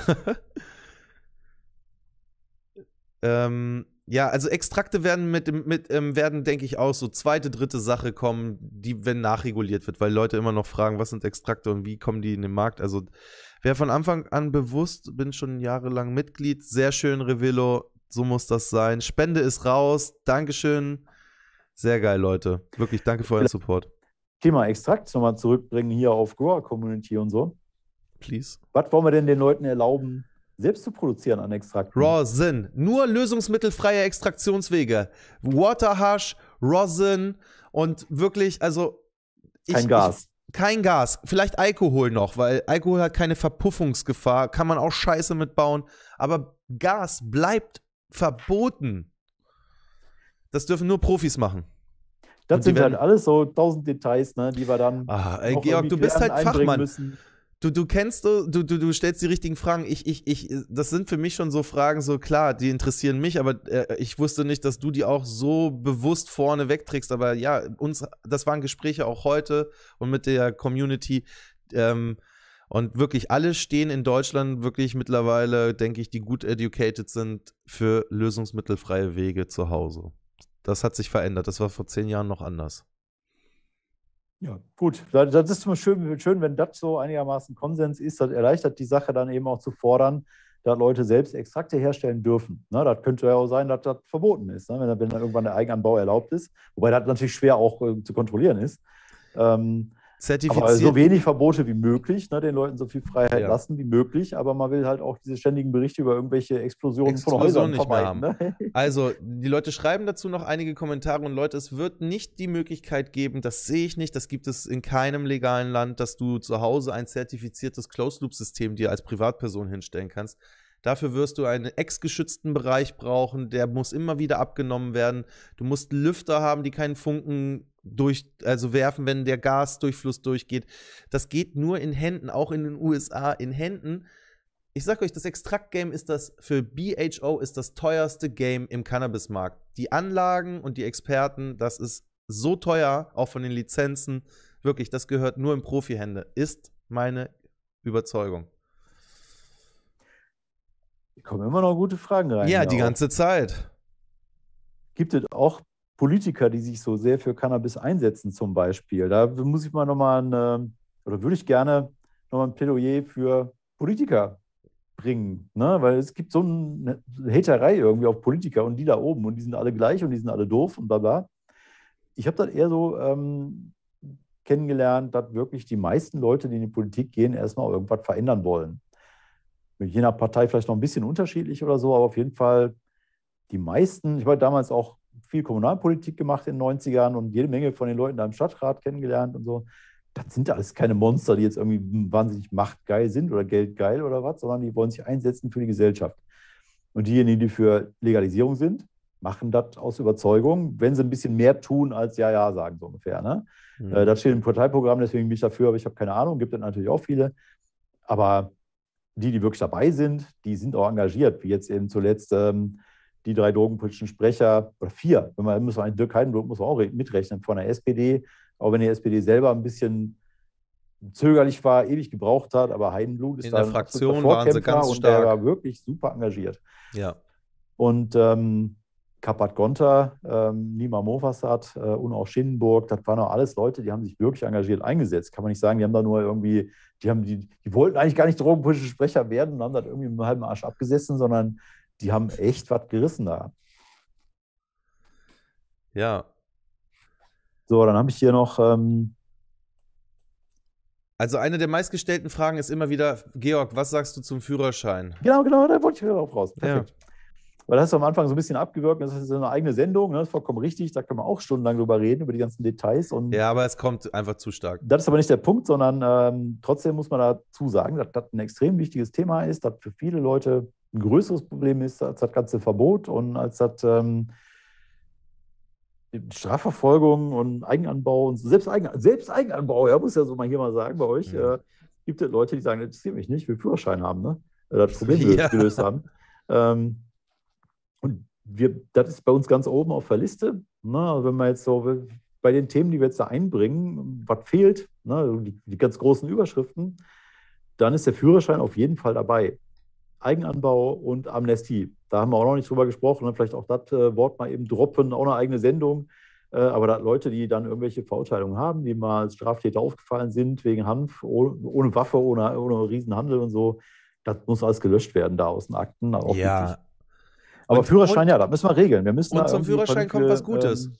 ähm, ja, also Extrakte werden, mit, mit, ähm, werden, denke ich, auch so zweite, dritte Sache kommen, die, wenn nachreguliert wird, weil Leute immer noch fragen, was sind Extrakte und wie kommen die in den Markt. Also wer von Anfang an bewusst, bin schon jahrelang Mitglied, sehr schön, Revillo, so muss das sein. Spende ist raus, Dankeschön. Sehr geil, Leute. Wirklich, danke für euren Support. Thema Extrakt nochmal zurückbringen hier auf Grower-Community und so. Please. Was wollen wir denn den Leuten erlauben, selbst zu produzieren an Extrakten? Rosin. Nur lösungsmittelfreie Extraktionswege. Waterhash, Rosin und wirklich, also... Ich, kein Gas. Ich, kein Gas. Vielleicht Alkohol noch, weil Alkohol hat keine Verpuffungsgefahr. Kann man auch Scheiße mitbauen. Aber Gas bleibt verboten. Das dürfen nur Profis machen. Das sind halt alles so tausend Details, ne, die wir dann... Ah, ey, Georg, du bist halt Fachmann. Müssen. Du, du kennst, du, du, du stellst die richtigen Fragen. Ich, ich, ich, das sind für mich schon so Fragen, so klar, die interessieren mich, aber äh, ich wusste nicht, dass du die auch so bewusst vorne wegträgst. Aber ja, uns, das waren Gespräche auch heute und mit der Community. Ähm, und wirklich alle stehen in Deutschland wirklich mittlerweile, denke ich, die gut educated sind für lösungsmittelfreie Wege zu Hause. Das hat sich verändert. Das war vor zehn Jahren noch anders. Ja, gut. Das ist immer schön, schön, wenn das so einigermaßen Konsens ist. Das erleichtert die Sache dann eben auch zu fordern, dass Leute selbst Extrakte herstellen dürfen. Ne, das könnte ja auch sein, dass das verboten ist, ne, wenn, wenn dann irgendwann der Eigenanbau erlaubt ist. Wobei das natürlich schwer auch äh, zu kontrollieren ist. Ähm, Zertifiziert. Aber so wenig Verbote wie möglich, ne, den Leuten so viel Freiheit ja. lassen wie möglich, aber man will halt auch diese ständigen Berichte über irgendwelche Explosionen Explosion von Häusern nicht mehr haben. Ne? Also, die Leute schreiben dazu noch einige Kommentare und Leute, es wird nicht die Möglichkeit geben, das sehe ich nicht, das gibt es in keinem legalen Land, dass du zu Hause ein zertifiziertes Closed-Loop-System dir als Privatperson hinstellen kannst. Dafür wirst du einen ex-geschützten Bereich brauchen, der muss immer wieder abgenommen werden. Du musst Lüfter haben, die keinen Funken durch, also werfen, wenn der Gasdurchfluss durchgeht. Das geht nur in Händen, auch in den U S A in Händen. Ich sag euch, das Extrakt-Game ist das, für B H O ist das teuerste Game im Cannabismarkt. Die Anlagen und die Experten, das ist so teuer, auch von den Lizenzen. Wirklich, das gehört nur in Profihände, ist meine Überzeugung. Kommen immer noch gute Fragen rein. Ja, die auch. ganze Zeit. Gibt es auch Politiker, die sich so sehr für Cannabis einsetzen zum Beispiel? Da muss ich mal nochmal, oder würde ich gerne nochmal ein Plädoyer für Politiker bringen, ne? Weil es gibt so eine Haterei irgendwie auf Politiker und die da oben und die sind alle gleich und die sind alle doof und bla bla. Ich habe das eher so ähm, kennengelernt, dass wirklich die meisten Leute, die in die Politik gehen, erstmal irgendwas verändern wollen. Mit je nach Partei vielleicht noch ein bisschen unterschiedlich oder so, aber auf jeden Fall die meisten, ich war damals auch viel Kommunalpolitik gemacht in den neunzigern und jede Menge von den Leuten da im Stadtrat kennengelernt und so. Das sind alles keine Monster, die jetzt irgendwie wahnsinnig machtgeil sind oder geldgeil oder was, sondern die wollen sich einsetzen für die Gesellschaft. Und diejenigen, die für Legalisierung sind, machen das aus Überzeugung, wenn sie ein bisschen mehr tun als ja, ja sagen, so ungefähr. Ne? Mhm. Das steht im Parteiprogramm, deswegen bin ich dafür, aber ich habe keine Ahnung, gibt es natürlich auch viele. Aber die, die wirklich dabei sind, die sind auch engagiert, wie jetzt eben zuletzt ähm, die drei drogenpolitischen Sprecher, oder vier, wenn man, muss man Dirk Heidenblut muss man auch mitrechnen, von der S P D, auch wenn die S P D selber ein bisschen zögerlich war, ewig gebraucht hat, aber Heidenblut ist in der Fraktion waren sie ganz stark. Der war wirklich super engagiert. Ja. Und ähm, Kapat Gonta, ähm, Nima Mofassad äh, und auch Schindenburg, das waren auch alles Leute, die haben sich wirklich engagiert eingesetzt. Kann man nicht sagen, die haben da nur irgendwie, die haben die, die wollten eigentlich gar nicht drogenpolitische Sprecher werden und haben das irgendwie im halben Arsch abgesessen, sondern die haben echt was gerissen da. Ja. So, dann habe ich hier noch... Ähm also eine der meistgestellten Fragen ist immer wieder, Georg, was sagst du zum Führerschein? Genau, genau, da wollte ich wieder drauf raus. Perfekt. Ja. Weil das ist am Anfang so ein bisschen abgewürgt, das ist eine eigene Sendung, ne? Das ist vollkommen richtig, da können wir auch stundenlang drüber reden, über die ganzen Details. Und ja, aber es kommt einfach zu stark. Das ist aber nicht der Punkt, sondern ähm, trotzdem muss man dazu sagen, dass das ein extrem wichtiges Thema ist, dass für viele Leute ein größeres Problem ist als das ganze Verbot und als das... Ähm, Strafverfolgung und Eigenanbau und selbst, Eigen, selbst Eigenanbau, ja, muss ja so mal hier mal sagen bei euch, ja. äh, gibt es Leute, die sagen, das interessiert mich nicht, ich will Führerschein haben, ne? Das Problem ja. gelöst haben. Ähm, und wir, das ist bei uns ganz oben auf der Liste. Ne? Wenn man jetzt so bei den Themen, die wir jetzt da einbringen, was fehlt, ne? die, die ganz großen Überschriften, dann ist der Führerschein auf jeden Fall dabei. Eigenanbau und Amnestie. Da haben wir auch noch nicht drüber gesprochen. Vielleicht auch das äh, Wort mal eben droppen, auch eine eigene Sendung. Äh, aber da Leute, die dann irgendwelche Verurteilungen haben, die mal als Straftäter aufgefallen sind wegen Hanf, oh, ohne Waffe, ohne, ohne Riesenhandel und so, das muss alles gelöscht werden da aus den Akten. Auch ja. Aber und, Führerschein, und, ja, das müssen wir regeln. Wir müssen und zum Führerschein kommt was Gutes. Ähm,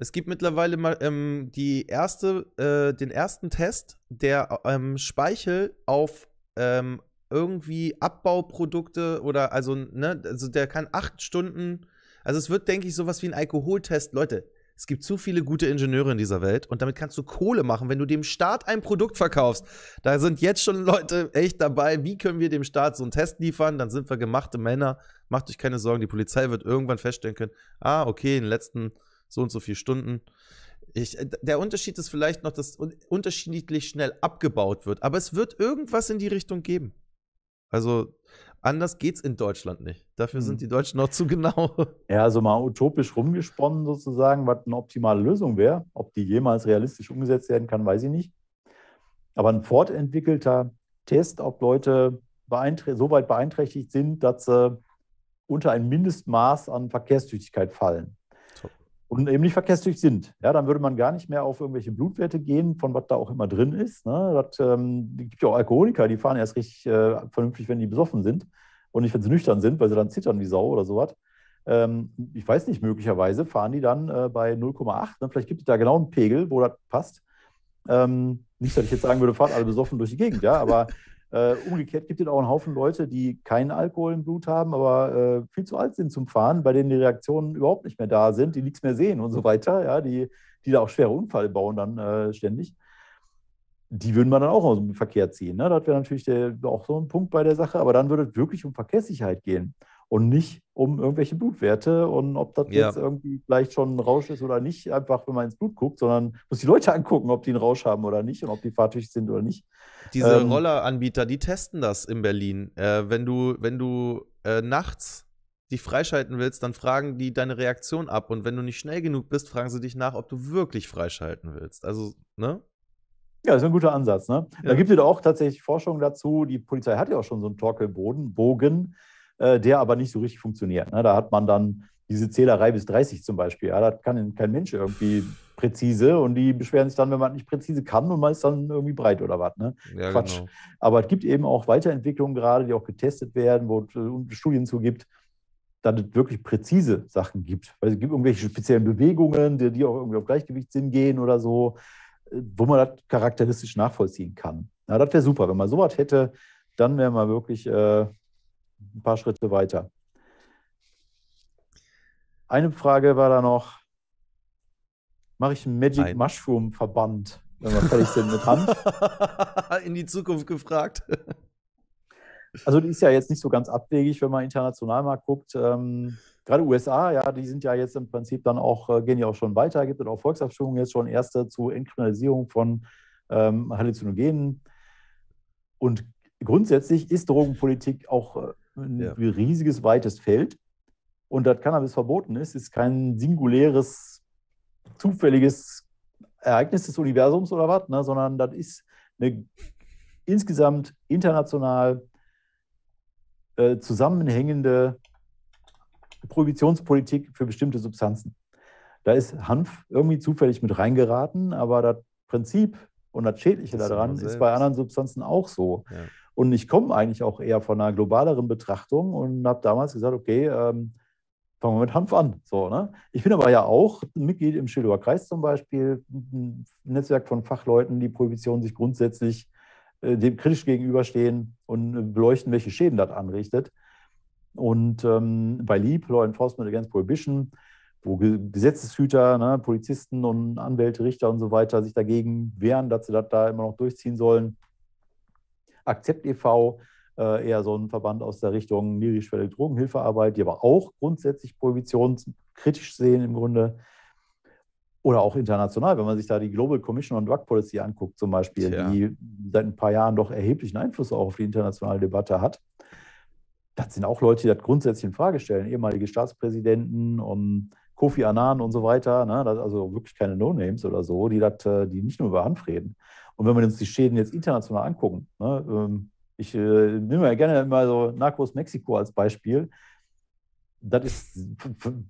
es gibt mittlerweile mal, ähm, die erste, äh, den ersten Test, der ähm, Speichel auf ähm, irgendwie Abbauprodukte oder also, ne, also der kann acht Stunden, also es wird, denke ich, sowas wie ein Alkoholtest. Leute, es gibt zu viele gute Ingenieure in dieser Welt und damit kannst du Kohle machen, wenn du dem Staat ein Produkt verkaufst. Da sind jetzt schon Leute echt dabei, wie können wir dem Staat so einen Test liefern, dann sind wir gemachte Männer, macht euch keine Sorgen, die Polizei wird irgendwann feststellen können, ah, okay, in den letzten so und so vielen Stunden. Ich, der Unterschied ist vielleicht noch, dass unterschiedlich schnell abgebaut wird, aber es wird irgendwas in die Richtung geben. Also anders geht's in Deutschland nicht. Dafür sind die Deutschen noch zu genau. Ja, also mal utopisch rumgesponnen sozusagen, was eine optimale Lösung wäre. Ob die jemals realistisch umgesetzt werden kann, weiß ich nicht. Aber ein fortentwickelter Test, ob Leute beeinträ- so weit beeinträchtigt sind, dass sie unter ein Mindestmaß an Verkehrstüchtigkeit fallen. Top. Und eben nicht verkehrstüchtig sind. Ja, dann würde man gar nicht mehr auf irgendwelche Blutwerte gehen, von was da auch immer drin ist. Ne? Das ähm, gibt ja auch Alkoholiker, die fahren erst richtig äh, vernünftig, wenn die besoffen sind und nicht, wenn sie nüchtern sind, weil sie dann zittern wie Sau oder sowas. Ähm, ich weiß nicht, möglicherweise fahren die dann äh, bei null Komma acht. Ne? Vielleicht gibt es da genau einen Pegel, wo das passt. Ähm, nicht, dass ich jetzt sagen würde, fahrt alle besoffen durch die Gegend, ja, aber äh, umgekehrt gibt es auch einen Haufen Leute, die keinen Alkohol im Blut haben, aber äh, viel zu alt sind zum Fahren, bei denen die Reaktionen überhaupt nicht mehr da sind, die nichts mehr sehen und so weiter, ja, die, die da auch schwere Unfälle bauen dann äh, ständig. Die würden wir dann auch aus dem Verkehr ziehen. Ne? Das wäre natürlich der, auch so ein Punkt bei der Sache, aber dann würde es wirklich um Verkehrssicherheit gehen und nicht um irgendwelche Blutwerte und ob das ja. jetzt irgendwie vielleicht schon ein Rausch ist oder nicht, einfach wenn man ins Blut guckt, sondern muss die Leute angucken, ob die einen Rausch haben oder nicht und ob die fahrtüchtig sind oder nicht. Diese ähm, Rolleranbieter, die testen das in Berlin. Äh, wenn du, wenn du äh, nachts dich freischalten willst, dann fragen die deine Reaktion ab und wenn du nicht schnell genug bist, fragen sie dich nach, ob du wirklich freischalten willst. Also, ne? Ja, das ist ein guter Ansatz, ne? Ja. Da gibt es auch tatsächlich Forschung dazu. Die Polizei hat ja auch schon so einen Torkelbogen, Bogen, äh, der aber nicht so richtig funktioniert. Ne? Da hat man dann diese Zählerei bis dreißig zum Beispiel. Ja? Das kann kein Mensch irgendwie präzise und die beschweren sich dann, wenn man nicht präzise kann und man ist dann irgendwie breit oder was. Ne? Ja, Quatsch. Genau. Aber es gibt eben auch Weiterentwicklungen gerade, die auch getestet werden, wo es Studien zu gibt, dass es wirklich präzise Sachen gibt. Weil es gibt irgendwelche speziellen Bewegungen, die, die auch irgendwie auf Gleichgewichtssinn gehen oder so, wo man das charakteristisch nachvollziehen kann. Na, das wäre super. Wenn man sowas hätte, dann wären wir wirklich äh, ein paar Schritte weiter. Eine Frage war da noch, mache ich einen Magic Nein. Mushroom Verband, wenn wir fertig sind mit Hanf? In die Zukunft gefragt. Also die ist ja jetzt nicht so ganz abwegig, wenn man international mal guckt. Ähm, gerade U S A, ja, die sind ja jetzt im Prinzip dann auch, äh, gehen ja auch schon weiter, gibt es auch Volksabstimmungen jetzt schon erste zur Entkriminalisierung von ähm, Halluzinogenen. Und grundsätzlich ist Drogenpolitik auch ein ja. riesiges, weites Feld. Und dass Cannabis verboten ist, ist kein singuläres, zufälliges Ereignis des Universums oder was, ne? Sondern das ist eine insgesamt international äh, zusammenhängende Prohibitionspolitik für bestimmte Substanzen. Da ist Hanf irgendwie zufällig mit reingeraten, aber das Prinzip und das Schädliche das daran ist bei anderen Substanzen auch so. Ja. Und ich komme eigentlich auch eher von einer globaleren Betrachtung und habe damals gesagt, okay, ähm, fangen wir mit Hanf an. So, ne? Ich bin aber ja auch Mitglied im Schildower Kreis zum Beispiel, ein Netzwerk von Fachleuten, die Prohibition sich grundsätzlich äh, dem kritisch gegenüberstehen und beleuchten, welche Schäden das anrichtet. Und ähm, bei L E A P, Law Enforcement Against Prohibition, wo Gesetzeshüter, ne, Polizisten und Anwälte, Richter und so weiter sich dagegen wehren, dass sie das da immer noch durchziehen sollen. Akzept e V, äh, eher so ein Verband aus der Richtung niedrigschwellige Drogenhilfearbeit, die aber auch grundsätzlich prohibitionskritisch sehen im Grunde. Oder auch international, wenn man sich da die Global Commission on Drug Policy anguckt zum Beispiel, ja. die seit ein paar Jahren doch erheblichen Einfluss auch auf die internationale Debatte hat. Das sind auch Leute, die das grundsätzlich in Frage stellen. Ehemalige Staatspräsidenten und Kofi Annan und so weiter, ne? Das also wirklich keine No-Names oder so, die, dat, die nicht nur über Hanf reden. Und wenn wir uns die Schäden jetzt international angucken, ne? Ich äh, nehme ja gerne immer so Narcos Mexiko als Beispiel, das ist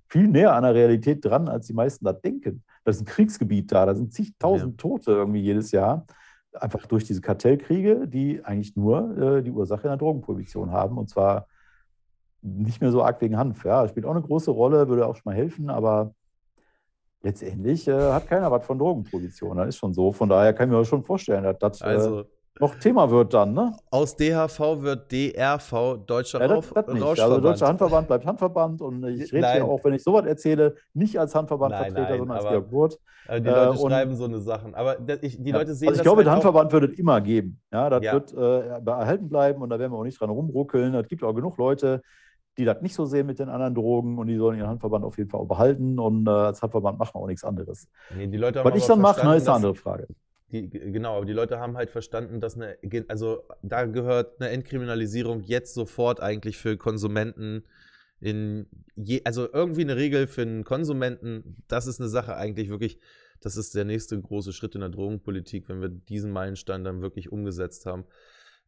viel näher an der Realität dran, als die meisten da denken. Das ist ein Kriegsgebiet da, da sind zigtausend ja. Tote irgendwie jedes Jahr, einfach durch diese Kartellkriege, die eigentlich nur äh, die Ursache in der Drogenprohibition haben, und zwar nicht mehr so arg wegen Hanf. Ja, spielt auch eine große Rolle, würde auch schon mal helfen, aber letztendlich äh, hat keiner was von Drogenprohibition. Das ist schon so. Von daher kann ich mir schon vorstellen, dass das also, äh, noch Thema wird dann. Ne? Aus D H V wird D R V, Deutscher ja, das, das nicht. Also Deutscher Hanfverband bleibt Hanfverband, und ich rede Nein. hier auch, wenn ich sowas erzähle, nicht als Hanfverbandvertreter, sondern als Georg Wurth. Die Leute äh, schreiben und, so eine Sachen. Aber ich, die ja, Leute sehen also ich das glaube, den Hanfverband wird es immer geben. Ja, das ja. wird äh, erhalten bleiben, und da werden wir auch nicht dran rumruckeln. Es gibt auch genug Leute, die das nicht so sehen mit den anderen Drogen, und die sollen ihren Hanfverband auf jeden Fall auch behalten, und äh, als Hanfverband machen wir auch nichts anderes. Nee, die Leute haben was ich dann mache, ne, ist eine andere Frage. Die, genau, aber die Leute haben halt verstanden, dass eine, also da gehört eine Entkriminalisierung jetzt sofort eigentlich für Konsumenten in je, also irgendwie eine Regel für einen Konsumenten, das ist eine Sache eigentlich wirklich, das ist der nächste große Schritt in der Drogenpolitik, wenn wir diesen Meilenstein dann wirklich umgesetzt haben.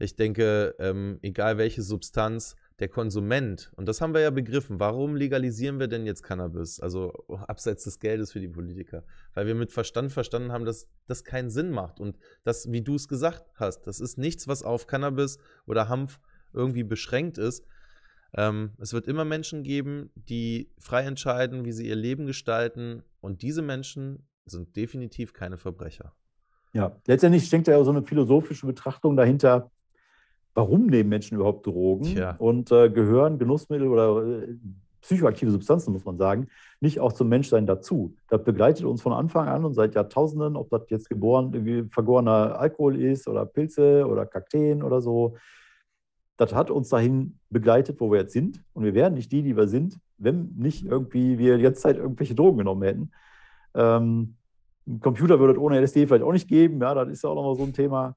Ich denke, ähm, egal welche Substanz, der Konsument, und das haben wir ja begriffen, warum legalisieren wir denn jetzt Cannabis? Also abseits des Geldes für die Politiker. Weil wir mit Verstand verstanden haben, dass das keinen Sinn macht. Und das, wie du es gesagt hast, das ist nichts, was auf Cannabis oder Hanf irgendwie beschränkt ist. Ähm, es wird immer Menschen geben, die frei entscheiden, wie sie ihr Leben gestalten. Und diese Menschen sind definitiv keine Verbrecher. Ja, letztendlich steckt ja auch so eine philosophische Betrachtung dahinter. Warum nehmen Menschen überhaupt Drogen Tja. und äh, gehören Genussmittel oder äh, psychoaktive Substanzen, muss man sagen, nicht auch zum Menschsein dazu? Das begleitet uns von Anfang an und seit Jahrtausenden, ob das jetzt geboren, vergorener Alkohol ist oder Pilze oder Kakteen oder so. Das hat uns dahin begleitet, wo wir jetzt sind. Und wir wären nicht die, die wir sind, wenn nicht irgendwie wir jetzt halt irgendwelche Drogen genommen hätten. Ähm, Ein Computer würde es ohne L S D vielleicht auch nicht geben, ja, das ist ja auch nochmal so ein Thema.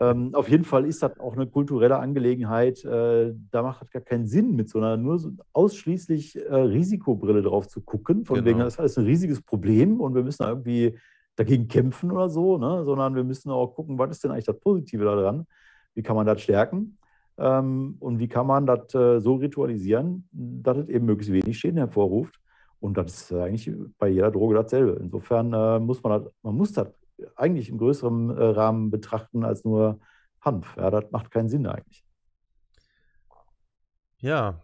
ähm, auf jeden Fall ist das auch eine kulturelle Angelegenheit. Äh, da macht es gar keinen Sinn, mit so einer nur so ausschließlich äh, Risikobrille drauf zu gucken, von genau. wegen, das ist alles ein riesiges Problem und wir müssen da irgendwie dagegen kämpfen oder so, ne? Sondern wir müssen auch gucken, was ist denn eigentlich das Positive daran? Wie kann man das stärken? Ähm, und wie kann man das äh, so ritualisieren, dass es eben möglichst wenig Schäden hervorruft? Und das ist eigentlich bei jeder Droge dasselbe. Insofern äh, muss man das, man muss das eigentlich im größeren äh, Rahmen betrachten als nur Hanf. Ja, das macht keinen Sinn eigentlich. Ja.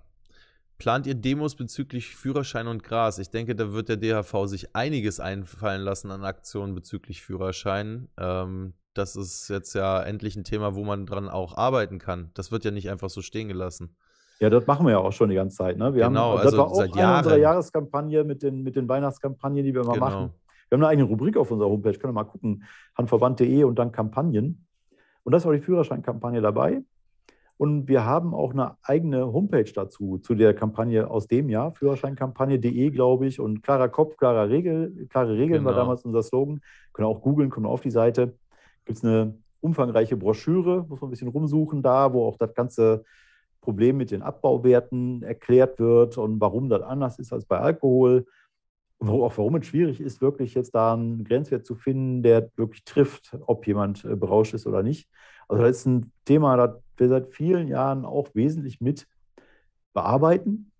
Plant ihr Demos bezüglich Führerschein und Gras? Ich denke, da wird der D H V sich einiges einfallen lassen an Aktionen bezüglich Führerschein. Ähm, das ist jetzt ja endlich ein Thema, wo man dran auch arbeiten kann. Das wird ja nicht einfach so stehen gelassen. Ja, das machen wir ja auch schon die ganze Zeit. Ne? Wir genau, haben, das also war auch seit Jahren. Unsere Jahreskampagne mit den, mit den Weihnachtskampagnen, die wir immer genau. machen. Wir haben eine eigene Rubrik auf unserer Homepage, könnt ihr mal gucken, hanfverband punkt de und dann Kampagnen. Und da ist auch die Führerscheinkampagne dabei. Und wir haben auch eine eigene Homepage dazu, zu der Kampagne aus dem Jahr, Führerscheinkampagne punkt de, glaube ich. Und klarer Kopf, klarer Regel, klare Regeln genau. war damals unser Slogan. Können auch googeln, kommen auf die Seite. Gibt es eine umfangreiche Broschüre, muss man ein bisschen rumsuchen da, wo auch das ganze Problem mit den Abbauwerten erklärt wird und warum das anders ist als bei Alkohol. Und auch warum es schwierig ist, wirklich jetzt da einen Grenzwert zu finden, der wirklich trifft, ob jemand berauscht ist oder nicht. Also das ist ein Thema, das wir seit vielen Jahren auch wesentlich mit bearbeiten.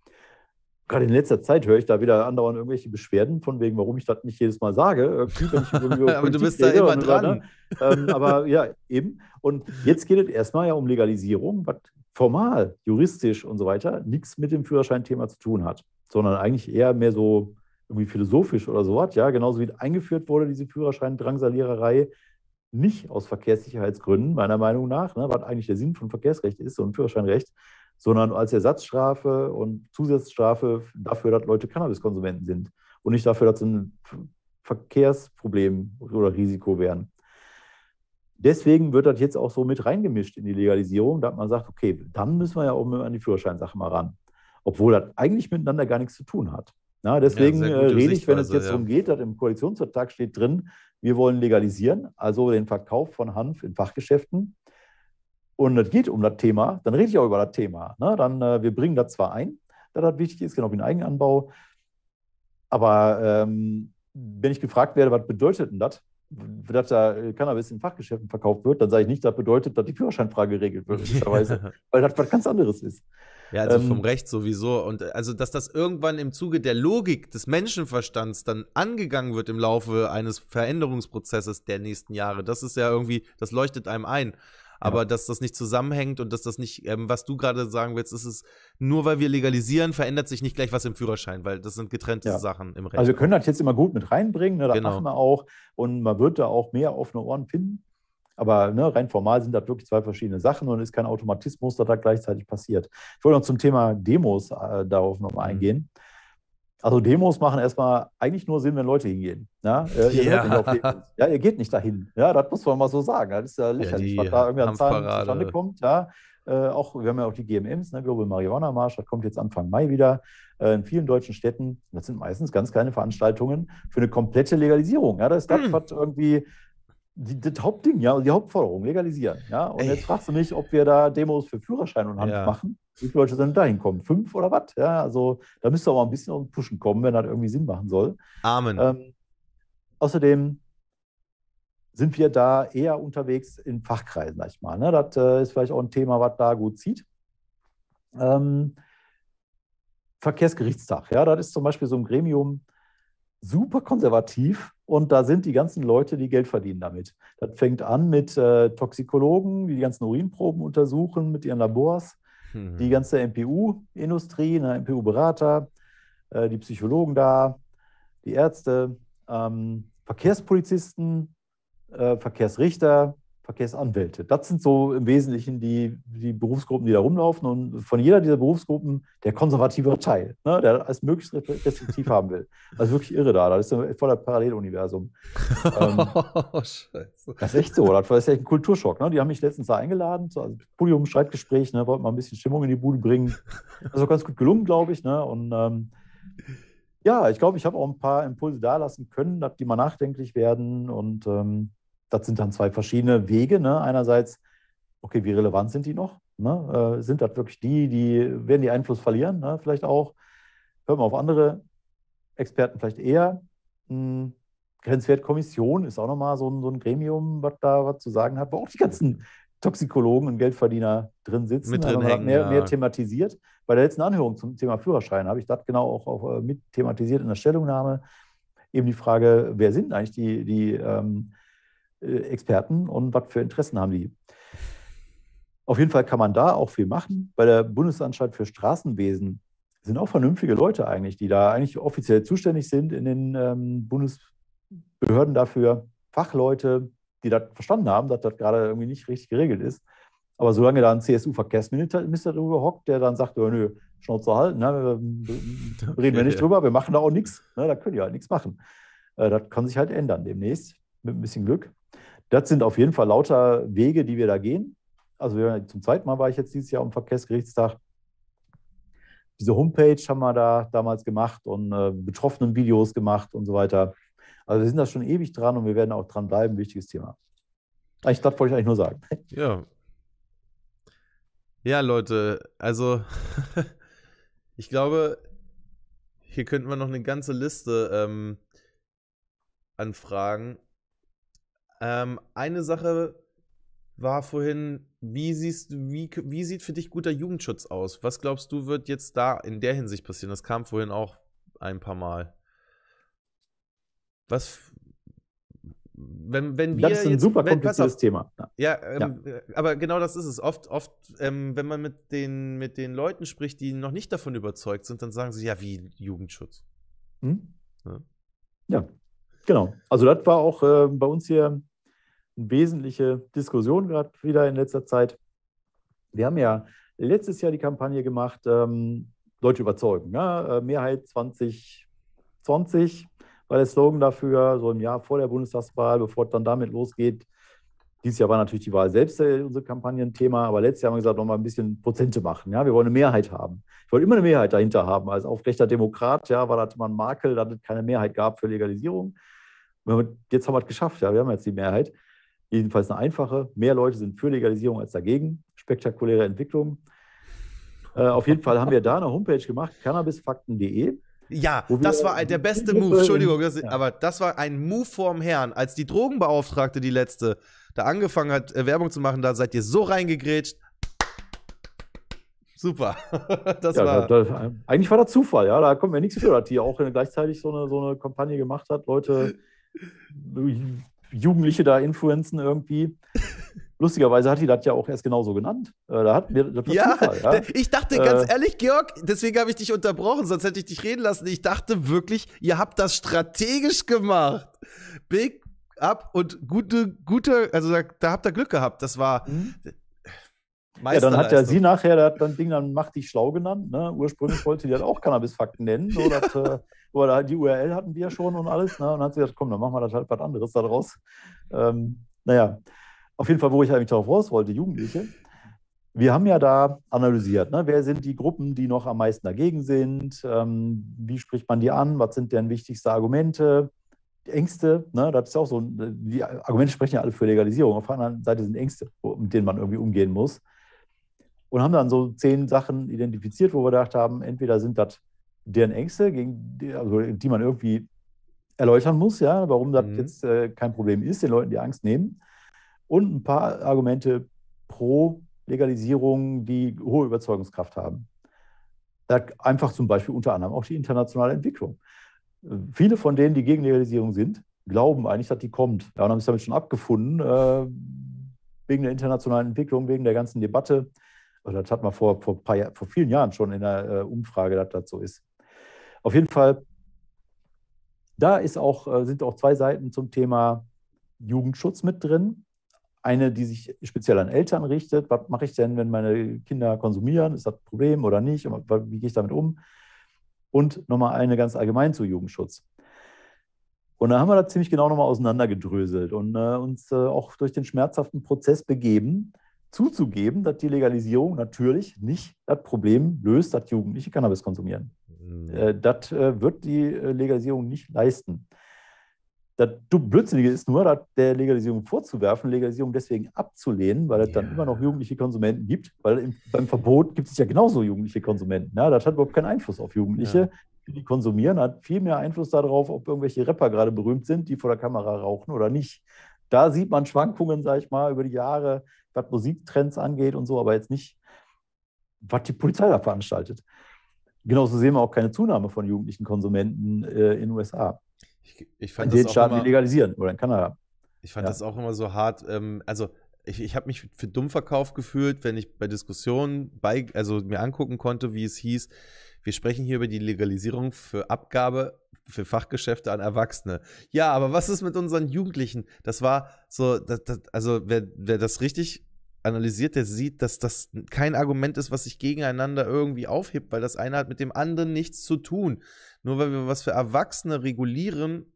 Gerade in letzter Zeit höre ich da wieder andauernd irgendwelche Beschwerden von wegen, warum ich das nicht jedes Mal sage. Aber du bist da immer dran. dran. ähm, aber ja, eben. Und jetzt geht es erstmal ja um Legalisierung, was formal, juristisch und so weiter nichts mit dem Führerscheinthema zu tun hat, sondern eigentlich eher mehr so irgendwie philosophisch oder sowas. Ja, genauso wie eingeführt wurde diese Führerschein-Drangsaliererei, nicht aus Verkehrssicherheitsgründen, meiner Meinung nach, ne, was eigentlich der Sinn von Verkehrsrecht ist und Führerscheinrecht, sondern als Ersatzstrafe und Zusatzstrafe dafür, dass Leute Cannabiskonsumenten sind und nicht dafür, dass sie ein Verkehrsproblem oder Risiko wären. Deswegen wird das jetzt auch so mit reingemischt in die Legalisierung, dass man sagt, okay, dann müssen wir ja auch an die Führerscheinsache mal ran, obwohl das eigentlich miteinander gar nichts zu tun hat. Na, deswegen ja, rede ich, wenn es jetzt ja. darum geht, dass im Koalitionsvertrag steht drin, wir wollen legalisieren, also den Verkauf von Hanf in Fachgeschäften. Und es geht um das Thema, dann rede ich auch über das Thema. Ne? Dann, äh, wir bringen das zwar ein, da das wichtig ist, genau wie ein Eigenanbau. Aber ähm, wenn ich gefragt werde, was bedeutet denn das, dass da Cannabis in Fachgeschäften verkauft wird, dann sage ich nicht, das bedeutet, dass die Führerscheinfrage geregelt wird, weil das was ganz anderes ist. Ja, also vom ähm, Recht sowieso. Und also, dass das irgendwann im Zuge der Logik des Menschenverstands dann angegangen wird im Laufe eines Veränderungsprozesses der nächsten Jahre, das ist ja irgendwie, das leuchtet einem ein. Aber ja. dass das nicht zusammenhängt und dass das nicht, ähm, was du gerade sagen willst, ist es, nur weil wir legalisieren, verändert sich nicht gleich was im Führerschein, weil das sind getrennte ja. Sachen im Recht. Also wir können das jetzt immer gut mit reinbringen, ne? Das genau. machen wir auch. Und man wird da auch mehr offene Ohren finden. Aber ne, rein formal sind das wirklich zwei verschiedene Sachen und es ist kein Automatismus, dass da gleichzeitig passiert. Ich wollte noch zum Thema Demos äh, darauf nochmal eingehen. Also Demos machen erstmal eigentlich nur Sinn, wenn Leute hingehen. Ja? Äh, ihr, ja. Hört nicht auf Demos. Ja, ihr geht nicht dahin. Ja, das muss man mal so sagen. Das ist ja lächerlich, ja, was da irgendwie an Zahlen zustande kommt. Ja? Äh, auch, wir haben ja auch die G M Ms, ne? Global Marihuana Marsch, das kommt jetzt Anfang Mai wieder äh, in vielen deutschen Städten. Das sind meistens ganz kleine Veranstaltungen für eine komplette Legalisierung. Ja? Das ist das, hm. was irgendwie... Die, das Hauptding, ja, die Hauptforderung, legalisieren. Ja? Und Ey. jetzt fragst du mich, ob wir da Demos für Führerschein und Hanf ja. machen. Wie viele Leute sollen da hinkommen? Fünf oder was? Ja, also da müsste auch mal ein bisschen auf den Pushen kommen, wenn das irgendwie Sinn machen soll. Amen. Ähm, außerdem sind wir da eher unterwegs in Fachkreisen, sag ich mal. Ne? Das äh, ist vielleicht auch ein Thema, was da gut zieht. Ähm, Verkehrsgerichtstag, ja, das ist zum Beispiel so ein Gremium, super konservativ und da sind die ganzen Leute, die Geld verdienen damit. Das fängt an mit äh, Toxikologen, die die ganzen Urinproben untersuchen mit ihren Labors, mhm. die ganze M P U-Industrie, ne, M P U-Berater, äh, die Psychologen da, die Ärzte, ähm, Verkehrspolizisten, äh, Verkehrsrichter, Verkehrsanwälte. Das sind so im Wesentlichen die, die Berufsgruppen, die da rumlaufen und von jeder dieser Berufsgruppen der konservative Teil, ne, der als möglichst restriktiv haben will. Also wirklich irre da, das ist voller Paralleluniversum. ähm, oh, Scheiße. Das ist echt so, das ist echt ein Kulturschock. Ne? Die haben mich letztens da eingeladen, so, also Podium, Streitgespräch, ne, wollten mal ein bisschen Stimmung in die Bude bringen. Das ist auch ganz gut gelungen, glaube ich. Ne? Und ähm, ja, ich glaube, ich habe auch ein paar Impulse da lassen können, dass die mal nachdenklich werden und ähm, das sind dann zwei verschiedene Wege. Ne? Einerseits, okay, wie relevant sind die noch? Ne? Äh, sind das wirklich die, die werden die Einfluss verlieren? Ne? Vielleicht auch, hören wir auf andere Experten vielleicht eher. Hm, Grenzwertkommission ist auch nochmal so ein, so ein Gremium, was da was zu sagen hat, wo auch die ganzen Toxikologen und Geldverdiener drin sitzen. Mit drin also hängen, mehr, ja. mehr thematisiert. Bei der letzten Anhörung zum Thema Führerschein habe ich das genau auch, auch mit thematisiert in der Stellungnahme. Eben die Frage, wer sind eigentlich die, die ähm, Experten und was für Interessen haben die? Auf jeden Fall kann man da auch viel machen. Bei der Bundesanstalt für Straßenwesen sind auch vernünftige Leute eigentlich, die da eigentlich offiziell zuständig sind in den ähm, Bundesbehörden dafür, Fachleute, die das verstanden haben, dass das gerade irgendwie nicht richtig geregelt ist. Aber solange da ein C S U-Verkehrsminister drüber hockt, der dann sagt, oh, nö, Schnauze halten, ne, reden wir nicht drüber, wir machen da auch nichts, ne, da können die halt nichts machen. Das kann sich halt ändern demnächst, mit ein bisschen Glück. Das sind auf jeden Fall lauter Wege, die wir da gehen. Also wir, zum zweiten Mal war ich jetzt dieses Jahr am Verkehrsgerichtstag. Diese Homepage haben wir da damals gemacht und äh, betroffenen Videos gemacht und so weiter. Also wir sind da schon ewig dran und wir werden auch dran bleiben. Wichtiges Thema. Das wollte ich eigentlich nur sagen. Ja, ja Leute, also ich glaube, hier könnten wir noch eine ganze Liste ähm, an Fragen. Ähm, eine Sache war vorhin, wie, siehst, wie, wie sieht für dich guter Jugendschutz aus? Was glaubst du, wird jetzt da in der Hinsicht passieren? Das kam vorhin auch ein paar Mal. Was, wenn, wenn wir das ist ein jetzt, super kompliziertes Thema. Ja, ähm, ja, aber genau das ist es. Oft, oft ähm, wenn man mit den, mit den Leuten spricht, die noch nicht davon überzeugt sind, dann sagen sie, ja, wie Jugendschutz. Hm? Ja. ja, genau. Also das war auch äh, bei uns hier eine wesentliche Diskussion gerade wieder in letzter Zeit. Wir haben ja letztes Jahr die Kampagne gemacht, ähm, Leute überzeugen. Ja? Mehrheit zwanzig zwanzig war der Slogan dafür, so im Jahr vor der Bundestagswahl, bevor es dann damit losgeht. Dieses Jahr war natürlich die Wahl selbst unsere Kampagnenthema, aber letztes Jahr haben wir gesagt, nochmal ein bisschen Prozente machen. Ja? Wir wollen eine Mehrheit haben. Ich wollte immer eine Mehrheit dahinter haben. Als aufrechter Demokrat ja, war das immer ein Makel, dass es keine Mehrheit gab für Legalisierung. Jetzt haben wir es geschafft. Ja? Wir haben jetzt die Mehrheit. Jedenfalls eine einfache. Mehr Leute sind für Legalisierung als dagegen. Spektakuläre Entwicklung. Äh, auf jeden Fall haben wir da eine Homepage gemacht, cannabisfakten punkt de. Ja, das war der beste Move. Entschuldigung, das, ja. aber das war ein Move vorm Herrn. Als die Drogenbeauftragte, die letzte, da angefangen hat, Werbung zu machen, da seid ihr so reingegrätscht. Super. Das ja, war das, das, eigentlich war das Zufall, ja. Da kommt mir nichts für, dass die auch gleichzeitig so eine, so eine Kampagne gemacht hat. Leute, Jugendliche da influenzen irgendwie. Lustigerweise hat die das ja auch erst genauso genannt. Da hatten wir das ja, Zufall, ja, ich dachte ganz äh, ehrlich, Georg, deswegen habe ich dich unterbrochen, sonst hätte ich dich reden lassen. Ich dachte wirklich, ihr habt das strategisch gemacht. Big up und gute, gute, also da, da habt ihr Glück gehabt. Das war mhm. Ja, dann hat ja sie nachher das dann Ding dann Mach dich schlau genannt. Ne? Ursprünglich wollte die das auch Cannabis-Fakten nennen. So, ja. dass, äh, oder die U R L hatten wir ja schon und alles. Ne? Und dann hat sie gesagt, komm, dann machen wir das halt was anderes daraus. Ähm, naja, auf jeden Fall, wo ich eigentlich darauf raus wollte, Jugendliche. Wir haben ja da analysiert, ne? Wer sind die Gruppen, die noch am meisten dagegen sind? Ähm, wie spricht man die an? Was sind deren wichtigste Argumente? Ängste, ne? Das ist auch so, die Argumente sprechen ja alle für Legalisierung. Auf der anderen Seite sind Ängste, mit denen man irgendwie umgehen muss. Und haben dann so zehn Sachen identifiziert, wo wir gedacht haben, entweder sind das deren Ängste, gegen die, also die man irgendwie erläutern muss, ja, warum das mhm. jetzt äh, kein Problem ist, den Leuten die Angst nehmen. Und ein paar Argumente pro Legalisierung, die hohe Überzeugungskraft haben. Einfach zum Beispiel unter anderem auch die internationale Entwicklung. Viele von denen, die gegen Legalisierung sind, glauben eigentlich, dass die kommt. Ja, und haben sich damit schon abgefunden, äh, wegen der internationalen Entwicklung, wegen der ganzen Debatte. Also das hat man vor, vor, paar Jahr, vor vielen Jahren schon in der äh, Umfrage, dass das so ist. Auf jeden Fall, da ist auch, äh, sind auch zwei Seiten zum Thema Jugendschutz mit drin. Eine, die sich speziell an Eltern richtet. Was mache ich denn, wenn meine Kinder konsumieren? Ist das ein Problem oder nicht? Und wie gehe ich damit um? Und nochmal eine ganz allgemein zu Jugendschutz. Und da haben wir das ziemlich genau nochmal auseinandergedröselt und äh, uns äh, auch durch den schmerzhaften Prozess begeben, zuzugeben, dass die Legalisierung natürlich nicht das Problem löst, dass Jugendliche Cannabis konsumieren. Mhm. Das wird die Legalisierung nicht leisten. Das Blödsinnige ist nur, der Legalisierung vorzuwerfen, Legalisierung deswegen abzulehnen, weil es ja. dann immer noch jugendliche Konsumenten gibt, weil im, beim Verbot gibt es ja genauso jugendliche Konsumenten. Ja, das hat überhaupt keinen Einfluss auf Jugendliche, ja. die konsumieren, hat viel mehr Einfluss darauf, ob irgendwelche Rapper gerade berühmt sind, die vor der Kamera rauchen oder nicht. Da sieht man Schwankungen, sage ich mal, über die Jahre, was Musiktrends angeht und so, aber jetzt nicht, was die Polizei da veranstaltet. Genauso sehen wir auch keine Zunahme von jugendlichen Konsumenten äh, in den U S A. Ich, ich fand das auch Staaten immer, legalisieren oder in Kanada. Ich fand ja. das auch immer so hart. Ähm, also ich, ich habe mich für dumm verkauft gefühlt, wenn ich bei Diskussionen bei, also mir angucken konnte, wie es hieß, wir sprechen hier über die Legalisierung für Abgabe für Fachgeschäfte an Erwachsene. Ja, aber was ist mit unseren Jugendlichen? Das war so, das, das, also wer, wer das richtig analysiert, der sieht, dass das kein Argument ist, was sich gegeneinander irgendwie aufhebt, weil das eine hat mit dem anderen nichts zu tun. Nur weil wir was für Erwachsene regulieren,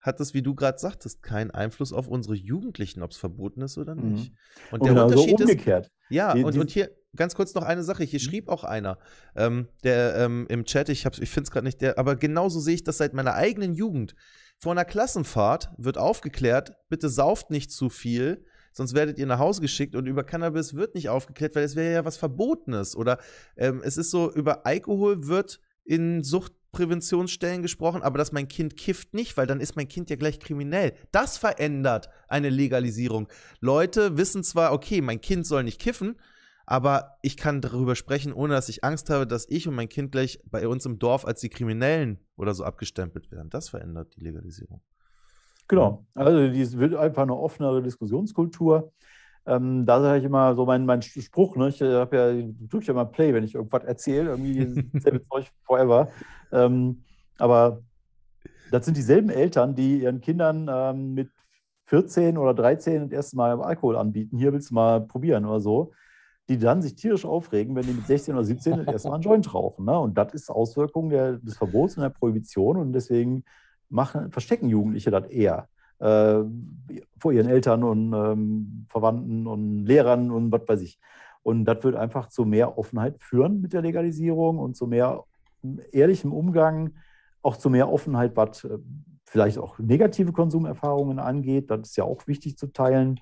hat das, wie du gerade sagtest, keinen Einfluss auf unsere Jugendlichen, ob es verboten ist oder nicht. Mhm. Und, und der genau Unterschied so umgekehrt. Ist, ja, die, und, die, und hier ganz kurz noch eine Sache, hier mhm. schrieb auch einer, ähm, der ähm, im Chat, ich, ich finde es gerade nicht, der, aber genauso sehe ich das seit meiner eigenen Jugend. Vor einer Klassenfahrt wird aufgeklärt, bitte sauft nicht zu viel, sonst werdet ihr nach Hause geschickt, und über Cannabis wird nicht aufgeklärt, weil es wäre ja was Verbotenes. Oder ähm, es ist so, über Alkohol wird in Suchtpräventionsstellen gesprochen, aber dass mein Kind kifft nicht, weil dann ist mein Kind ja gleich kriminell. Das verändert eine Legalisierung. Leute wissen zwar, okay, mein Kind soll nicht kiffen, aber ich kann darüber sprechen, ohne dass ich Angst habe, dass ich und mein Kind gleich bei uns im Dorf als die Kriminellen oder so abgestempelt werden. Das verändert die Legalisierung. Genau, also es wird einfach eine offenere Diskussionskultur. Ähm, da sage ich immer so mein, mein Spruch, ne? Ich habe ja, drücke ich ja mal Play, wenn ich irgendwas erzähle, irgendwie selbe Zeug forever. Ähm, aber das sind dieselben Eltern, die ihren Kindern ähm, mit vierzehn oder dreizehn das erste Mal Alkohol anbieten. Hier willst du mal probieren oder so. Die dann sich tierisch aufregen, wenn die mit sechzehn oder siebzehn das erste Mal einen Joint rauchen. Ne? Und das ist Auswirkung der, des Verbots und der Prohibition, und deswegen machen, verstecken Jugendliche das eher äh, vor ihren Eltern und ähm, Verwandten und Lehrern und was weiß ich. Und das wird einfach zu mehr Offenheit führen mit der Legalisierung und zu mehr ehrlichem Umgang, auch zu mehr Offenheit, was äh, vielleicht auch negative Konsumerfahrungen angeht. Das ist ja auch wichtig zu teilen.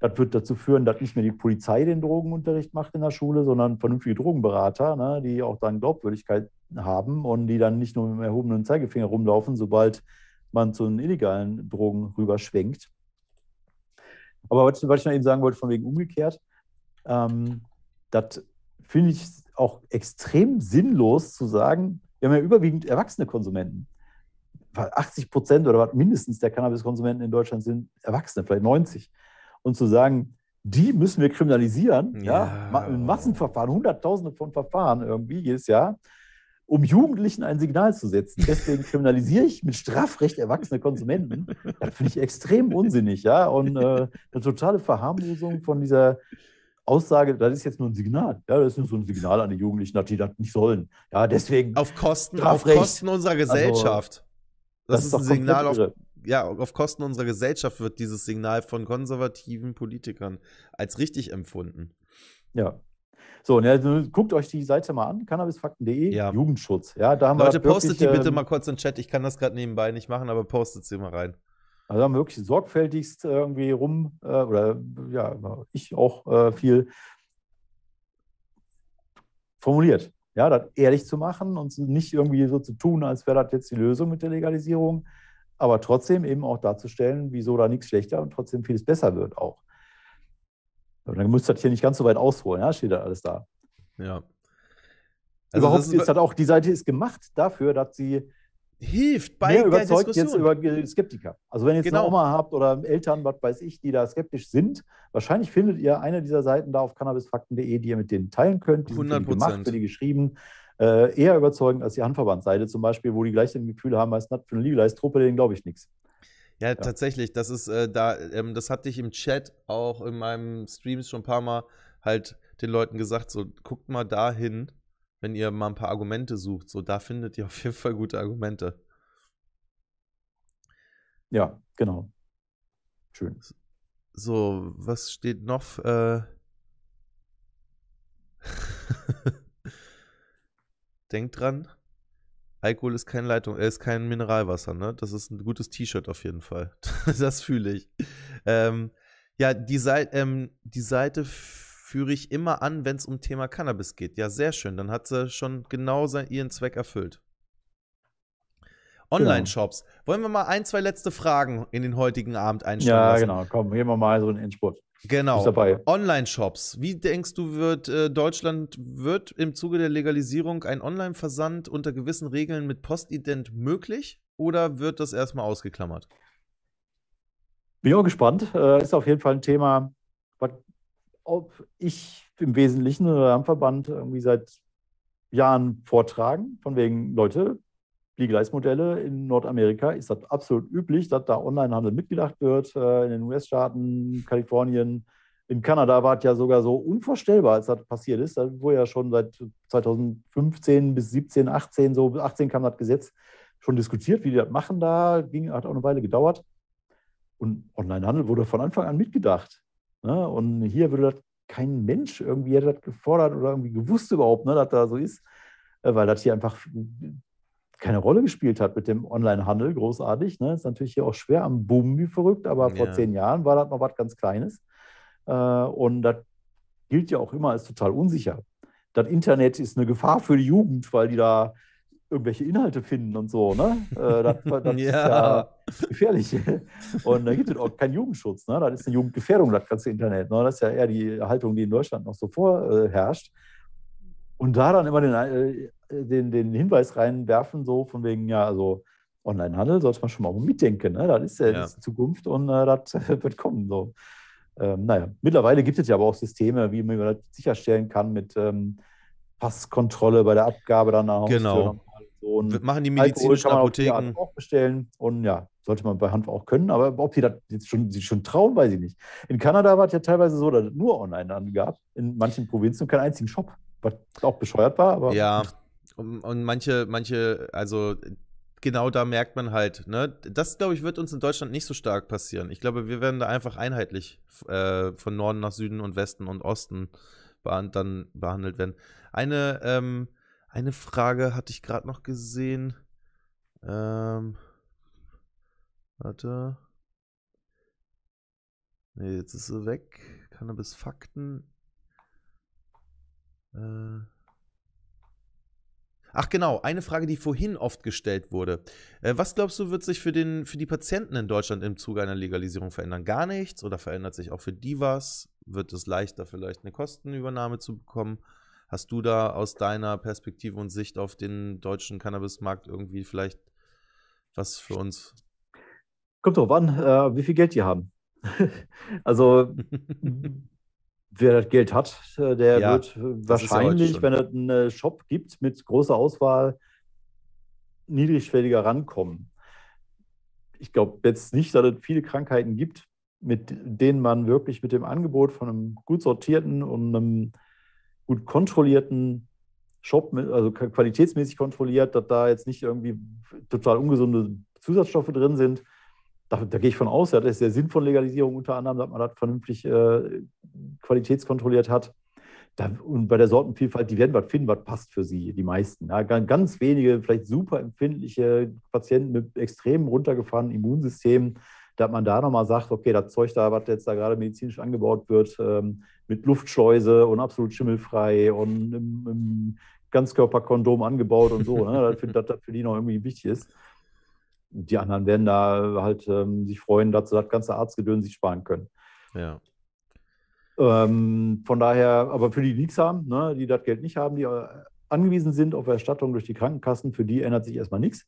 Das wird dazu führen, dass nicht mehr die Polizei den Drogenunterricht macht in der Schule, sondern vernünftige Drogenberater, ne, die auch dann Glaubwürdigkeit haben und die dann nicht nur mit dem erhobenen Zeigefinger rumlaufen, sobald man zu den illegalen Drogen rüberschwenkt. Aber was, was ich noch eben sagen wollte, von wegen umgekehrt, ähm, das finde ich auch extrem sinnlos zu sagen, wir haben ja überwiegend erwachsene Konsumenten. achtzig Prozent oder was mindestens der Cannabiskonsumenten in Deutschland sind Erwachsene, vielleicht neunzig. Und zu sagen, die müssen wir kriminalisieren, ja, ja in Massenverfahren, Hunderttausende von Verfahren irgendwie jedes Jahr, um Jugendlichen ein Signal zu setzen. Deswegen kriminalisiere ich mit Strafrecht erwachsene Konsumenten. Das finde ich extrem unsinnig, ja, und äh, eine totale Verharmlosung von dieser Aussage, das ist jetzt nur ein Signal. Ja, das ist nur so ein Signal an die Jugendlichen, dass die das nicht sollen. Ja, deswegen auf Kosten, auf Kosten unserer Gesellschaft. Also, das, das ist ein Signal auf. Ja, auf Kosten unserer Gesellschaft wird dieses Signal von konservativen Politikern als richtig empfunden. Ja. So, und ja, guckt euch die Seite mal an, cannabisfakten punkt de, ja. Jugendschutz. Ja, da haben Leute, wir postet wirklich, die bitte ähm, mal kurz in den Chat. Ich kann das gerade nebenbei nicht machen, aber postet sie mal rein. Also haben wir wirklich sorgfältigst irgendwie rum, äh, oder ja, ich auch äh, viel formuliert. Ja, das ehrlich zu machen und nicht irgendwie so zu tun, als wäre das jetzt die Lösung mit der Legalisierung. Aber trotzdem eben auch darzustellen, wieso da nichts schlechter und trotzdem vieles besser wird auch. Und dann müsst ihr das hier nicht ganz so weit ausholen, ja, steht da alles da. Ja. Also überhaupt das ist, ist das auch, die Seite ist gemacht dafür, dass sie hilft bei mehr überzeugt der jetzt über Skeptiker. Also wenn ihr jetzt genau. eine Oma habt oder Eltern, was weiß ich, die da skeptisch sind, wahrscheinlich findet ihr eine dieser Seiten da auf cannabisfakten punkt de, die ihr mit denen teilen könnt. Die sind für die gemacht, für die geschrieben. Äh, eher überzeugend als die Hanfverbandsseite zum Beispiel, wo die gleich das Gefühl haben, als für eine Legalize-Truppe, denen glaube ich nichts. Ja, ja, tatsächlich, das ist äh, da, ähm, das hatte ich im Chat auch in meinem Streams schon ein paar Mal halt den Leuten gesagt, so guckt mal dahin, wenn ihr mal ein paar Argumente sucht, so da findet ihr auf jeden Fall gute Argumente. Ja, genau. Schön. So, was steht noch? Äh Denkt dran, Alkohol ist keine Leitung, äh, ist kein Mineralwasser, ne? Das ist ein gutes T-Shirt auf jeden Fall. Das fühle ich. Ähm, ja, die, Seite, ähm, die Seite führe ich immer an, wenn es um Thema Cannabis geht. Ja, sehr schön. Dann hat sie schon genau sein, ihren Zweck erfüllt. Online-Shops. Wollen wir mal ein, zwei letzte Fragen in den heutigen Abend einstellen lassen? Ja, genau. Komm, gehen wir mal so einen Endspurt. Genau. Ist dabei. Online-Shops. Wie denkst du, wird äh, Deutschland wird im Zuge der Legalisierung ein Online-Versand unter gewissen Regeln mit Postident möglich oder wird das erstmal ausgeklammert? Bin auch gespannt. Äh, ist auf jeden Fall ein Thema, was ich im Wesentlichen oder am Verband irgendwie seit Jahren vortragen, von wegen, Leute, Legalizmodelle in Nordamerika, ist das absolut üblich, dass da Onlinehandel mitgedacht wird, in den U S-Staaten, Kalifornien, in Kanada war es ja sogar so unvorstellbar, als das passiert ist, wo ja schon seit zweitausendfünfzehn bis siebzehn, achtzehn, so achtzehn kam das Gesetz, schon diskutiert, wie die das machen da, ging, hat auch eine Weile gedauert und Onlinehandel wurde von Anfang an mitgedacht. Ne? Und hier würde das kein Mensch irgendwie hätte das gefordert oder irgendwie gewusst überhaupt, ne, dass da so ist, weil das hier einfach keine Rolle gespielt hat mit dem Onlinehandel, großartig. Ne? Ist natürlich hier auch schwer am Boom wie verrückt, aber ja. Vor zehn Jahren war das noch was ganz Kleines. Und das gilt ja auch immer als total unsicher. Das Internet ist eine Gefahr für die Jugend, weil die da irgendwelche Inhalte finden und so. Ne? Das, das ja. Ist ja gefährlich. Und da gibt es auch keinen Jugendschutz. Ne? Das ist eine Jugendgefährdung, das ganze Internet. Ne? Das ist ja eher die Haltung, die in Deutschland noch so vorherrscht. Und da dann immer den, den, den Hinweis reinwerfen, so von wegen, ja, also Onlinehandel sollte man schon mal mitdenken. Ne? Das ist ja, ja. Die Zukunft und äh, das wird kommen. So. Ähm, naja, mittlerweile gibt es ja aber auch Systeme, wie man das sicherstellen kann mit ähm, Passkontrolle bei der Abgabe dann nach Hause. Genau. So machen die medizinischen Apotheken. Kann man auch bestellen und ja, sollte man bei Hanf auch können. Aber ob die das jetzt schon, die schon trauen, weiß ich nicht. In Kanada war es ja teilweise so, dass es nur Onlinehandel gab, in manchen Provinzen und keinen einzigen Shop. Was auch bescheuert war, aber... Ja, und manche, manche, also genau da merkt man halt, ne, das, glaube ich, wird uns in Deutschland nicht so stark passieren. Ich glaube, wir werden da einfach einheitlich äh, von Norden nach Süden und Westen und Osten behand- dann behandelt werden. Eine, ähm, eine Frage hatte ich gerade noch gesehen. Ähm, warte. Nee, jetzt ist sie weg. Cannabis-Fakten. Ach genau, eine Frage, die vorhin oft gestellt wurde. Was glaubst du, wird sich für, den, für die Patienten in Deutschland im Zuge einer Legalisierung verändern? Gar nichts? Oder verändert sich auch für die was? Wird es leichter, vielleicht eine Kostenübernahme zu bekommen? Hast du da aus deiner Perspektive und Sicht auf den deutschen Cannabismarkt irgendwie vielleicht was für uns? Kommt drauf an, wie viel Geld die haben. Also... Wer das Geld hat, der ja, wird wahrscheinlich, wenn es einen Shop gibt mit großer Auswahl, niedrigschwelliger rankommen. Ich glaube jetzt nicht, dass es viele Krankheiten gibt, mit denen man wirklich mit dem Angebot von einem gut sortierten und einem gut kontrollierten Shop, also qualitätsmäßig kontrolliert, dass da jetzt nicht irgendwie total ungesunde Zusatzstoffe drin sind. Da, da gehe ich von aus, das ist der Sinn von Legalisierung unter anderem, dass man das vernünftig äh, qualitätskontrolliert hat. Da, und bei der Sortenvielfalt, die werden was finden, was passt für sie, die meisten. Ja, ganz, ganz wenige, vielleicht super empfindliche Patienten mit extrem runtergefahrenem Immunsystem, dass man da nochmal sagt, okay, das Zeug da, was jetzt da gerade medizinisch angebaut wird, ähm, mit Luftschleuse und absolut schimmelfrei und im, im Ganzkörperkondom angebaut und so, ne, dass das für die noch irgendwie wichtig ist. Die anderen werden da halt ähm, sich freuen, dass sie das ganze Arztgedöns sich sparen können. Ja. Ähm, von daher, aber für die, die nichts haben, ne, die das Geld nicht haben, die angewiesen sind auf Erstattung durch die Krankenkassen, für die ändert sich erstmal nichts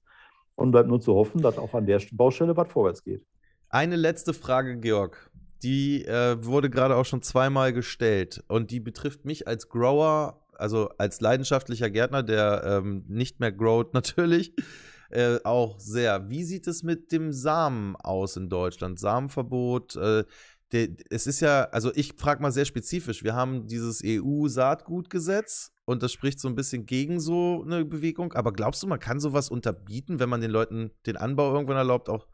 und bleibt nur zu hoffen, dass auch an der Baustelle was vorwärts geht. Eine letzte Frage, Georg. Die äh, wurde gerade auch schon zweimal gestellt und die betrifft mich als Grower, also als leidenschaftlicher Gärtner, der ähm, nicht mehr growt natürlich. Äh, auch sehr. Wie sieht es mit dem Samen aus in Deutschland? Samenverbot. Äh, de, es ist ja, also ich frage mal sehr spezifisch. Wir haben dieses E U-Saatgutgesetz und das spricht so ein bisschen gegen so eine Bewegung. Aber glaubst du, man kann sowas unterbieten, wenn man den Leuten den Anbau irgendwann erlaubt? Auch,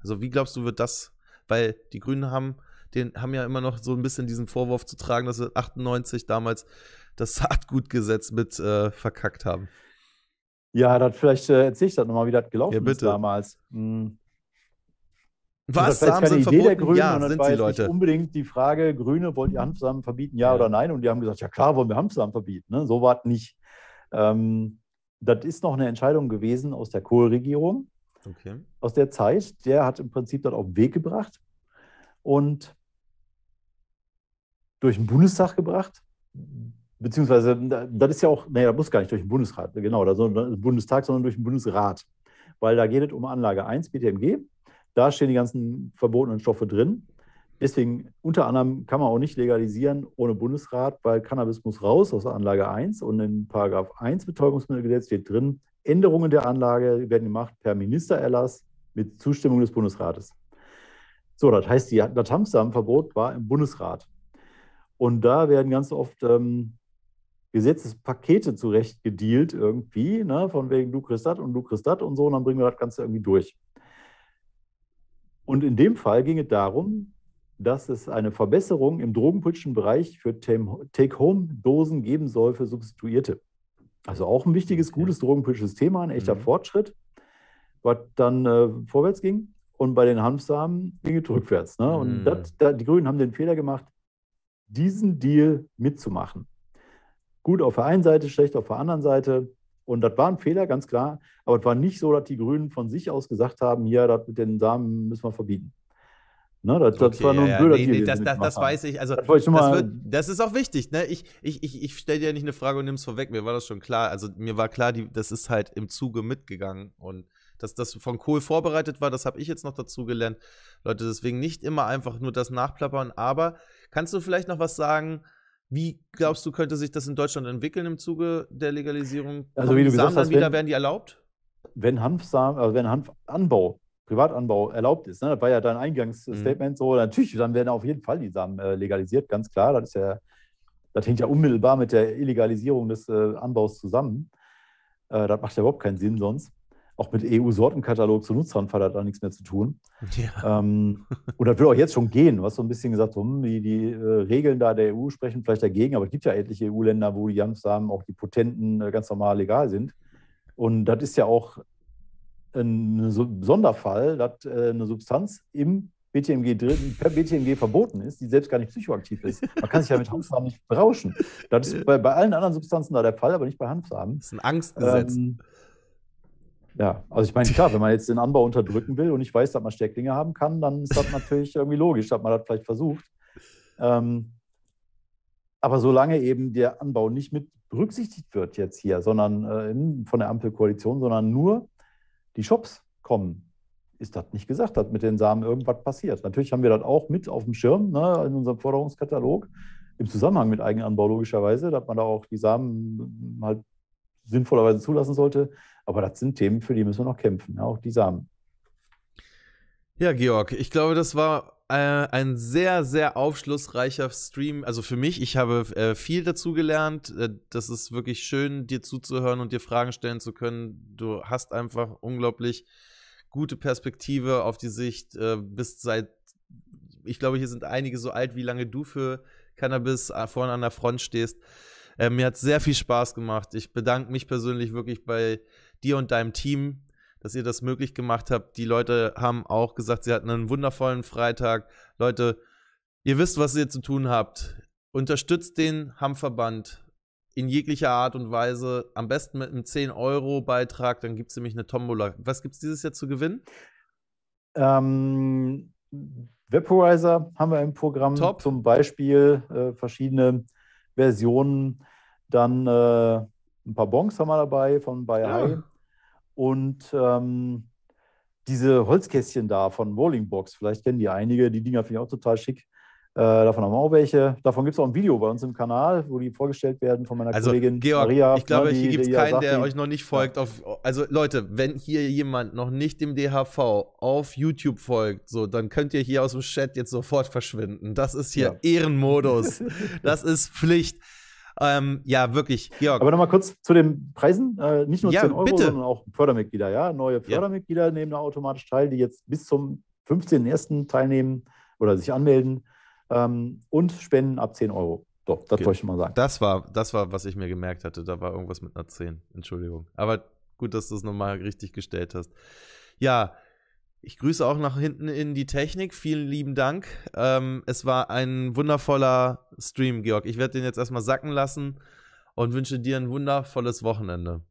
also wie glaubst du, wird das, weil die Grünen haben, den, haben ja immer noch so ein bisschen diesen Vorwurf zu tragen, dass sie achtundneunzig damals das Saatgutgesetz mit äh, verkackt haben. Ja, das, vielleicht äh, erzähle ich das nochmal, wie das gelaufen ja, ist damals. Hm. Was? Das war jetzt keine Idee der Grünen ja, und das war jetzt Leute. Nicht unbedingt die Frage, Grüne, wollt ihr Hanfsamen verbieten, ja, ja oder nein? Und die haben gesagt, ja klar, wollen wir Hanfsamen verbieten. Ne? So war es nicht. Ähm, das ist noch eine Entscheidung gewesen aus der Kohl-Regierung, okay. Aus der Zeit. Der hat im Prinzip das auf den Weg gebracht. Und durch den Bundestag gebracht, beziehungsweise, das ist ja auch, naja, das muss gar nicht durch den Bundesrat, genau, also Bundestag, sondern durch den Bundesrat, weil da geht es um Anlage eins, B T M G, da stehen die ganzen verbotenen Stoffe drin, deswegen unter anderem kann man auch nicht legalisieren ohne Bundesrat, weil Cannabis muss raus aus Anlage eins und in Paragraph eins Betäubungsmittelgesetz steht drin, Änderungen der Anlage werden gemacht per Ministererlass mit Zustimmung des Bundesrates. So, das heißt, die, das Hanfsamenverbot war im Bundesrat. Und da werden ganz oft ähm, Gesetzespakete zurecht gedealt irgendwie, ne? Von wegen du kriegst das und du kriegst das und so, und dann bringen wir das Ganze irgendwie durch. Und in dem Fall ging es darum, dass es eine Verbesserung im drogenpolitischen Bereich für Take-Home-Dosen geben soll für Substituierte. Also auch ein wichtiges, gutes drogenpolitisches Thema, ein echter mhm. Fortschritt, was dann äh, vorwärts ging. Und bei den Hanfsamen ging es rückwärts. Ne? Und mhm. das, da, die Grünen haben den Fehler gemacht, diesen Deal mitzumachen. Gut auf der einen Seite, schlecht auf der anderen Seite. Und das war ein Fehler, ganz klar. Aber es war nicht so, dass die Grünen von sich aus gesagt haben, ja, das mit den Samen müssen wir verbieten. Ne, das, okay, das war nur ein ja, blöder nee, nee, das, das, das weiß ich. Also, das, ich das, wird, das ist auch wichtig. Ne? Ich, ich, ich, ich stelle dir ja nicht eine Frage und nimm's vorweg. Mir war das schon klar. Also mir war klar, die, das ist halt im Zuge mitgegangen. Und dass das von Kohl vorbereitet war, das habe ich jetzt noch dazu gelernt. Leute, deswegen nicht immer einfach nur das nachplappern. Aber kannst du vielleicht noch was sagen, wie glaubst du, könnte sich das in Deutschland entwickeln im Zuge der Legalisierung? Also wie du gesagt hast, wieder, wenn, werden die erlaubt? Wenn Hanfsamen, also wenn Hanfanbau, Privatanbau erlaubt ist, ne? Das war ja dein Eingangsstatement, mhm. so natürlich, dann werden auf jeden Fall die Samen äh, legalisiert, ganz klar. Das ist ja, das hängt ja unmittelbar mit der Illegalisierung des äh, Anbaus zusammen. Äh, das macht ja überhaupt keinen Sinn sonst. Auch mit E U-Sortenkatalog zu Nutzhanf hat da nichts mehr zu tun. Ja. Ähm, und das will auch jetzt schon gehen. Du hast so ein bisschen gesagt, hm, die, die äh, Regeln da der E U sprechen vielleicht dagegen, aber es gibt ja etliche E U-Länder, wo die Hanfsamen, auch die potenten, äh, ganz normal legal sind. Und das ist ja auch ein Sonderfall, dass äh, eine Substanz im B T M G drin, per B T M G verboten ist, die selbst gar nicht psychoaktiv ist. Man kann sich ja mit Hanfsamen nicht berauschen. Das ist bei, bei allen anderen Substanzen da der Fall, aber nicht bei Hanfsamen. Das ist ein Angstgesetz. Ähm, Ja, also ich meine, klar, wenn man jetzt den Anbau unterdrücken will und ich weiß, dass man Stärklinge haben kann, dann ist das natürlich irgendwie logisch, dass man das vielleicht versucht. Ähm, aber solange eben der Anbau nicht mit berücksichtigt wird jetzt hier, sondern äh, in, von der Ampelkoalition, sondern nur die Shops kommen, ist das nicht gesagt, dass mit den Samen irgendwas passiert. Natürlich haben wir das auch mit auf dem Schirm, ne, in unserem Forderungskatalog, im Zusammenhang mit Eigenanbau logischerweise, dass man da auch die Samen halt sinnvollerweise zulassen sollte. Aber das sind Themen, für die müssen wir noch kämpfen, auch die Samen. Ja, Georg, ich glaube, das war äh, ein sehr, sehr aufschlussreicher Stream. Also für mich, ich habe äh, viel dazu gelernt. Äh, das ist wirklich schön, dir zuzuhören und dir Fragen stellen zu können. Du hast einfach unglaublich gute Perspektive auf die Sicht. Äh, bist seit, ich glaube, hier sind einige so alt, wie lange du für Cannabis vorne an der Front stehst. Äh, mir hat sehr viel Spaß gemacht. Ich bedanke mich persönlich wirklich bei dir und deinem Team, dass ihr das möglich gemacht habt. Die Leute haben auch gesagt, sie hatten einen wundervollen Freitag. Leute, ihr wisst, was ihr zu tun habt. Unterstützt den Hanfverband in jeglicher Art und Weise. Am besten mit einem zehn-Euro-Beitrag. Dann gibt es nämlich eine Tombola. Was gibt es dieses Jahr zu gewinnen? Ähm, Vaporizer haben wir im Programm. Top. Zum Beispiel äh, verschiedene Versionen, dann äh, ein paar Bonks haben wir dabei von Bayer High, ja. Und ähm, diese Holzkästchen da von Rolling Box, vielleicht kennen die einige, die Dinger finde ich auch total schick, äh, davon haben wir auch welche, davon gibt es auch ein Video bei uns im Kanal, wo die vorgestellt werden von meiner also, Kollegin Georg, Maria. Ich glaube, ne, die, hier gibt es keinen, der euch noch nicht folgt, auf, also Leute, wenn hier jemand noch nicht dem D H V auf YouTube folgt, so, dann könnt ihr hier aus dem Chat jetzt sofort verschwinden, das ist hier ja. Ehrenmodus, das ist Pflicht. Ähm, ja, wirklich, Georg. Aber nochmal kurz zu den Preisen. Äh, nicht nur ja, zehn Euro, bitte. Sondern auch Fördermitglieder. Ja? Neue Fördermitglieder ja. nehmen da automatisch teil, die jetzt bis zum fünfzehnten ersten teilnehmen oder sich anmelden ähm, und spenden ab zehn Euro. So, das okay. wollte ich schon mal sagen. Das war, das war, was ich mir gemerkt hatte. Da war irgendwas mit einer zehn. Entschuldigung. Aber gut, dass du es nochmal richtig gestellt hast. Ja, ich grüße auch nach hinten in die Technik. Vielen lieben Dank. Ähm, es war ein wundervoller Stream, Georg. Ich werde den jetzt erstmal sacken lassen und wünsche dir ein wundervolles Wochenende.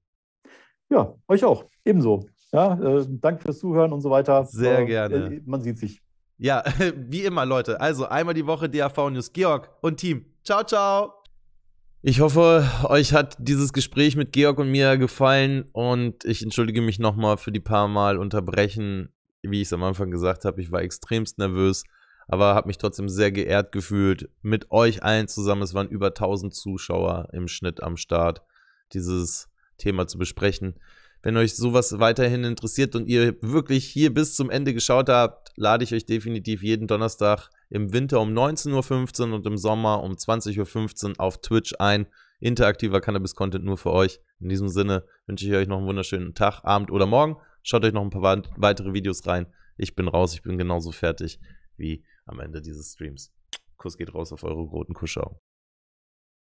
Ja, euch auch. Ebenso. Ja, äh, danke fürs Zuhören und so weiter. Sehr äh, gerne. Äh, man sieht sich. Ja, wie immer, Leute. Also einmal die Woche D A V News. Georg und Team. Ciao, ciao. Ich hoffe, euch hat dieses Gespräch mit Georg und mir gefallen und ich entschuldige mich nochmal für die paar Mal Unterbrechen. Wie ich es am Anfang gesagt habe, ich war extremst nervös, aber habe mich trotzdem sehr geehrt gefühlt mit euch allen zusammen. Es waren über tausend Zuschauer im Schnitt am Start, dieses Thema zu besprechen. Wenn euch sowas weiterhin interessiert und ihr wirklich hier bis zum Ende geschaut habt, lade ich euch definitiv jeden Donnerstag im Winter um neunzehn Uhr fünfzehn und im Sommer um zwanzig Uhr fünfzehn auf Twitch ein. Interaktiver Cannabis-Content nur für euch. In diesem Sinne wünsche ich euch noch einen wunderschönen Tag, Abend oder Morgen. Schaut euch noch ein paar weitere Videos rein. Ich bin raus, ich bin genauso fertig wie am Ende dieses Streams. Kuss geht raus auf eure roten Kuschau.